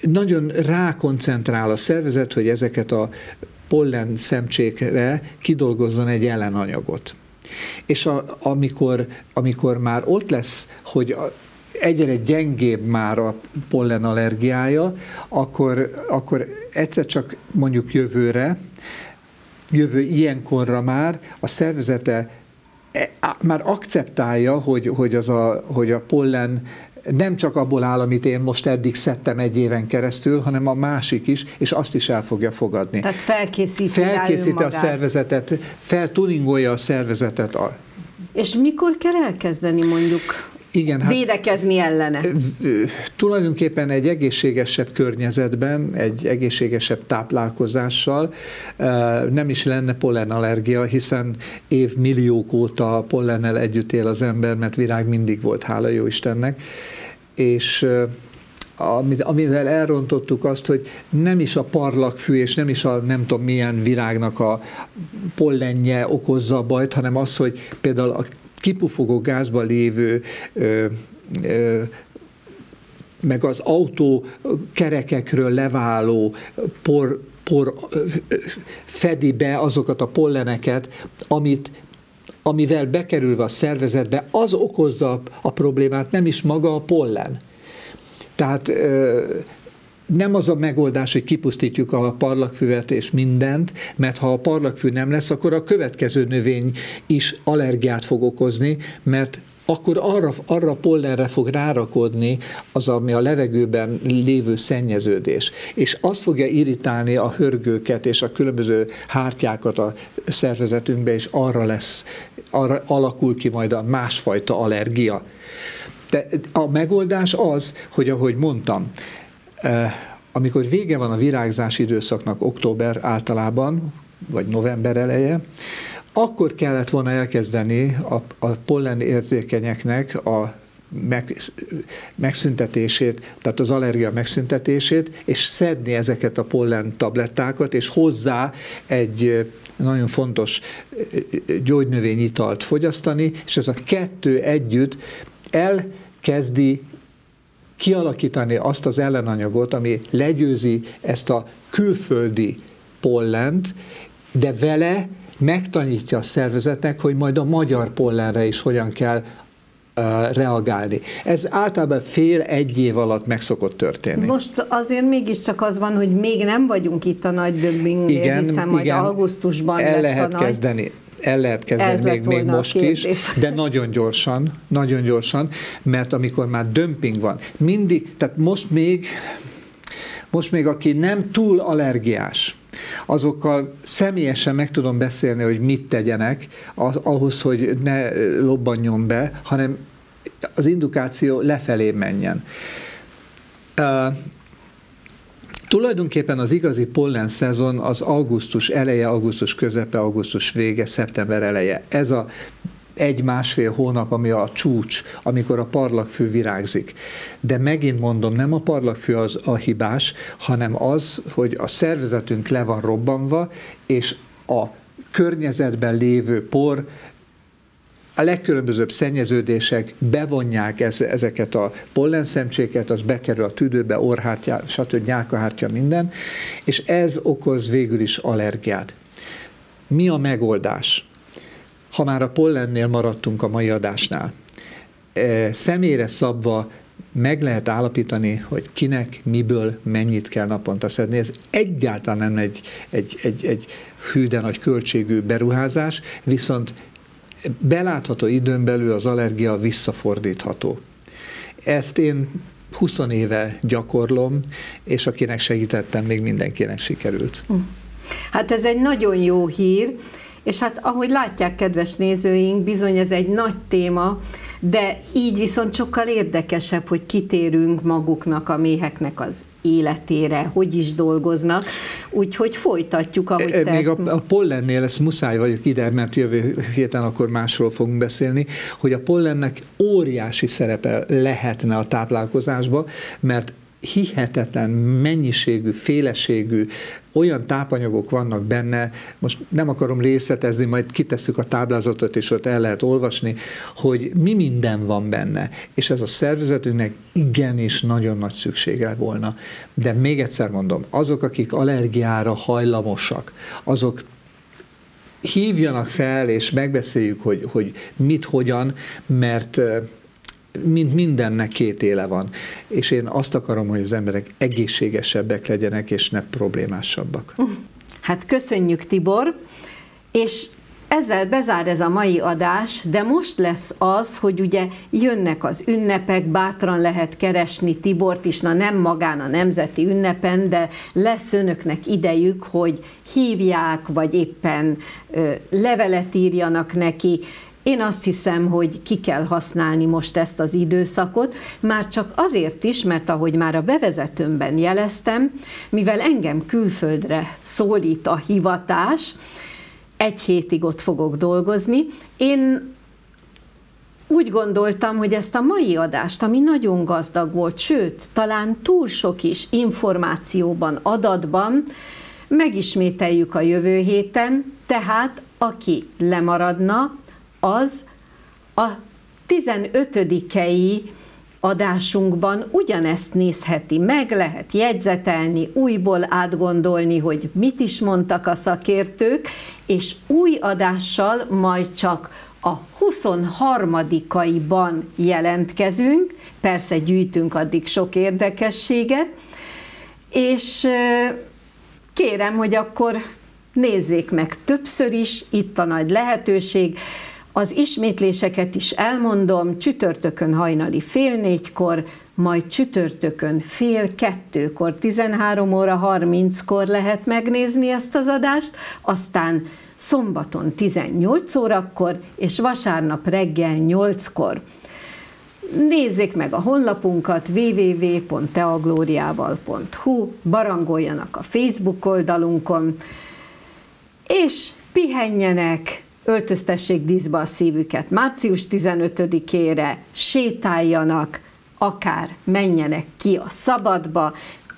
nagyon rákoncentrál a szervezet, hogy ezeket a pollen szemcsékre kidolgozzon egy ellenanyagot. És a, amikor, amikor már ott lesz, hogy a, egyre gyengébb már a pollen allergiája, akkor, akkor egyszer csak mondjuk jövőre, jövő ilyenkorra már a szervezete már akceptálja, hogy, hogy, az a, hogy a pollen nem csak abból áll, amit én most eddig szedtem egy éven keresztül, hanem a másik is, és azt is el fogja fogadni. Tehát felkészíti, felkészíti a szervezetet, feltuningolja a szervezetet. A... És mikor kell elkezdeni mondjuk? Igen, hát védekezni ellene. Tulajdonképpen egy egészségesebb környezetben, egy egészségesebb táplálkozással nem is lenne pollenallergia, hiszen évmilliók óta pollennel együtt él az ember, mert virág mindig volt, hála jó Istennek. És amivel elrontottuk azt, hogy nem is a parlagfű, és nem is a nem tudom milyen virágnak a pollenje okozza a bajt, hanem az, hogy például a kipufogó gázban lévő, ö, ö, meg az autó kerekekről leváló por, por ö, ö, fedi be azokat a polleneket, amit, amivel bekerülve a szervezetbe, az okozza a problémát, nem is maga a pollen. Tehát ö, nem az a megoldás, hogy kipusztítjuk a parlagfüvet és mindent, mert ha a parlagfű nem lesz, akkor a következő növény is allergiát fog okozni, mert akkor arra, arra pollenre fog rárakodni az, ami a levegőben lévő szennyeződés. És azt fogja irritálni a hörgőket és a különböző hártyákat a szervezetünkbe, és arra lesz, arra alakul ki majd a másfajta allergia. De a megoldás az, hogy ahogy mondtam, amikor vége van a virágzási időszaknak, október általában, vagy november eleje, akkor kellett volna elkezdeni a, a pollenérzékenyeknek a meg, megszüntetését, tehát az allergia megszüntetését, és szedni ezeket a pollen tablettákat, és hozzá egy nagyon fontos gyógynövényitalt fogyasztani, és ez a kettő együtt elkezdi kialakítani azt az ellenanyagot, ami legyőzi ezt a külföldi pollent, de vele megtanítja a szervezetnek, hogy majd a magyar pollenre is hogyan kell uh, reagálni. Ez általában fél egy év alatt meg szokott történni. Most azért mégiscsak az van, hogy még nem vagyunk itt a nagy döbbingnél, hiszen majd igen, augusztusban el lesz lehet a nagy... kezdeni. El lehet kezdeni még, még most is, de nagyon gyorsan, nagyon gyorsan, mert amikor már dömping van, mindig, tehát most még, most még aki nem túl allergiás, azokkal személyesen meg tudom beszélni, hogy mit tegyenek az, ahhoz, hogy ne lobbanjon be, hanem az indukáció lefelé menjen. Uh, Tulajdonképpen az igazi pollen szezon az augusztus eleje, augusztus közepe, augusztus vége, szeptember eleje. Ez a egy-másfél hónap, ami a csúcs, amikor a parlagfű virágzik. De megint mondom, nem a parlagfű az a hibás, hanem az, hogy a szervezetünk le van robbanva, és a környezetben lévő por, a legkülönbözőbb szennyeződések bevonják ez, ezeket a pollenszemcséket, az bekerül a tüdőbe, orrhártya, stb. Nyálkahártya, minden, és ez okoz végül is allergiát. Mi a megoldás? Ha már a pollennél maradtunk a mai adásnál. Személyre szabva meg lehet állapítani, hogy kinek, miből, mennyit kell naponta szedni. Ez egyáltalán nem egy, egy, egy, egy hű de nagy költségű beruházás, viszont belátható időn belül az allergia visszafordítható. Ezt én húsz éve gyakorlom, és akinek segítettem, még mindenkinek sikerült. Hát ez egy nagyon jó hír, és hát ahogy látják, kedves nézőink, bizony ez egy nagy téma, de így viszont sokkal érdekesebb, hogy kitérünk maguknak, a méheknek az életére, hogy is dolgoznak, úgyhogy folytatjuk, ahogy te Még ezt... a, a pollennél, ezt muszáj vagyok ide, mert jövő héten akkor másról fogunk beszélni, hogy a pollennek óriási szerepe lehetne a táplálkozásba, mert hihetetlen mennyiségű, féleségű, olyan tápanyagok vannak benne, most nem akarom részletezni, majd kitesszük a táblázatot, és ott el lehet olvasni, hogy mi minden van benne. És ez a szervezetünknek igenis nagyon nagy szüksége volna. De még egyszer mondom, azok, akik allergiára hajlamosak, azok hívjanak fel, és megbeszéljük, hogy, hogy mit, hogyan, mert... mint mindennek két éle van. És én azt akarom, hogy az emberek egészségesebbek legyenek, és ne problémásabbak. Hát köszönjük, Tibor, és ezzel bezár ez a mai adás, de most lesz az, hogy ugye jönnek az ünnepek, bátran lehet keresni Tibort is, na nem magán a nemzeti ünnepen, de lesz önöknek idejük, hogy hívják, vagy éppen ö, levelet írjanak neki. Én azt hiszem, hogy ki kell használni most ezt az időszakot, már csak azért is, mert ahogy már a bevezetőmben jeleztem, mivel engem külföldre szólít a hivatás, egy hétig ott fogok dolgozni, én úgy gondoltam, hogy ezt a mai adást, ami nagyon gazdag volt, sőt, talán túl sok is információban, adatban, megismételjük a jövő héten, tehát aki lemaradna, az a tizenötödikei adásunkban ugyanezt nézheti meg, lehet jegyzetelni, újból átgondolni, hogy mit is mondtak a szakértők, és új adással majd csak a huszonharmadikaiban jelentkezünk, persze gyűjtünk addig sok érdekességet, és kérem, hogy akkor nézzék meg többször is, itt a nagy lehetőség. Az ismétléseket is elmondom, csütörtökön hajnali fél négykor, majd csütörtökön fél kettőkor, tizenhárom óra harminckor lehet megnézni ezt az adást, aztán szombaton tizennyolc órakor, és vasárnap reggel nyolckor. Nézzék meg a honlapunkat, www pont teaglóriával pont hu, barangoljanak a Facebook oldalunkon, és pihenjenek, öltöztessék díszbe a szívüket március tizenötödikére, sétáljanak, akár menjenek ki a szabadba,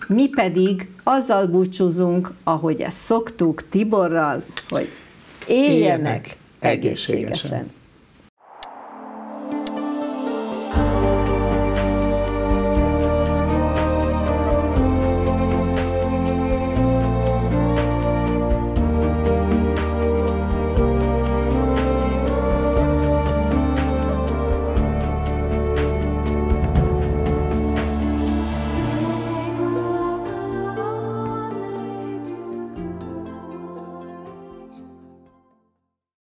mi pedig azzal búcsúzunk, ahogy ezt szoktuk Tiborral, hogy éljenek egészségesen.